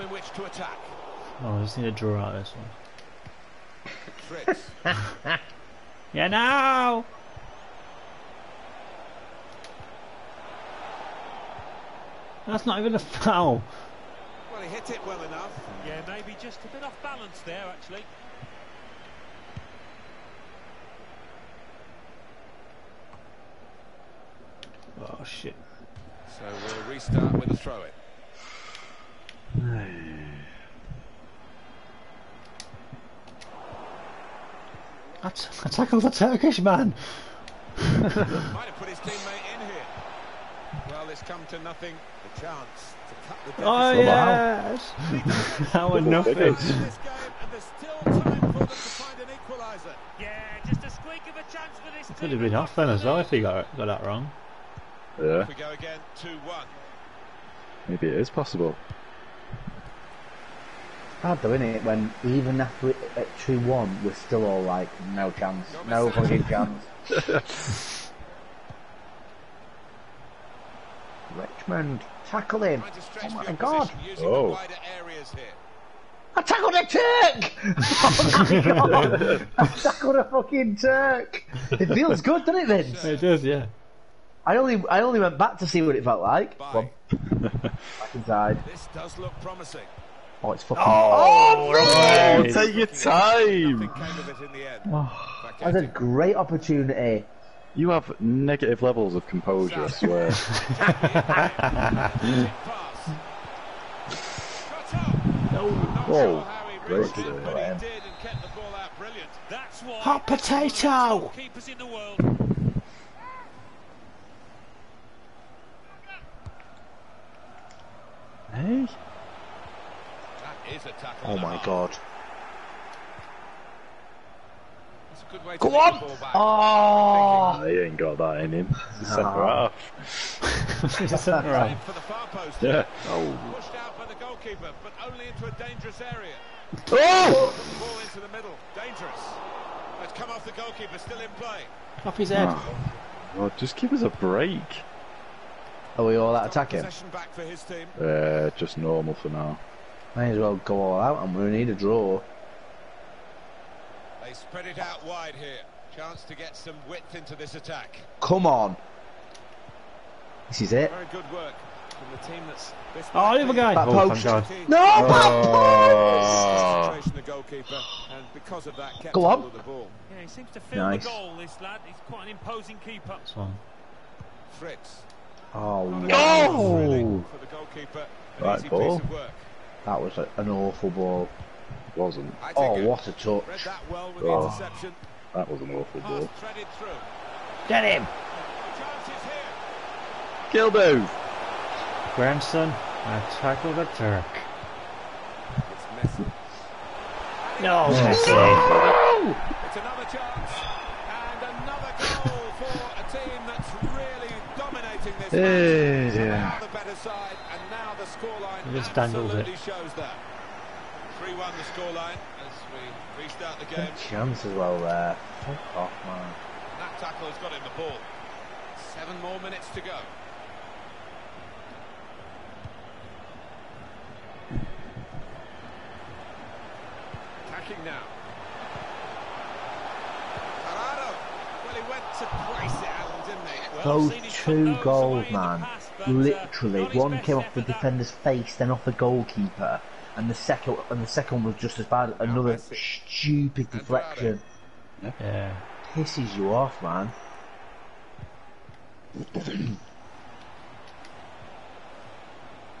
in which to attack. Oh, I just need to draw out this one. Yeah, now. That's not even a foul. Well, he hit it well enough. Yeah, maybe just a bit off balance there, actually. Oh shit. So we'll restart with a throw-in. I tackled the Turkish man. Might have put his teammate in here. Well, it's come to nothing. The chance to cut the deficit. Oh yes. That was nothing. This game, and there's still time for them to find an equaliser. Yeah, just a squeak of a chance for this. It could have been off then as well if he got that wrong. Yeah. If we go again, 2-1. Maybe it is possible. Hard though, isn't it? When even after it, at 2-1, we're still all like, no chance, no fucking chance. Richmond, tackle him! Oh my god! Oh! I tackled a Turk! Oh my god! I tackled a fucking Turk! It feels good, doesn't it, Vince? It does, yeah. I only went back to see what it felt like. Back inside. This does look promising. Oh, it's fucking. Oh, oh no! Take your time. Oh, that's a great opportunity. You have negative levels of composure, I swear. Whoa! Great today. Hot potato. Hey. That is a tackle. Oh my god. That's a good way to go on! Oh, he ain't got that in him. He's centre half. He's centre half. Yeah. Oh. Pushed out by the goalkeeper, but only into a dangerous area. Oh! Ball into the middle. Dangerous. It's come off the goalkeeper, still in play. Off his head. Oh. Oh, just give us a break. Are we all out attacking? Back for his team. Just normal for now. May as well go all out, and we need a draw. They spread it out wide here. Chance to get some width into this attack. Come on. This is it. Very good work from the team that's the other guy. Back post. No, back post. The goalkeeper, and because of that kept go on. The ball. Yeah, he seems to fill the goal, this lad. He's quite an imposing keeper. This one. Fritz. Oh, no! Right ball. That was an awful ball. It wasn't. Oh, what a touch. That was an awful ball. Get him! Gildo! Grandson, I tackled a Turk. It's Messi. No, Messi! No! It's another chance, and another goal for a team that's really dominating this match. Yeah. The better side, and now the scoreline just absolutely shows that. 3-1 the scoreline as we restart the game. Good chance as well there. Fuck off, man. And that tackle has got him the ball. 7 more minutes to go. Attacking now. Carrado. Well, he went to place it out. Those two goals, man, literally, one came off the defender's face, then off the goalkeeper, and the second was just as bad, another stupid deflection. Yeah. Pisses you off, man.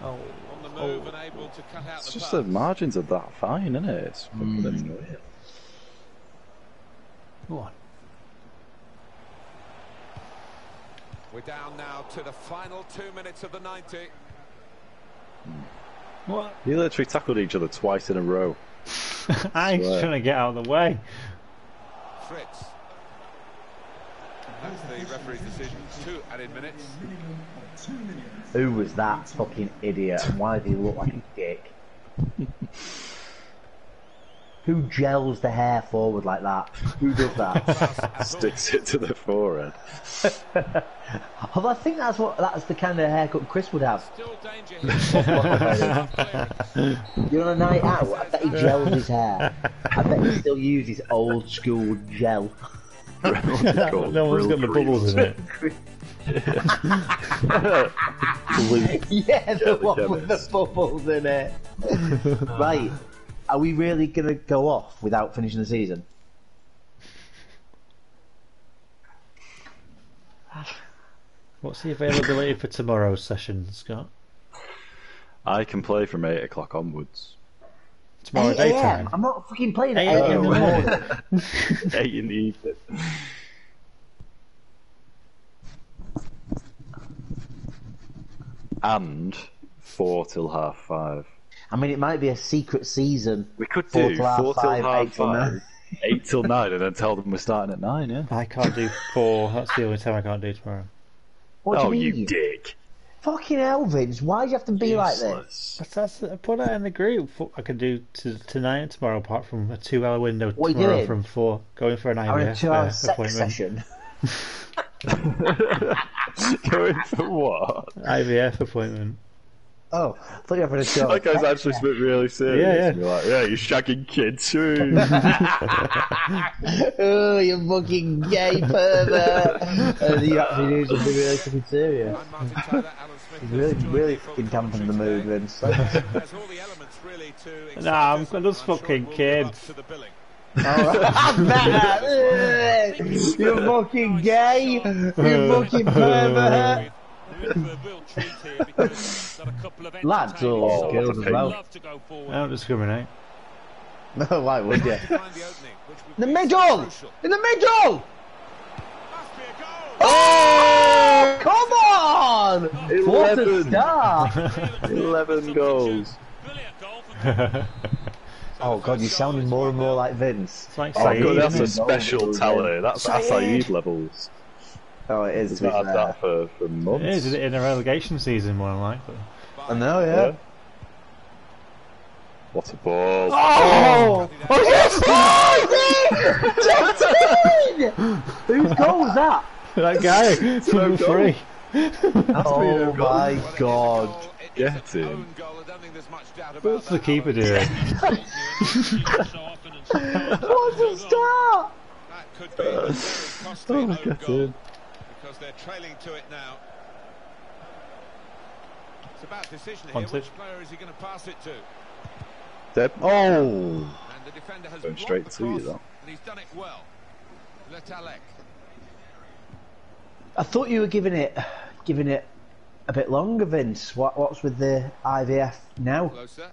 Oh, on the move and able to cut out. It's the just pass. The margins are that fine, isn't it? It's weird. Go on. We're down now to the final 2 minutes of the 90. What? They literally tackled each other twice in a row. I'm trying to get out of the way. Fritz. That's the referee's decision. 2 added minutes. Who was that fucking idiot? And why did he look like a dick? Who gels the hair forward like that? Who does that? Sticks it to the forehead. Although I think that's what—that's the kind of haircut Chris would have. Still danger here. You're on a night out. I bet he gels his hair. I bet he still uses old school gel. No one's got the bubbles in it. Yeah, the one with the bubbles in it. Right. Are we really going to go off without finishing the season? What's the availability for tomorrow's session, Scott? I can play from 8 o'clock onwards. Tomorrow daytime? I'm not fucking playing at 8 in the morning. 8 in the evening. And 4 till half 5. I mean, it might be a secret season. We could do 4 till half 5, 8 till 9, and then tell them we're starting at 9, yeah? I can't do 4. That's the only time I can't do tomorrow. What do you mean? You dick. Fucking hell, Vince. Why do you have to be like this? I put it in the group. I can do tonight and tomorrow, apart from a 2-hour window tomorrow from 4. Going for an IVF a 2-hour sex session. Going for what? IVF appointment. Oh, I thought you were having a joke. That guy's actually been really serious. Yeah, yeah. And you're like, yeah, you're shagging kids too. Oh, you fucking gay pervert. And you actually do something really fucking serious. He's really fucking dampened the mood, Vince. Nah, I'm just fucking kids. You're fucking gay. You fucking pervert. Lads or girls as well. I don't discriminate. No, why would you? The middle! In the middle! Oh! Come on! 11. What a star! 11 goals. Oh god, you sounded more and more like Vince. Like oh god, that's a special talent. That's Saïd levels. Oh, it is. We've had that for months. It is in a relegation season, more than likely. I know, yeah. What a ball! Oh! Oh, yes! Justin! Whose goal was that? That guy. From free. Oh my god! Get him! What's the keeper doing? What's the start? That could be a costly own goal. Because they're trailing to it now. It's about decision here. Which player is he going to pass it to? Deb. Oh! And the defender has gone straight to you, though. And he's done it well. Letalek. I thought you were giving it a bit longer, Vince. What's with the IVF now? Closer.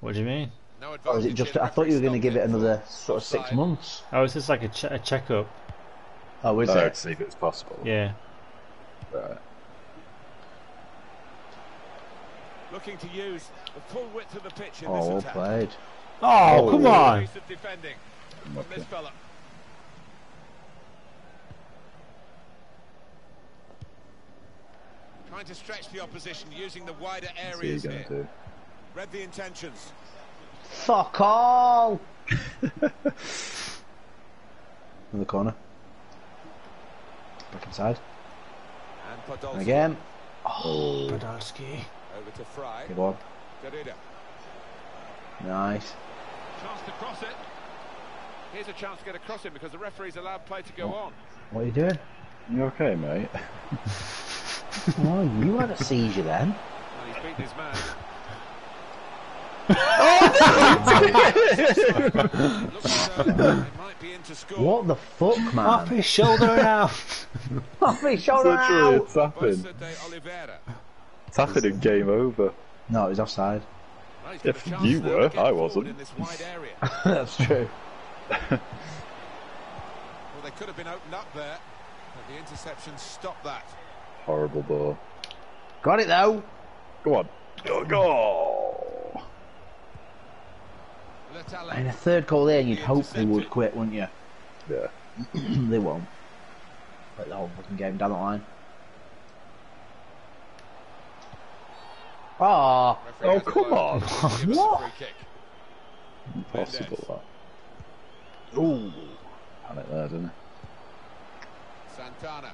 What do you mean? No, or is it just? I thought you were going to give it another sort of 6 months. Oh, is this like a checkup? Oh, is it? To see if it's possible. Yeah. Right. Looking to use the full width of the pitch in this attack. Played. Oh, come on! This fella. Trying to stretch the opposition using the wider areas here. Read the intentions. Fuck all! In the corner. Back inside. And Podolski. And again. Oh, Podolski. Over to Fry. Good one. Nice. Chance to cross it. Here's a chance to get across him because the referee's allowed play to go on. What are you doing? You okay, mate? Oh, you had a seizure then. Well, he's beaten his man. What the fuck, man? Off his shoulder out! Off his shoulder out! It's happened. It's happened and game over. No, it was offside. If you were, I wasn't. That's true. Well, they could have been opened up there, but the interception stopped that. Horrible ball. Got it though. Go on. Go, go. And a third goal there, you'd hope they would quit, wouldn't you? Yeah. They won't. But the whole fucking game down the line. Ah! Oh, come on! What? Impossible that. Ooh! Had it there, didn't he? Santana.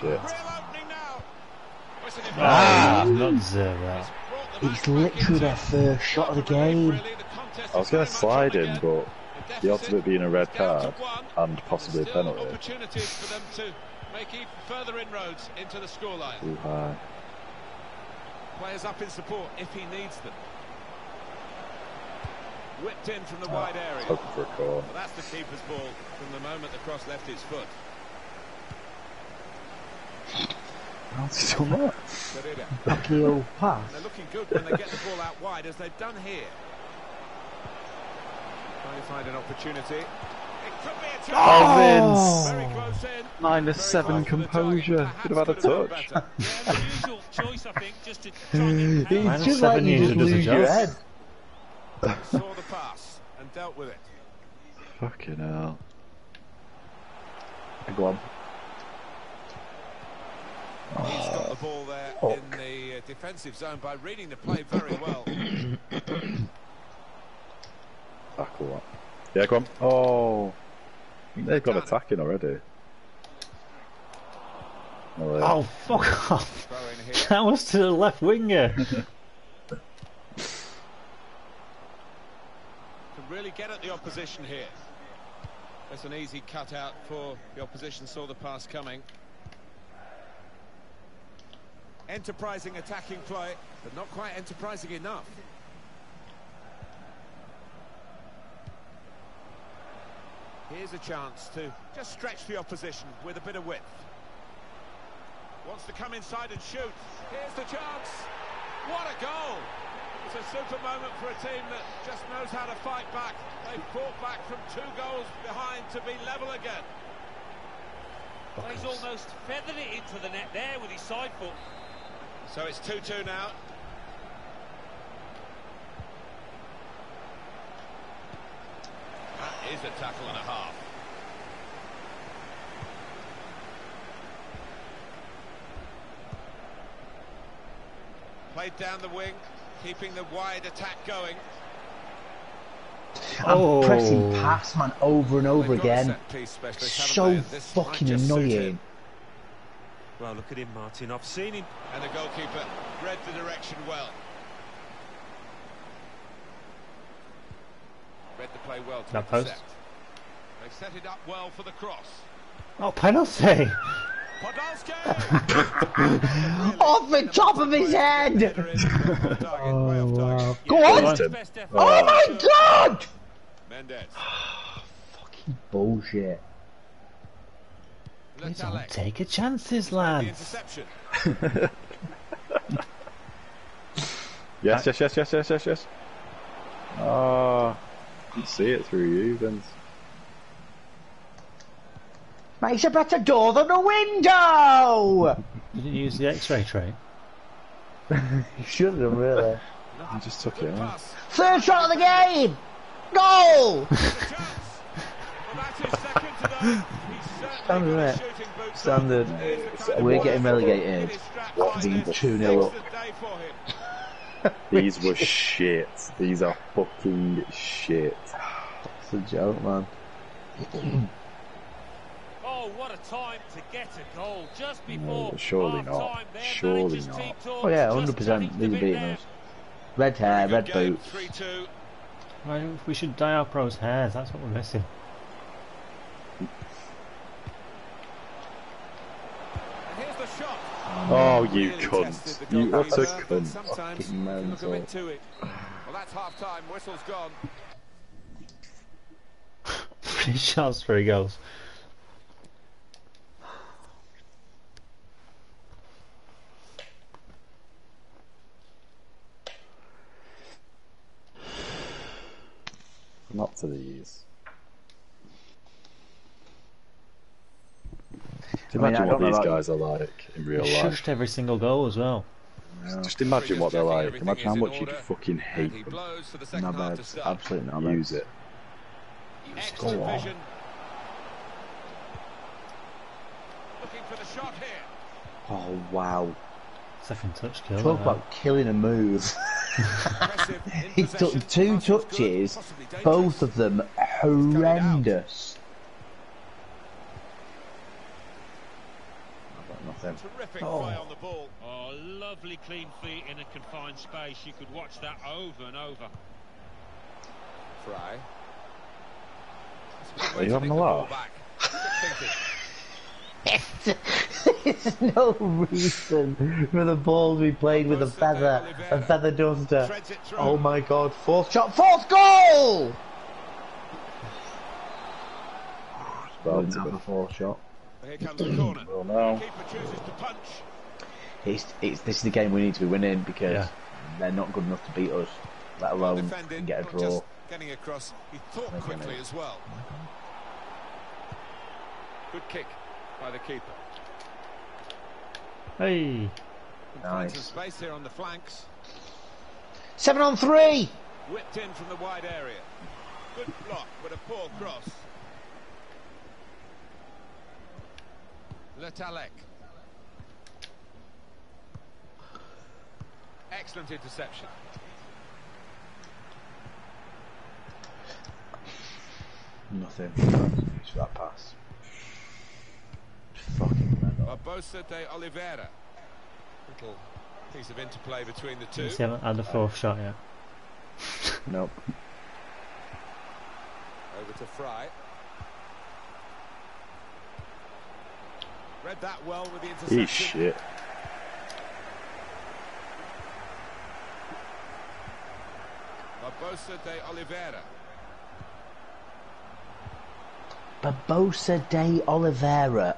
Shit. Ah! Not 0. It's literally their first shot of the game. I was going to slide in, but the odds of it being a red card and possibly a penalty. Make even further inroads into the scoreline. Too high. Players up in support if he needs them. Whipped in from the wide area. Hoping for a corner. Well, that's the keeper's ball from the moment the cross left his foot. That's so much. Lucky old pass. They're looking good when they get the ball out wide, as they've done here. Trying to find an opportunity. Oh, Vince! -7 composure. Could have had a touch. It's just like you just lose your head. Saw the pass and dealt with it. Fucking hell. Go on. He's got the ball there in the defensive zone by reading the play very well. Fuck. Yeah, come on. Oh. They've got attacking already. Oh, yeah. Oh, fuck off. That was to the left winger. Can really get at the opposition here. That's an easy cut out for the opposition, saw the pass coming. Enterprising attacking play, but not quite enterprising enough. Here's a chance to just stretch the opposition with a bit of width. Wants to come inside and shoot. Here's the chance. What a goal. It's a super moment for a team that just knows how to fight back. They've fought back from 2 goals behind to be level again. Well, he's almost feathered it into the net there with his side foot. So it's 2-2 now. Is a tackle and a half. Played down the wing, keeping the wide attack going. I'm pressing pass, man, over and over again. So fucking annoying. Well, look at him, Martin. I've seen him. And the goalkeeper read the direction well. To play well to that post. They've set it up well for the cross. Oh, penalty! Podolski! Off the top of his head! Oh, wow. Go on! Oh my god! Mendes. Fucking bullshit. Please don't take a chances, lads. yes. Oh. I can see it through you, Vince. Makes a better door than a window! You didn't use the X-ray tray. You should have, really. I just took it out. Third shot of the game! Goal! Standard. We're getting relegated. The 2-0 up. These were shit. These are fucking shit. It's a joke, man. Oh, what a time to get a goal just before. No, surely not. Surely not. Oh yeah, 100%. These are beating us. Red hair, red boots. We should dye our pros' hairs. That's what we're missing. Oh, you cunt. You utter cunt. Fucking man's up. Well, that's half time. Whistle's gone. 3 shots, 3 goals. Not to these. Imagine what these guys are like in real life. Shushed every single goal as well. Yeah. Just imagine what they're like. Imagine how much you'd fucking hate them. No bad, absolutely no bad. Use it. Just go on. Oh wow! Second touch kill. Talk about killing a move. He's done two touches, both of them horrendous. Terrific play on the ball. Oh, lovely clean feet in a confined space. You could watch that over and over. Fry. Are you having a laugh? There's no reason for the ball to be played with a feather. A feather duster. Oh my god, fourth shot, fourth goal! It's a fourth shot. Here comes the corner. Oh, no. Keeper chooses to punch. This is the game we need to be winning because they're not good enough to beat us, let alone get a draw. Getting across, he thought quickly as well. Good kick by the keeper. Hey, nice. Some space here on the flanks. 7 on 3. Whipped in from the wide area. Good block, but a poor cross. Letalek. Excellent interception. Nothing for that pass. Fucking Barbosa de Oliveira. Little piece of interplay between the two. And the fourth shot, yeah. Nope. Over to Fry. Read that well with the interception. Eat shit. Barbosa de Oliveira. Barbosa de Oliveira.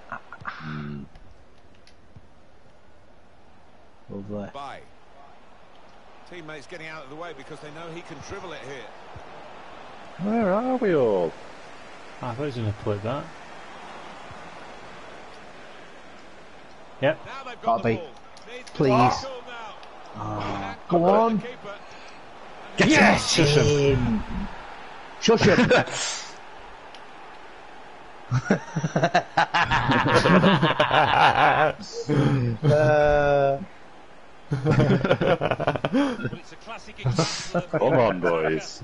Lovely. Bye. Teammates getting out of the way because they know he can dribble it here. Where are we all? I thought he was going to put that. Yep. Bobby, please. Oh, go on. Yes! Shush him. Shush him. Come on, boys.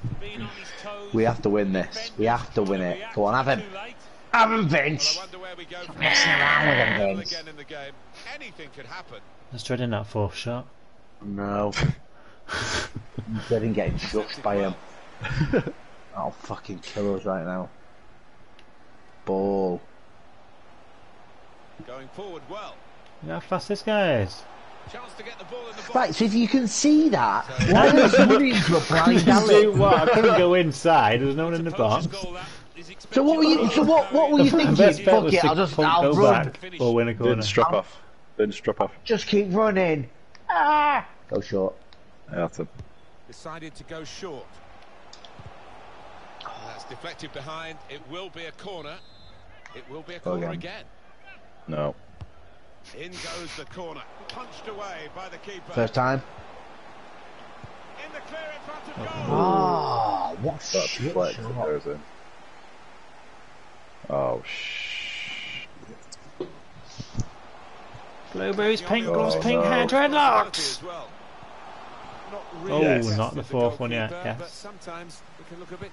We have to win this. We have to win it. Go on, have him. Have him, Vince. Stop messing around with him, Vince. Anything could happen. I was dreading that fourth shot. No. I'm dreading getting shushed by him. That'll fucking kill us right now. Ball. Going forward well. You know how fast this guy is. Chance to get the ball in the box. Right, so if you can see that, why is he running into a blind alley? I couldn't go inside. There's no one in the box. So what were you? So what were you thinking? Fuck it, I'll run. Or win a corner. Then strop off. Just keep running. Ah! Go short. That's him. Decided to go short. Oh, that's deflected behind. It will be a corner. It will be a corner again. No. In goes the corner. Punched away by the keeper. First time. In the clear in front of goal. Ah, what shit shot. Oh shh. Blueberries, pink gloves, pink hair, dreadlocks. Oh, not the fourth one yet. Yes.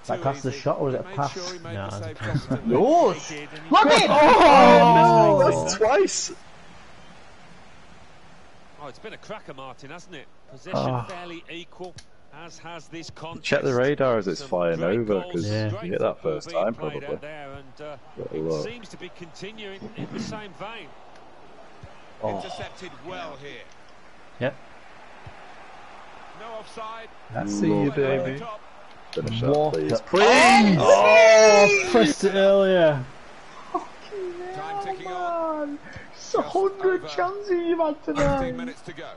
That cost the shot, or was it a pass? No, it's a pass. Look it! Oh, that's twice. Oh, it's been a cracker, Martin, hasn't it? Possession fairly equal, as has this contest. Check the radar as it's flying over, because you hit that first time, probably. It seems to be continuing in the same vein. Intercepted well here. Yep. No offside. I see you, baby. Finish up, please. Please! Oh, pressed it earlier. Time ticking on. It's 100 chances you've had today. 15 minutes to go.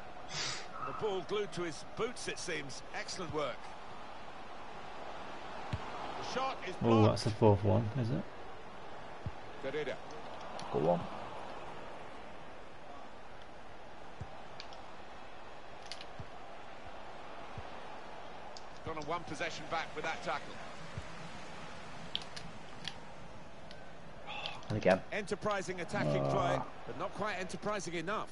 The ball glued to his boots, it seems. Excellent work. Oh, that's the fourth one, is it? Pereira. Go on. Gone on one possession back with that tackle. And again. Enterprising attacking play, but not quite enterprising enough.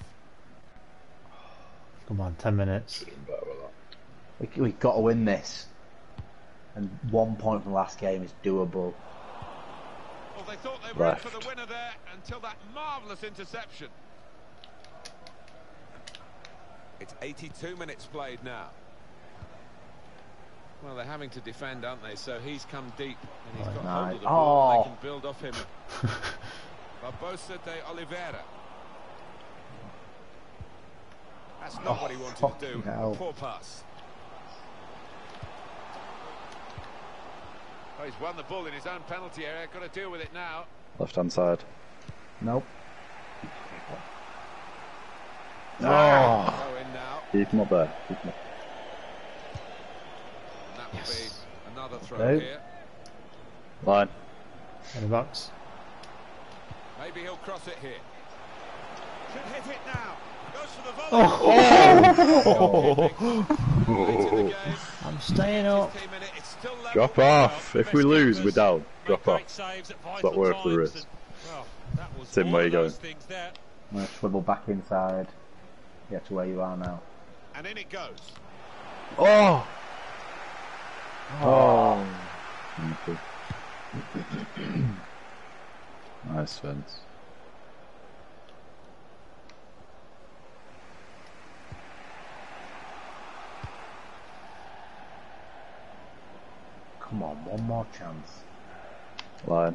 Come on, 10 minutes. We've got to win this. And 1 point from the last game is doable. Well, they thought they were in for the winner there until that marvellous interception. It's 82 minutes played now. Well, they're having to defend, aren't they? So he's come deep and he's got hold of the ball. They can build off him. Barbosa de Oliveira. That's not what he wanted to do. Poor pass. Oh, he's won the ball in his own penalty area. Got to deal with it now. Left hand side. Nope. No. Oh. He's not there. He's not. And that will be another throw here. Line. In the box. Maybe he'll cross it here. Should hit it now. I'm staying up. Drop off. If we lose, we're down. Drop off. It's not worth the risk. Tim, where are you going? I'm going to swivel back inside. Get to where you are now. And in it goes. Oh! Oh! Nice, Vince. Come on, one more chance. Line.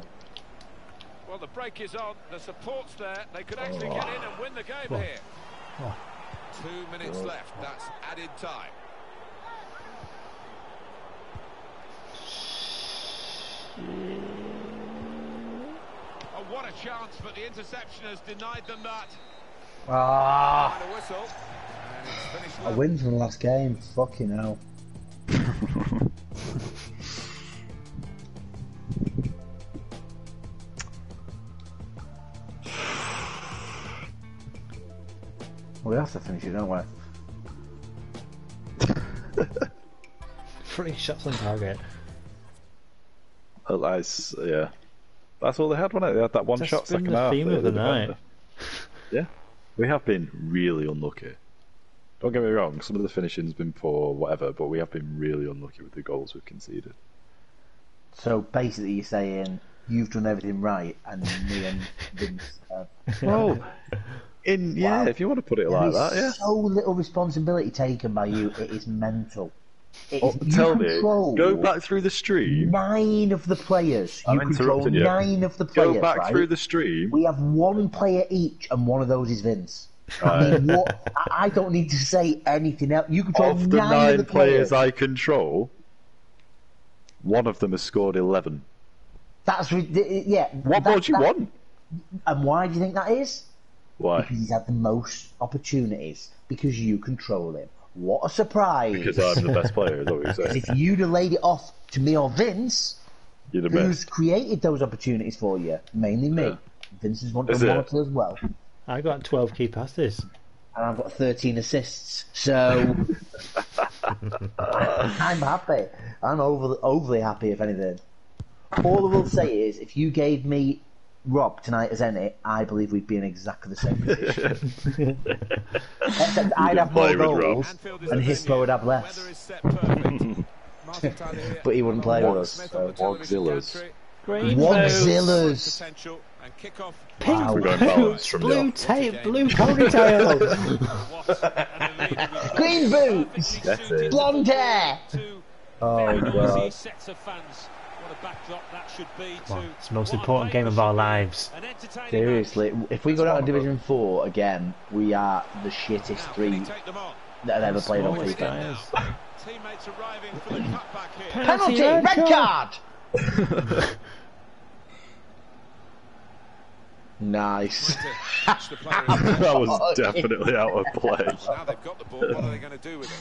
Well, the break is on. The support's there. They could actually get in and win the game here. 2 minutes left. That's added time. Oh, what a chance! But the interception has denied them that. Ah! And a whistle. And it's finished. A win from the last game. Fucking hell. Well, we have to finish it, don't we? 3 shots on target. That's, yeah. That's all they had, wasn't it? They had that one shot second half. That's been the theme of the night. Yeah. We have been really unlucky. Don't get me wrong, some of the finishing's been poor, whatever, but we have been really unlucky with the goals we've conceded. So basically you're saying you've done everything right and me and Vince have... Well... Wow. If you want to put it like that, so little responsibility taken by you, it is mental. It is, tell me, go back through the stream. 9 of the players. You control 9 of the players. Go back through the stream. We have 1 player each, and 1 of those is Vince. I mean, I don't need to say anything else. You control of the 9 of the players I control. 1 of them has scored 11. That's What more do you want? And why do you think that is? Why? Because he's had the most opportunities. Because you control him. What a surprise! Because I'm the best player, is what you're saying. If you'd have laid it off to me or Vince, who's created those opportunities for you, mainly me. Yeah. Vince has won the as well. I got 12 key passes. And I've got 13 assists. So I'm happy. I'm overly happy, if anything. All I will say is, if you gave me Rob tonight as any, I believe we'd be in exactly the same position. Except I'd have more goals and Hispo would have less. But he wouldn't play with us. Wogzillas. Pink boots, blue tape, blue ponytail. Green boots, blonde hair. Oh, God. Backdrop that should be to it's the most important game of our lives. Seriously, if we go down to Division 4 again, we are the shittest 3 that have ever played on free tires. Penalty! Red card! Nice. That was definitely out of play. Now they've got the ball, what are they going to do with it?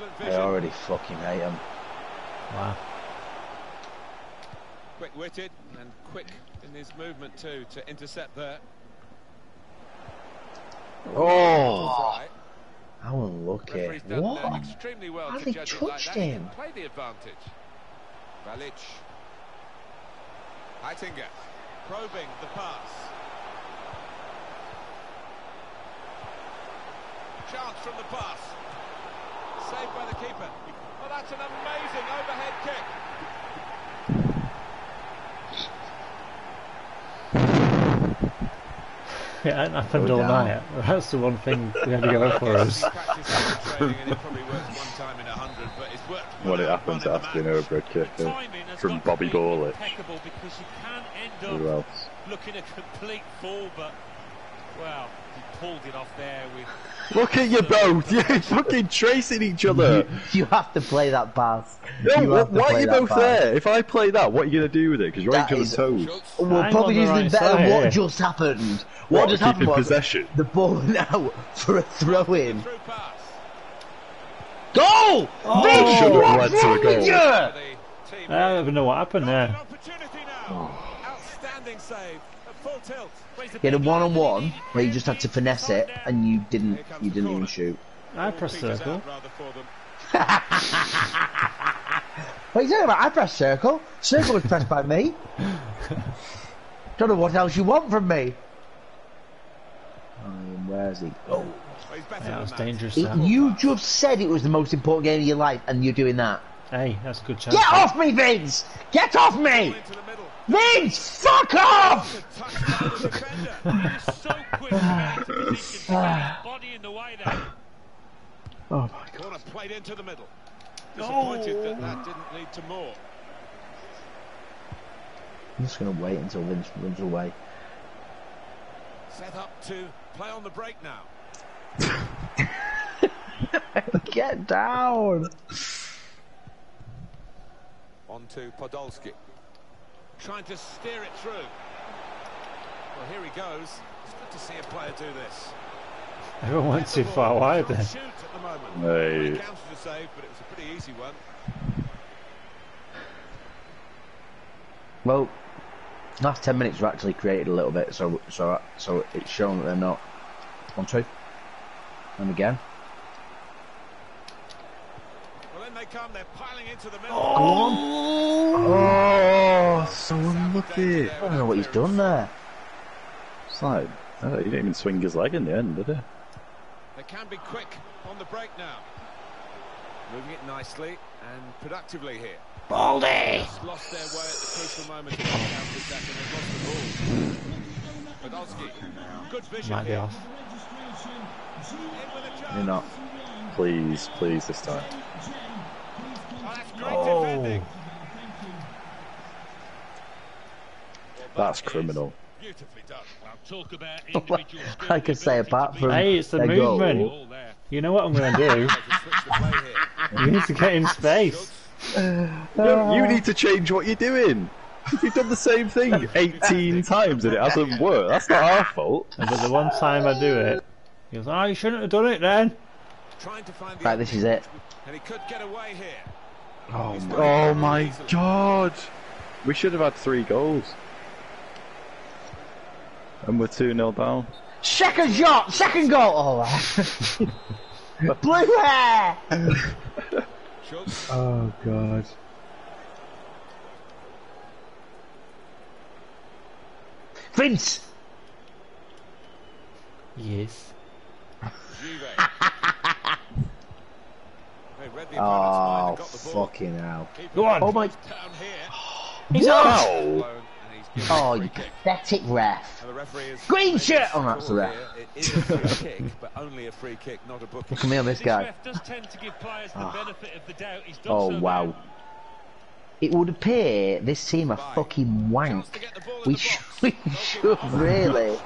Excellent vision. I already fucking hate him. Wow. Quick-witted and quick in his movement too to intercept there. Oh! How unlucky. What? Extremely well. How they touched him? Play the advantage. Valic. Heitinger. Probing the pass. Chance from the pass. Saved by the keeper. Well, that's an amazing overhead kick. Yeah, it happened all night. That's the one thing we had to go for us. Well, it happens after an overhead kick from Bobby Gorlick. Who else? Looking a complete fool, but well, he pulled it off there with. Look at you both! You're fucking tracing each other. You have to play that pass. No, why are you both there? If I play that, what are you gonna do with it? Because you're on each other's toes. Well, probably isn't better. What just happened? What just happened? Possession. The ball now for a throw-in. Goal! What's wrong with you? I don't even know what happened there. Outstanding save. You had a one-on-one where you just had to finesse it, and you didn't even shoot. I pressed circle. What are you talking about? I pressed circle. Circle was pressed by me. Don't know what else you want from me. Where's he? Oh, that was dangerous. You just said it was the most important game of your life, and you're doing that. Hey, that's a good chance. Get off me, Vince! Get off me! Vince, fuck off! Oh my God! Played into the middle. Disappointed that didn't lead to more. I'm just gonna wait until Vince runs away. Set up to play on the break now. Get down. On to Podolski. Trying to steer it through. Well, here he goes. It's good to see a player do this. Everyone went too far wide then. Hey. It counted a save, but it was a pretty easy one. Well, last 10 minutes were actually created a little bit, so it's shown that they're not. 1-2. And again. They come, they're piling into the middle. Oh, so unlucky. I don't know what he's done there. It's like, he didn't even swing his leg in the end, did he? They can be quick on the break now. Moving it nicely and productively here. Baldy! Just lost their way at the crucial moment. They lost the ball. Podolski, good vision. Might be here. Off. You're not. Please, please this time. Oh. That's criminal. I could say apart from it's the movement. Goal. You know what I'm going to do? You need to get in space. You need to change what you're doing. You've done the same thing 18 times and it hasn't worked. That's not our fault. But the one time I do it, he goes, "Oh, you shouldn't have done it then." Right, this is it. And he could get away here. Oh my God! We should have had 3 goals. And we're 2-0 down. Second shot! Second goal! Oh, blue hair! Oh God. Vince! Yes. Oh, fucking hell. Go on. Oh, my. He's out. Oh, you pathetic ref. Green shirt. Oh, that's the ref. It is a free kick, but only a free kick, not a booking. Look at me on this guy. Oh, wow. It would appear this team are fucking wank. We should really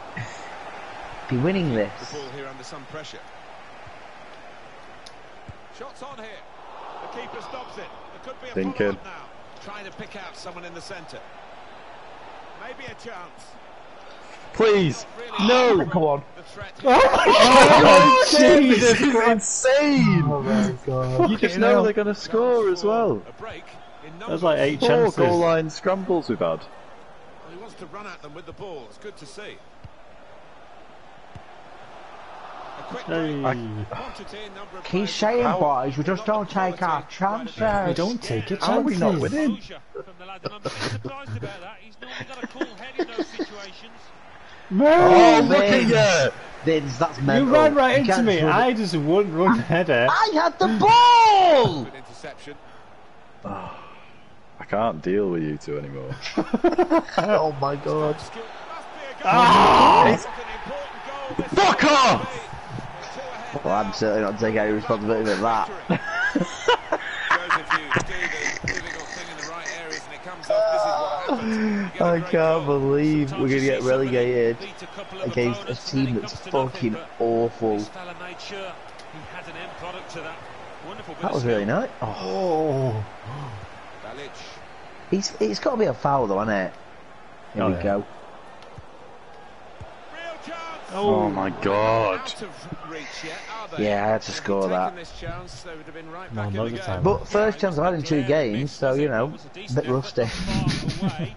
be winning this. The ball here under some pressure. Shots on here. The keeper stops it. There could be a follow-up now. Trying to pick out someone in the centre. Maybe a chance. Please. No. Come on. Oh my God, Jesus, it's insane. Oh my God. You just know they're going to score as well. There's like 8 chances. 4 goal line scrambles we've had. He wants to run at them with the ball. It's good to see. Keep saying, boys, we just don't take our chances. We don't take it. How are we not winning? Oh, look at you! Vince, that's mental. You ran right into me. I just wouldn't run header. I had the ball! I can't deal with you two anymore. Oh my God. Oh, fuck off! Well, I'm certainly not taking any responsibility for that. I can't believe we're going to get relegated against a team that's fucking awful. That was really nice. Oh. It's got to be a foul though, hasn't it? Here we go. Oh my God! Yeah, I had to score that. But first chance I've had in 2 games, so you know, a bit rusty. What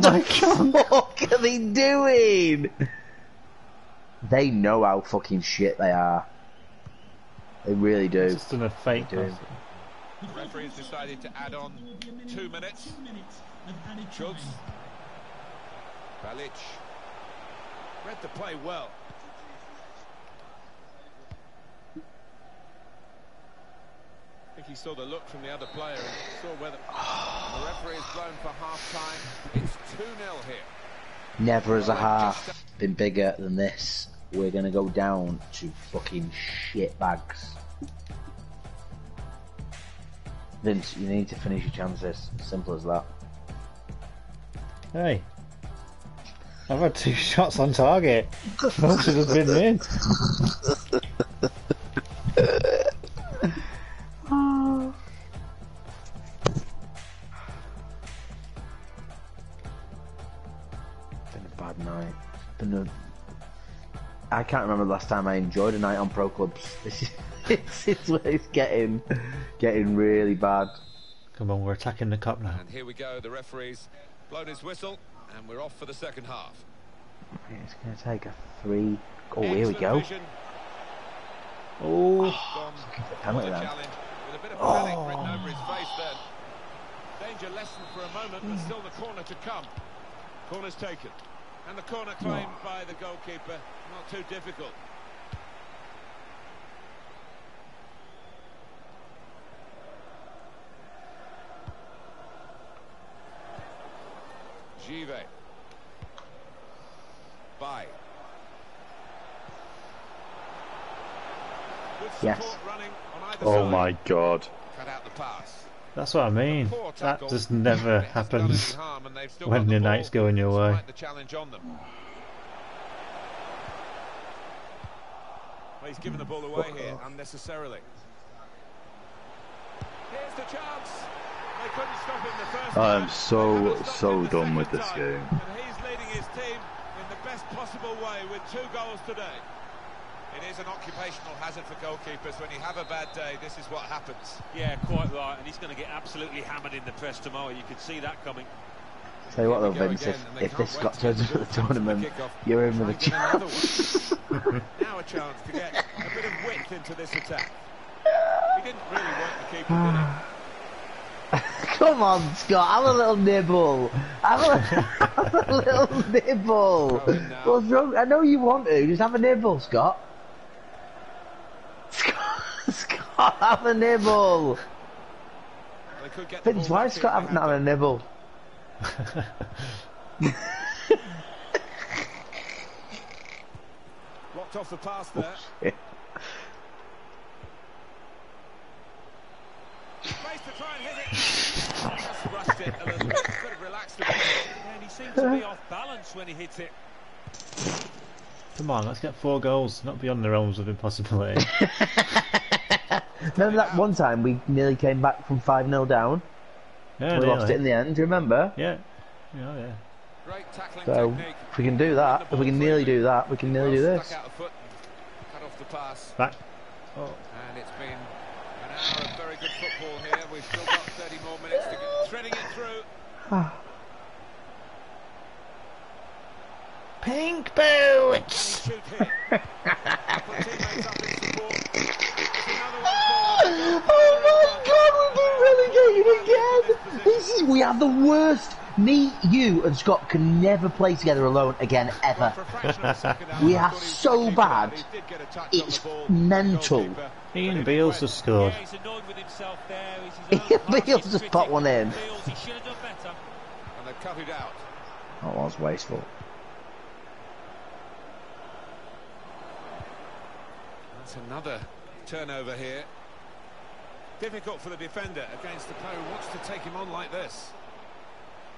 the fuck are they doing? They know how fucking shit they are. They really do. Just in a fake game. The referee's decided to add on 2 minutes. Schultz. Balic read the play well. I think he saw the look from the other player and saw whether the referee is blown for half time. It's 2-0 here. Never as a half been bigger than this. We're gonna go down to fucking shit bags. Vince, you need to finish your chances. Simple as that. Hey, I've had 2 shots on target. That should have been in. It's been a bad night. I can't remember the last time I enjoyed a night on Pro Clubs. This is where it's getting really bad. Come on, we're attacking the cup now. And here we go. The referee's blown his whistle, and we're off for the second half. It's going to take a 3. Oh, here we go. Oh, the penalty then. With a bit of panic written over his face then. Danger lessened for a moment, but still the corner to come. Corner's taken, and the corner claimed by the goalkeeper. Not too difficult. Givet. Bye. Yes. Oh my God. That's what I mean. That just never happens when the night's going your way. He's given the ball away here unnecessarily. Here's the chance. I am so done with this game. And he's leading his team in the best possible way with 2 goals today. It is an occupational hazard for goalkeepers. When you have a bad day, this is what happens. Yeah, quite right. And he's going to get absolutely hammered in the press tomorrow. You can see that coming. Tell you what though, Vince, if this Scott turns up at the tournament, you're in with a chance. Now a chance to get a bit of width into this attack. He didn't really want the keeper, did he? Come on, Scott, have a little nibble. Have a little nibble. What's wrong? I know you want to, just have a nibble, Scott. Scott, have a nibble. Vince, why is Scott haven't had a nibble? Blocked off the pass there. Oh, come on, let's get 4 goals, not beyond the realms of impossibility. Remember that one time we nearly came back from 5-0 down? Yeah, we lost it in the end, do you remember? Yeah. Yeah, yeah. Great tackling technique. If we can do that, if we can nearly do that, we can nearly do this. Cut off the pass. Back. Oh. And it's been an hour of very good football here. We've still got 30 more minutes to get threading it through. Pink boots. Oh my God, we've been relegated again. We have the worst. Me, you, and Scott can never play together alone again, ever. We are so bad. It's mental. Ian Beale's has scored. Ian Beale's has put one in. That was wasteful. That's another turnover here. Difficult for the defender against the player who wants to take him on like this.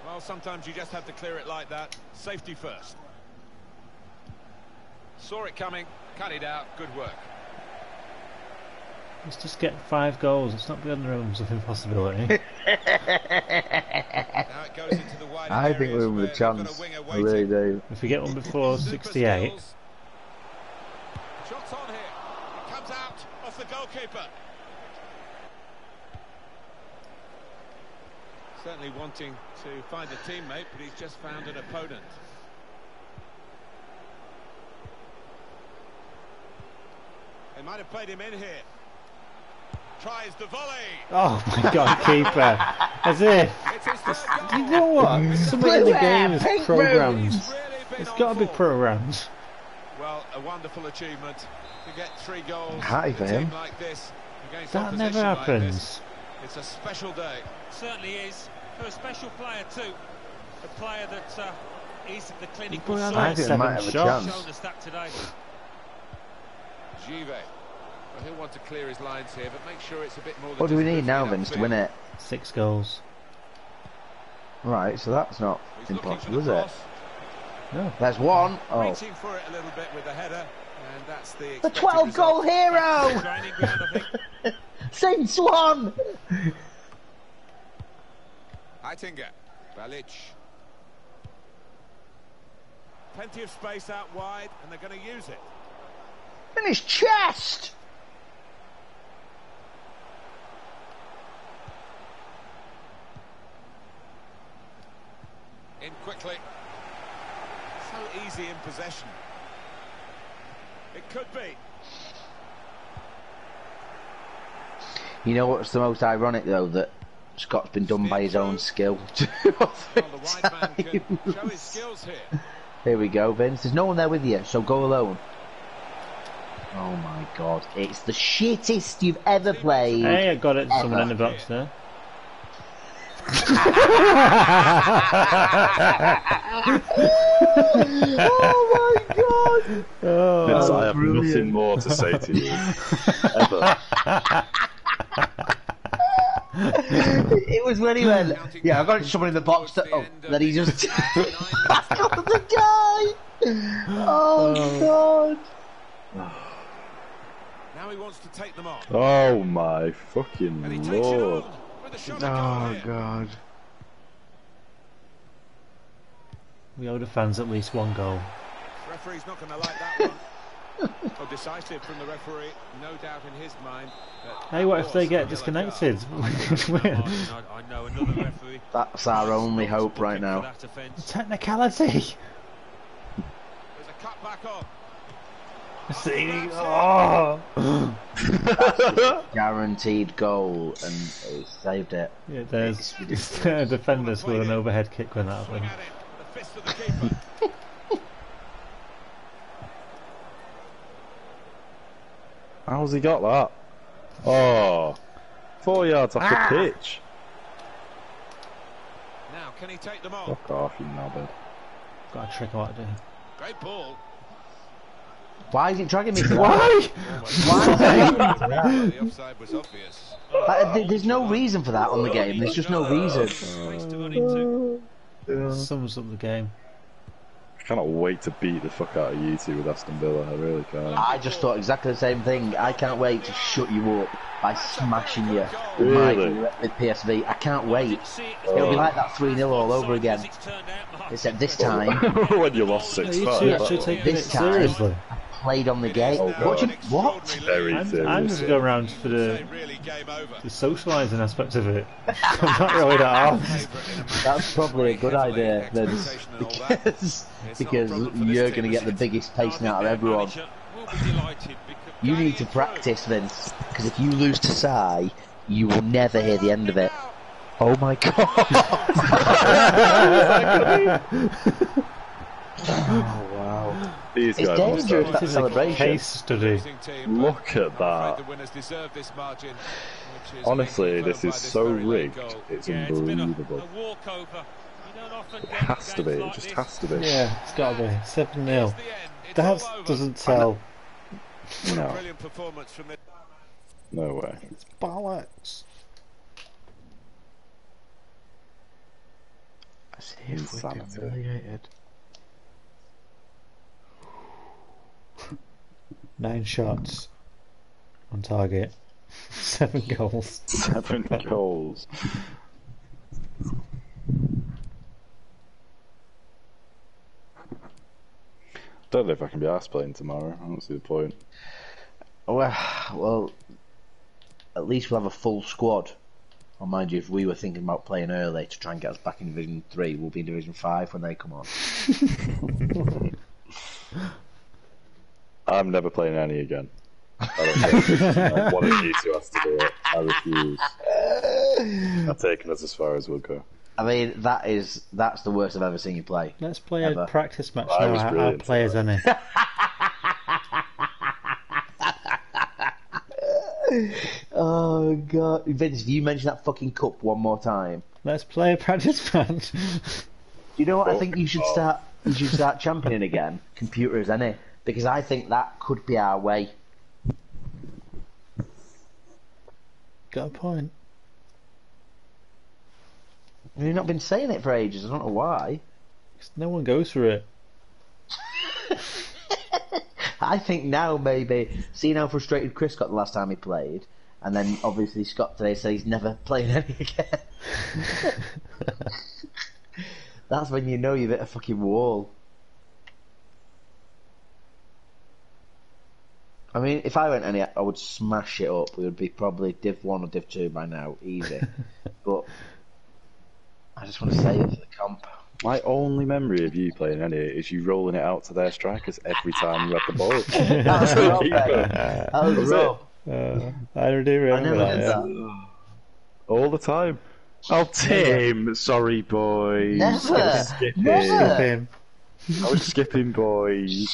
Well, sometimes you just have to clear it like that. Safety first. Saw it coming, cut it out, good work. Let's just get 5 goals. It's not beyond the realms of impossibility. Now it goes into the wide I think we're with a chance. I really do. If we get one before 68. Shots on here. It comes out off the goalkeeper. Certainly wanting to find a teammate, but he's just found an opponent. They might have played him in here. Tries the volley. Oh my God, keeper! As if you know what? Something in the game is programmed. It's got to be programmed. Well, a wonderful achievement to get 3 goals. Hi, team like this against that never happens. It's a special day. It certainly is. For a special player too. A player that is the clinical side. I think he might have a chance. That today. Givet. Well, he'll want to clear his lines here, but make sure it's a bit more. What do we need now, Vince, to win it? 6 goals. Right, so that's not impossible, is it? No. There's one. Oh. Reaching for it a little bit with the header, and that's the 12-goal hero. Same Swan! Heitinger, Balic. Plenty of space out wide, and they're going to use it. In his chest! In quickly. So easy in possession. It could be. You know what's the most ironic though, that Scott's been done by his own skill. Here we go, Vince. There's no one there with you, so go alone. Oh my God, it's the shittest you've ever played. Hey, I got it. Someone in the box there. Oh my God! Oh, Vince, I have nothing more to say to you ever. It was when he went, yeah, I got someone in the box that, oh, that he just passed off to the guy. Oh God. Now he wants to take them on. Oh my fucking Lord. Oh God. We owe the fans at least 1 goal. The referee's not going to like that one. Well, decisive from the referee, no doubt in his mind. Hey, what if they get disconnected? I know another referee. That's our only hope right now. Technicality. There's a cut back on. See, oh. Guaranteed goal, and he saved it. Yeah, there's defenders with an overhead kick when that happens. The fist of the keeper. How's he got that? Oh, 4 yards off the pitch. Now, can he take them on? Fuck off, you knobhead. Got a trick out there. Great ball. Why is he dragging me? Why? Why? The offside was obvious. There's no reason for that on the game. There's just no reason. Sums up the game. I cannot wait to beat the fuck out of you two with Aston Villa. I really can't. I just thought exactly the same thing. I can't wait to shut you up by smashing you. Really? With PSV. I can't wait. Oh. It'll be like that 3-0 all over again. Except this time... when you lost 6-5. This time, seriously. I played on the game. Oh, what? I'm just going around for the socialising aspect of it. I'm not really that off. That's probably a good idea, then, because you're going to get the biggest pacing out of everyone. You need to practice, Vince, because if you lose to Cy, you will never hear the end of it. Oh my god! Oh wow! These it's dangerous, that celebration. Case study. Look at that! Honestly, this is so rigged. It's unbelievable. It has to be. It just has to be. Yeah, it's got to be 7-0. That doesn't tell. No. No way. It's bollocks. I see if we get humiliated. 9 shots on target. 7 goals. 7 goals. Don't know if I can be ass playing tomorrow. I don't see the point. Well, at least we'll have a full squad. Or mind you, if we were thinking about playing early to try and get us back in Division 3, we'll be in Division 5 when they come on. I'm never playing any again. I don't care. One of you two has to do it. I refuse. I've taken us as far as we'll go. I mean, that's the worst I've ever seen you play. Let's play a practice match now. Our players, any? Oh god, Vince! If you mention that fucking cup one more time, let's play a practice match. You know what? I think you should start. You should start championing again. Computers, any? Because I think that could be our way. Got a point. You've not been saying it for ages, I don't know why. Because no one goes for it. I think now maybe, seeing how frustrated Chris got the last time he played, and then obviously Scott today said he's never playing any again. That's when you know you've hit a fucking wall. I mean, if I went any, I would smash it up. We would be probably Div 1 or Div 2 by now, easy. But... I just want to say it for the comp. My only memory of you playing any is you rolling it out to their strikers every time you had the ball. That was Rob, mate. That was Rob. I do remember that. All the time. Oh, Tim. Sorry, boys. Never. Never. I was skipping, boys.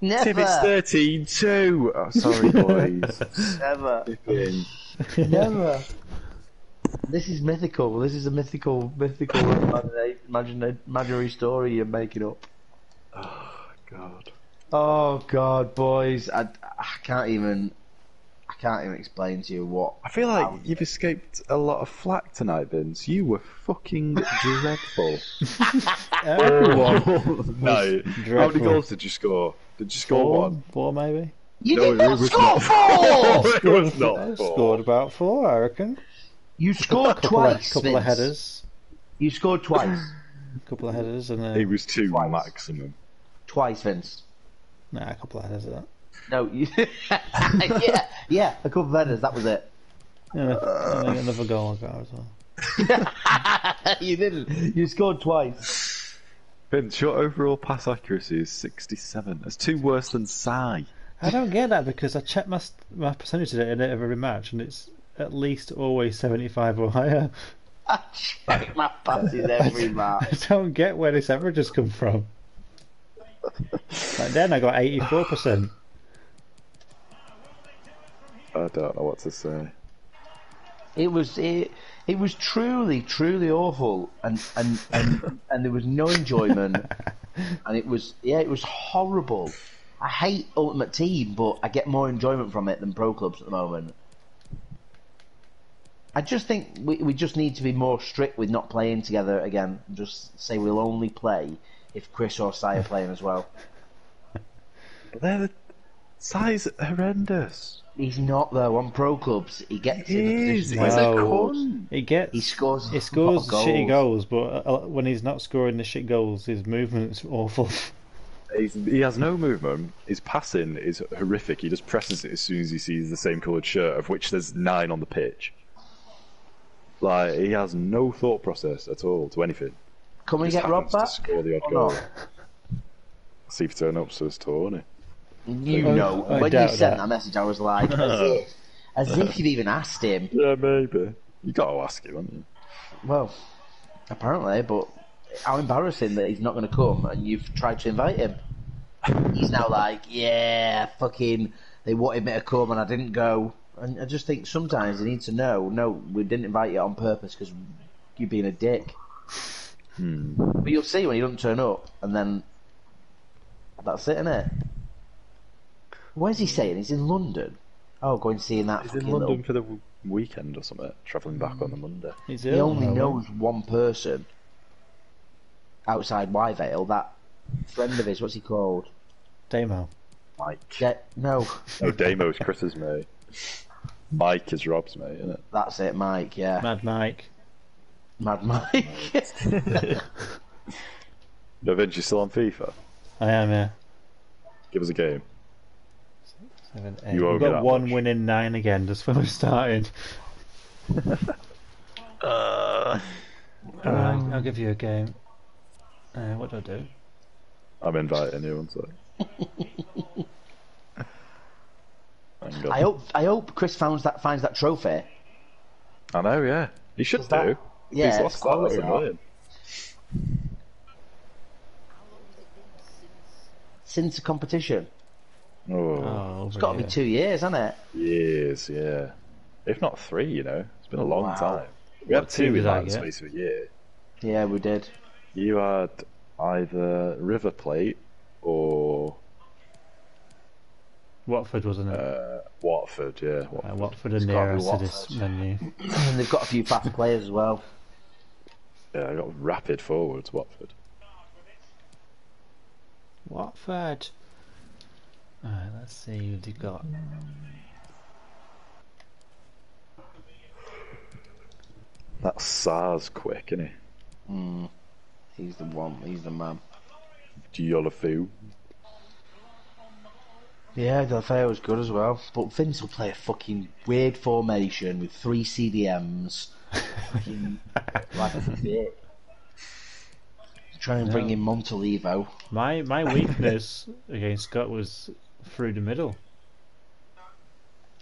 Never. Tim, it's 13-2. Oh, sorry, boys. Never. Skipping. Never. This is mythical. This is a mythical imaginary story you're making up. Oh god. Oh god, boys. I can't even explain to you what. I feel like you've escaped a lot of flack tonight, Vince. You were fucking dreadful. Everyone. No. Dreadful. How many goals did you score? Did you score one? 4 maybe. You did not score 4. It was not 4. I scored about 4, I reckon. You scored twice. A couple of headers. You scored twice. A couple of headers and then. It was 2 twice. Maximum. Twice, Vince. Nah, a couple of headers of that. No, you. yeah, a couple of headers. That was it. Yeah, another goal I got as well. You didn't. You scored twice. Vince, your overall pass accuracy is 67. That's 2 worse than Cy. I don't get that because I check my percentage at the end of every match and it's. At least always 75 or higher. I check my passes every match. I don't get where this averages come from. Like then I got 84%. I don't know what to say. It was truly awful, and there was no enjoyment, and it was horrible. I hate Ultimate Team, but I get more enjoyment from it than pro clubs at the moment. I just think we just need to be more strict with not playing together again. Just say we'll only play if Chris or Cy are playing as well. Cy's horrendous. He's not though. On pro clubs, he gets in the position where he scores the shitty goals, but when he's not scoring the shit goals, his movement's awful. He has no movement. His passing is horrific. He just presses it as soon as he sees the same coloured shirt, of which there's 9 on the pitch. Like, he has no thought process at all to anything. Can we get Rob back? Score the odd goal. See if he turns up to us tour, isn't he? You know, when you sent that message, I was like, as if you'd even asked him. Yeah, maybe. You got to ask him, haven't you? Well, apparently, but how embarrassing that he's not going to come and you've tried to invite him. He's now like, yeah, fucking, they wanted me to come and I didn't go. And I just think sometimes you need to know, no, we didn't invite you on purpose because you're being a dick. But you'll see when he doesn't turn up, and then that's it, isn't it? Where's he saying? He's in London. Oh, going to see him that. He's in London for the weekend or something, travelling back on the Monday. He only knows one person outside Wyvale, that friend of his, what's he called? Damo. Mike. No. No, Damo's Chris's mate. Mike is Rob's mate, isn't it? That's it, Mike, yeah. Mad Mike. Mad Mike. No, Vince, you still on FIFA? I am, yeah. Give us a game. 6, 7, 8. We've got 1 win in 9 again, just when we started. Alright, I'll give you a game. What do I do? I'm inviting you, I'm sorry. I hope Chris finds that trophy. I know, yeah. He should do. That, yeah, he's lost quite a million. Since the competition. Oh, it's got to be 2 years, hasn't it? Years, yeah. If not 3, you know. It's been a long time. We had 2 in the space of a year. Yeah, we did. You had either River Plate or Watford, wasn't it? Watford, yeah. Watford, Watford are nearest to this menu. And they've got a few fast players as well. Yeah, they've got rapid forwards, Watford. Watford. Alright, let's see who they've got. That Sarr's quick, isn't he? Mm. He's the one, he's the man. Deulofeu. Yeah, Deulofeu was good as well. But Vince will play a fucking weird formation with 3 CDMs. Fucking like a bit. Trying to bring in Montalivo. My weakness against Scott was through the middle.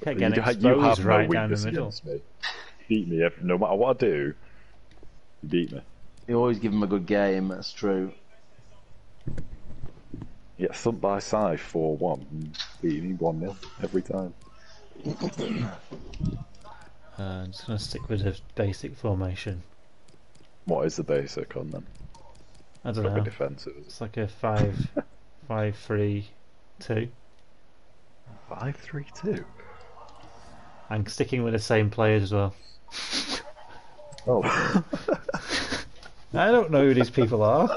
Kept getting exposed right down the middle. Me. Beat me, no matter what I do, you beat me. You always give him a good game, that's true. Yeah, thumped by Cy 4-1, beating him 1-0 every time. I'm just going to stick with the basic formation. What is the basic on then? I don't know. Defensive, it's like a 5-3-2. 5-3-2? I'm sticking with the same players as well. Oh. I don't know who these people are.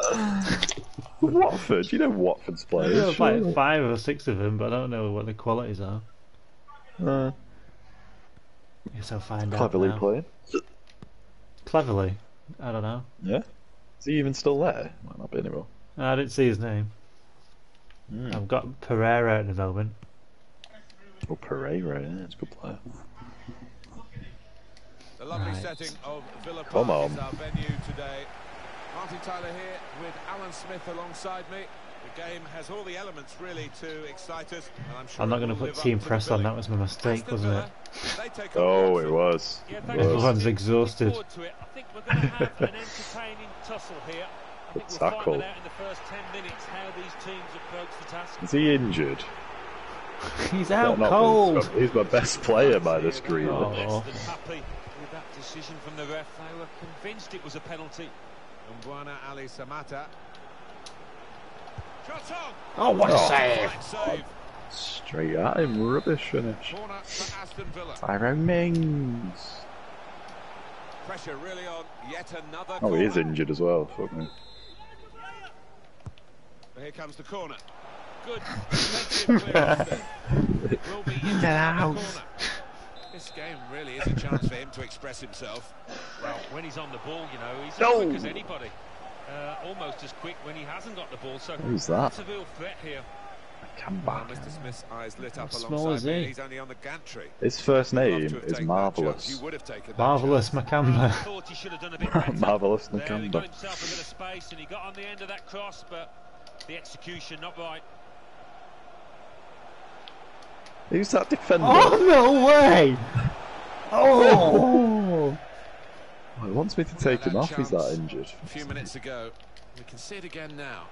Watford? You know Watford's players. There are like 5 or 6 of them, but I don't know what the qualities are. I guess I'll find out. Cleverly playing? Cleverly? I don't know. Yeah? Is he even still there? Might not be anymore. I didn't see his name. I've got Pereira at the moment. Oh, Pereira, yeah, it's a good player. The lovely setting of Villa Park is our venue today. Martin Tyler here with Alan Smith alongside me. The game has all the elements really to excite us. And I'm sure I'm not going to put team press on. That was my mistake, wasn't it? Oh, it was. Everyone's exhausted. I think we're going to have an entertaining tussle here. The tackle. Is he injured? He's out cold. He's my best player by the screen. Oh. That decision from the ref, they were convinced it was a penalty. Mbwana Ally Samatta. Oh, what a save! Straight at him, rubbish finish. Tyrone Mings. Pressure really on yet another. Oh, he is injured as well. Fuck me. Well, here comes the corner. Good. Will be in the corner. This game really is a chance for him to express himself. Well, when he's on the ball, you know, he's as quick as anybody. Almost as quick when he hasn't got the ball. So who's that? That's a real threat here. Nakamba. Mr. Smith's eyes lit up alongside me. He's only on the gantry. His first name is Marvellous. Marvellous Nakamba. Marvellous Nakamba. He got himself a bit of space and he got on the end of that cross, but the execution not right. Who's that defender? Oh, no way! Oh! Oh, he wants me to take him off. He's that injured. A few minutes ago, we can see it again now.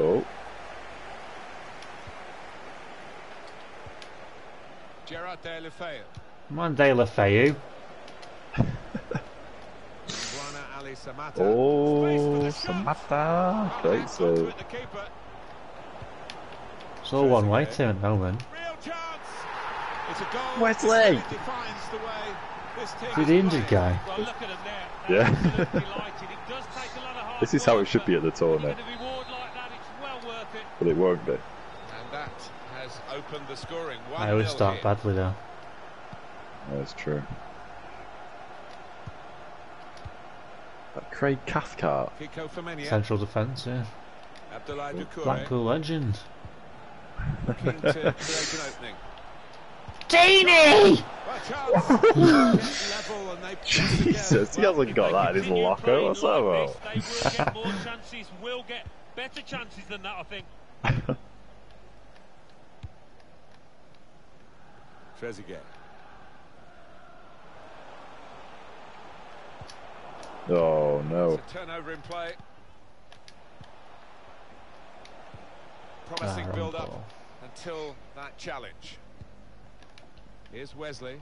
Oh. Gerard Deulofeu. Come on, Deulofeu. Mbwana Ally Samatta. Oh, Samatta. Great save. It's all one way to at the moment. Wesley! Did the injured guy? Yeah. This is how it should be at the tournament. But it won't be. Opened the scoring. I always start badly though. That's true. That Craig Cathcart. Central defence, yeah. Blackpool legend. Deeney! Jesus, he hasn't got that in his locker whatsoever. They will get more chances, will get better chances than that, I think. Trezeguet. Oh no. Turnover in play. Promising build up until that challenge. Here's Wesley.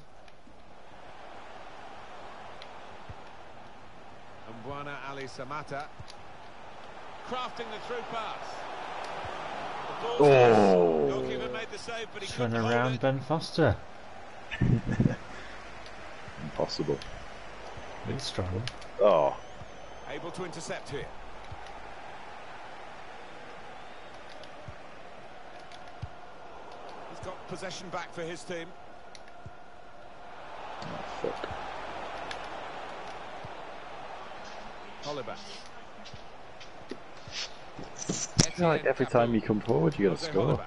And Mbwana Ally Samatta. Crafting the through pass. Oh! Turn around Ben Foster. Impossible. He's strong. Oh. Able to intercept here. He's got possession back for his team. Oh, fuck. Oliver. It's like every time you come forward, you got to score.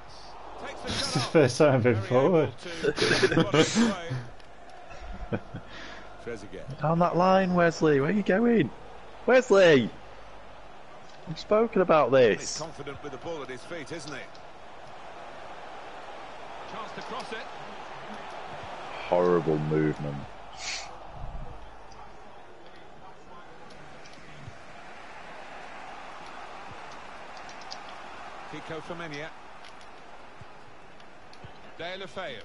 This is the first time I've been forward. Down that line, Wesley. Where are you going? Wesley! We've spoken about this. He's confident with the ball at his feet, isn't he? Chance to cross it. Horrible movement. Kiko Femenia. Deulofeu.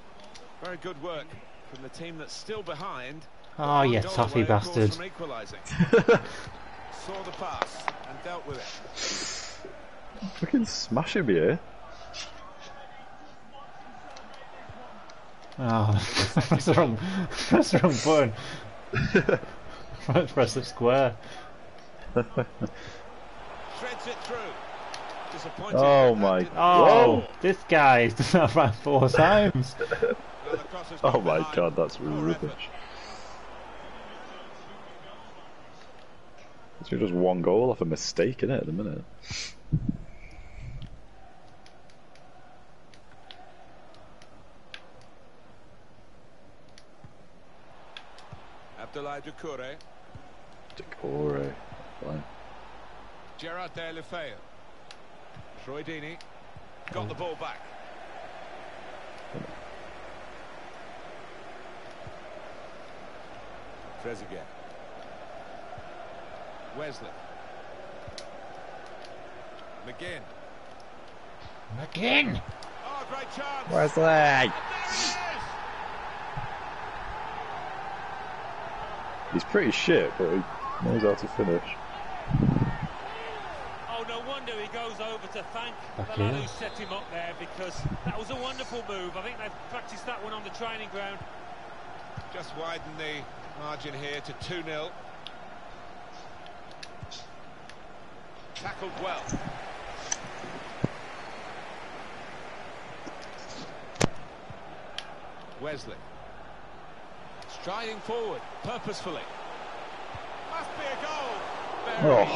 Very good work from the team that's still behind. Oh, you toffee bastard. Saw the pass and dealt with it. Fucking smash him here. Oh, that's the wrong button. Press the square. Threads it through. Oh my! Oh, whoa. This guy has run 4 times. Oh my God, that's rubbish. It's just 1 goal off a mistake, isn't it? At the minute. Doucouré. Fine. Gerard Deulofeu. Troy Deeney got the ball back. Trezeguet. Wesley. McGinn. Oh, great chance. Wesley. He's pretty shit, but he knows how to finish. He goes over to thank the lad who set him up there, because that was a wonderful move. I think they've practiced that one on the training ground. Just widen the margin here to 2-0. Tackled well. Wesley. Striding forward, purposefully. Must be a goal. Very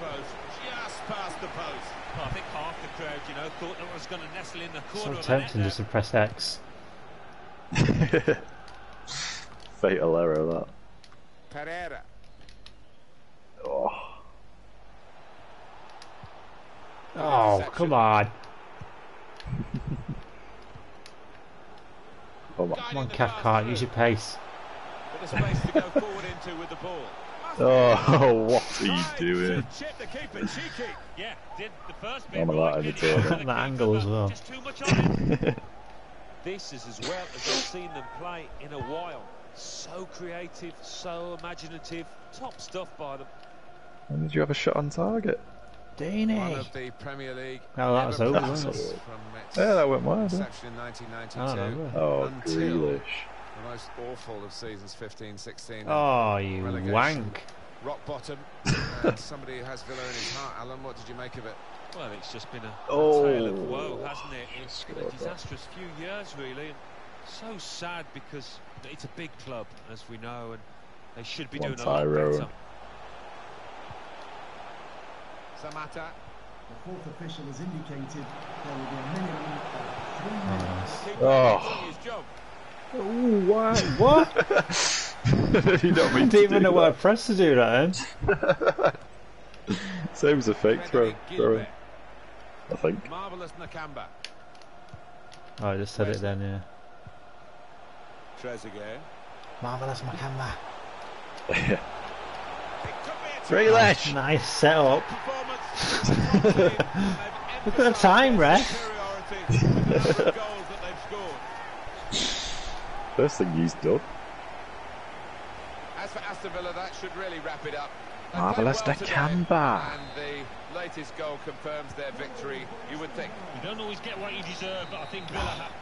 close. Just past the post. Well, I think half the crowd, you know, thought that was going to nestle in the corner. So tempting just to press X. Fatal error, that. Pereira. Oh. Oh, come on. Come on. Come on, Cathcart, use your pace. Bit of space to go forward into with the ball. Oh, what are you doing? Yeah, did the first bit. I'm allowed to do it. That angle as well. Just too much on it. This is as well as I've seen them play in a while. So creative, so imaginative. Top stuff by them. And did you have a shot on target? Dini. One of the Premier League. Oh, that was over, wasn't it? Yeah, that went wide. Oh, Grealish. The most awful of seasons 15-16. Oh, you relegation. Wank. Rock bottom. And somebody who has Villa in his heart. Alan, what did you make of it? Well, it's just been a tale of woe, hasn't it? It's been a disastrous few years, really. And so sad because it's a big club, as we know, and they should be doing a lot better. Samatta. The fourth official has indicated there will be a minimum of 3 minutes. Oh. Ooh, why? What? You don't mean I didn't even know what I pressed to do that then. Same as a fake throw. I think. Marvelous Nakamba. Oh, I just said it then, yeah. Trezeguet. Marvelous Nakamba. Yeah. Three lash. Nice setup. Look at the time, ref. First thing he's done. As for Aston Villa, that should really wrap it up. Marvellous Nakamba. And the latest goal confirms their victory, you would think. You don't always get what you deserve, but I think Villa have.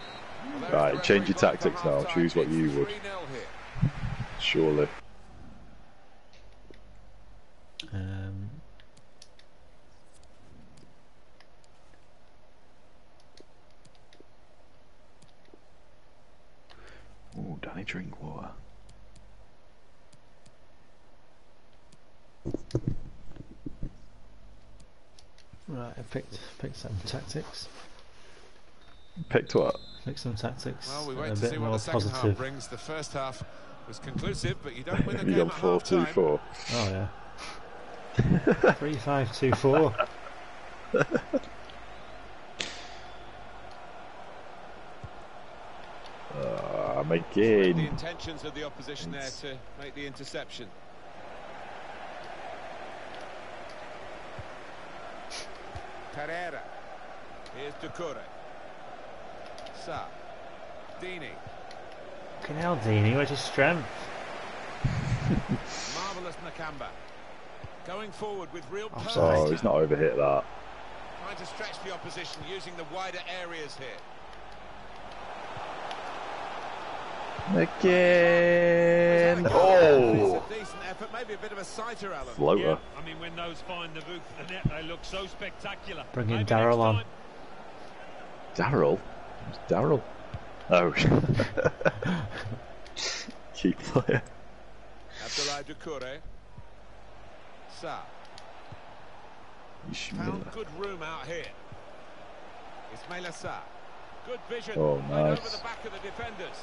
Right, change your tactics now. Choose what you would. Surely. Oh, Danny Drinkwater. Right, I picked some tactics. Picked what? Picked some tactics. Well, we wait to see what the second half brings. The first half was conclusive, but you don't win the game. You're on 4-2-4. Oh yeah. 3-5-2-4. McGinn. The intentions of the opposition there to make the interception. Pereira. Here's Doucouré. Sarr. Dini. Canal Dini, where's his strength? Marvellous Nakamba. Going forward with real power. Oh, he's not overhit that. Trying to stretch the opposition using the wider areas here. Again. Oh. Floater. Yeah, I mean, when those find the roof of the net, they look so spectacular. Bringing Daryl on. Daryl? Who's Daryl? Oh. Cheap player. Abdoulaye Doucouré. Sarr. Found good room out here. Ismaïla Sarr. Good vision. Oh, nice. Right over the back of the defenders.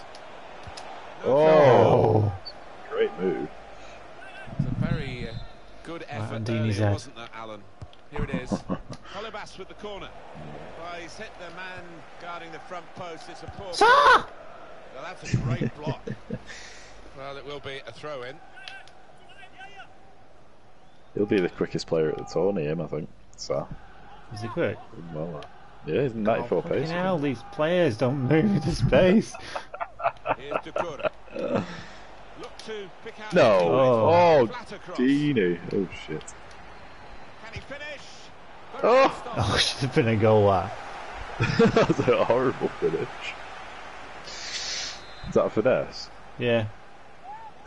Oh, great move. It's a very good effort. It wasn't that, Alan. Here it is. Colibas with the corner. Well, he's hit the man guarding the front post. It's a poor. Well, that's a great block. Well, it will be a throw in. He'll be the quickest player at the tourney, him, I think. So. Is he quick? Well, yeah, he's 94 pace. Hell, these players don't move into space. Here's Doucouré. Look to pick out. No. Oh, Dini. Oh, shit. Can he finish? Oh. Oh, should have been a goal there. That was a horrible finish. Is that a finesse? Yeah.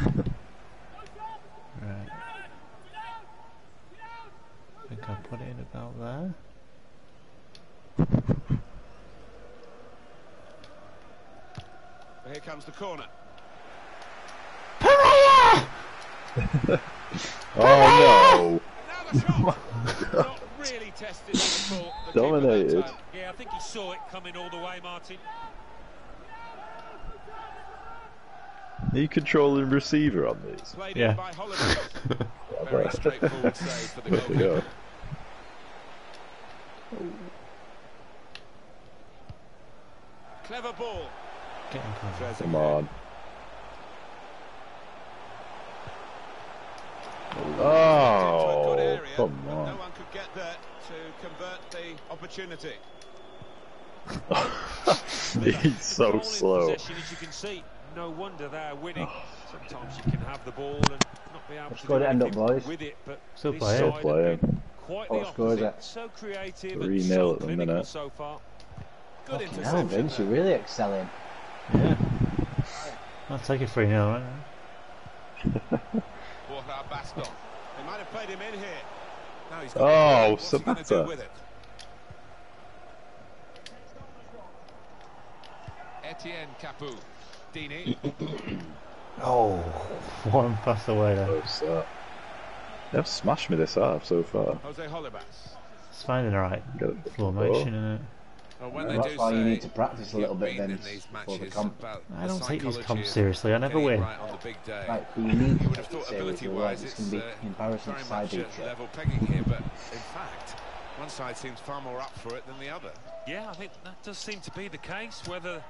Right. I think I put it in about there. Here comes the corner. Pereira! Oh no! Not really tested this ball. Dominated. Yeah, I think he saw it coming all the way, Martin. Are you controlling receiver on these? Yeah. Very straightforward save for the goal. Clever ball. Come on. Oh, come on. No one could get there to convert the opportunity. He's so slow. As you can see, no wonder they're winning. Sometimes you can have the ball and not be able to end up with it, but still playing. Quite the opposite. So creative. 3-0 at the minute so far. Good interception. Vince, you're really excelling. Yeah. I'll take it 3-0 right now. They might have played him in here. Now he's got Samatta with it. Etienne Capu. Dini. Oh, one pass away there. They've smashed me this half so far. Jose Holibas. It's finding the right formation in it. Well, when they that's do why you need to practice a little bit then for the comp. I don't take these comps seriously, I never win. Right, on the big day. Right, you need to take it seriously, otherwise it's going to be embarrassing to side each other. Level pegging here, but in fact, one side seems far more up for it than the other. Yeah, I think that does seem to be the case, whether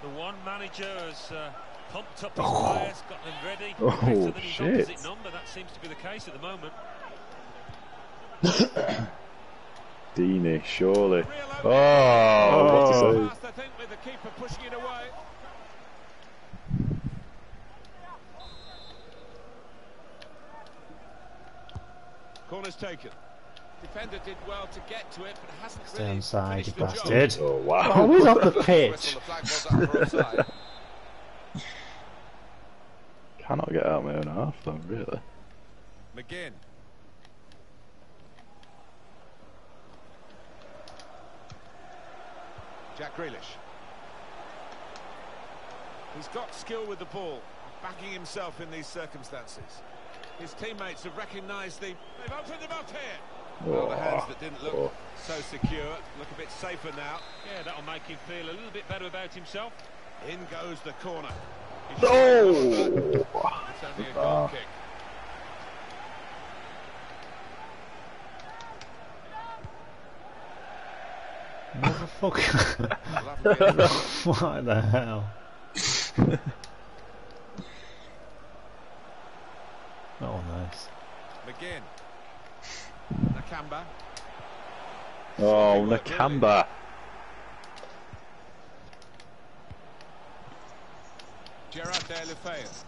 the one manager has pumped up his players, got them ready, better than his opposite number, that seems to be the case at the moment. Dini, surely. Oh, what a save. Corner's taken. Defender did well to get to it, but hasn't really inside, you bastard. Oh, wow. Always off the pitch. Cannot get out my own half, though, really. McGinn. Jack Grealish. He's got skill with the ball, backing himself in these circumstances. His teammates have recognised the... They've opened them up here! Well, the hands that didn't look so secure look a bit safer now. Yeah, that'll make him feel a little bit better about himself. In goes the corner. No! It's only a goal kick. Motherfucker. What the hell? Oh, nice. McGinn. Nakamba. Oh, Nakamba. Gerard Deulofeu.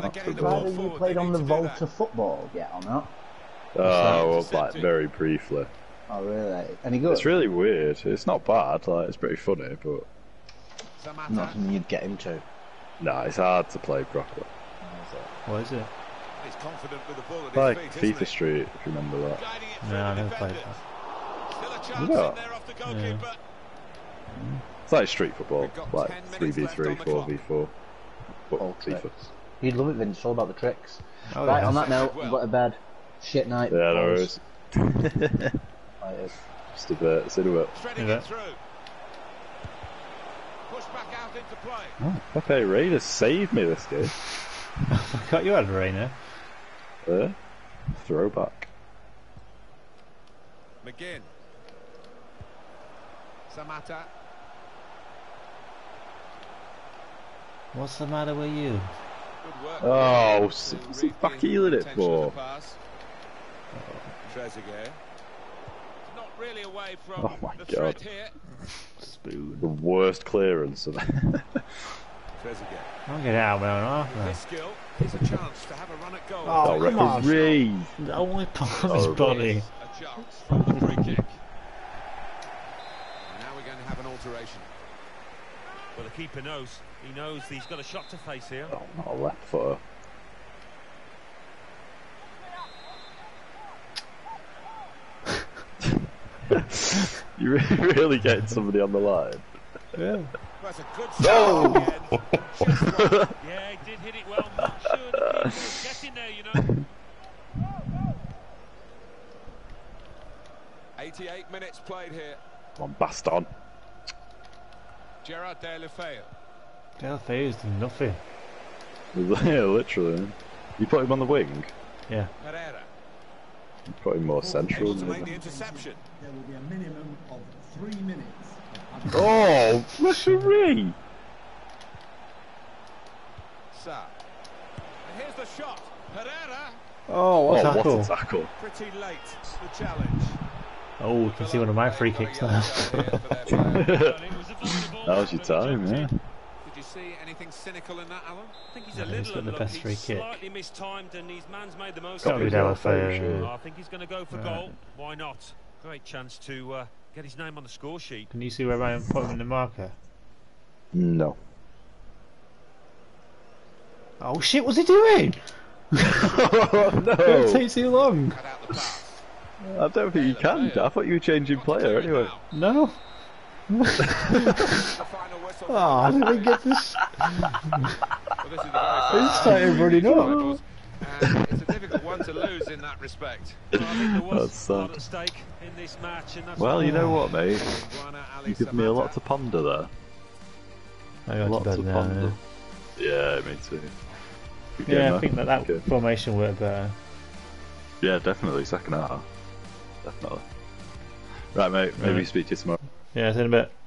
Have you played on the Volta football yet or not? Oh, well, very briefly. Oh really? Any good? It's really weird. It's not bad. Like it's pretty funny, but not something you'd get into. Nah, it's hard to play properly. What is it? He's confident with the ball at like his feet, FIFA Street, if you remember that. No, I never played that. Still a chance in there off the goalkeeper. It's like street football, like 3v3, 4v4. All FIFA. You'd love it, Vince. It's all about the tricks. Oh, right, on that note, we've got a bad shit night. Yeah, no worries. Just a bit, it's into it. Push back out into play. Oh, Pepe Reina saved me this game. I forgot you had Reina. Throwback. McGinn. Samatta. What's the matter with you? Good work. Oh, what's he back healing it for? Trezeguet. Not really away from the threat here. Spoon. The worst clearance of that. Trezeguet. I'm getting out of my skill. Here's a chance to have a run at goal. Oh, referee! The only part of his body. A chance from the free kick. And now we're going to have an alteration. Well, the keeper knows. He knows he's got a shot to face here. Oh, not a left footer. You're really getting somebody on the line. Yeah. That's a good shot. Yeah, he did hit it well. Not sure the keeper's getting there, you know. 88 minutes played here. Come on, Baston. Gerard Deulofeu. Deulofeu's done nothing. Yeah, literally. You put him on the wing? Yeah. Pereira. Probably more central. To make the interception. There will be a minimum of 3 minutes. Oh, referee! Sarr. And here's the shot. Pereira. Oh, what a tackle. What a tackle. Pretty late, the challenge. Oh, we can see one of my free kicks now. That was your time, yeah. Did you see anything cynical in that, Alan? I think he's a little bit the best free kick. Slightly mistimed, and his man's made the most of it. I think he's going to go for goal. Why not? Great chance to get his name on the score sheet. Can you see where I am putting the marker? No. Oh shit! What's he doing? No! It takes too long. I don't think you can. I thought you were changing player anyway. No. Oh, I didn't get this. This started running up. It's a difficult one to lose in that respect. Well, I think there was a lot at stake in this match, and that's well, you know what, mate? You give me a lot to ponder there. A lot to ponder. Yeah, me too. Yeah, I think that formation worked better. Yeah, definitely. Second half. Definitely. Right, mate. Maybe speak to you tomorrow. Yeah, it's in a bit.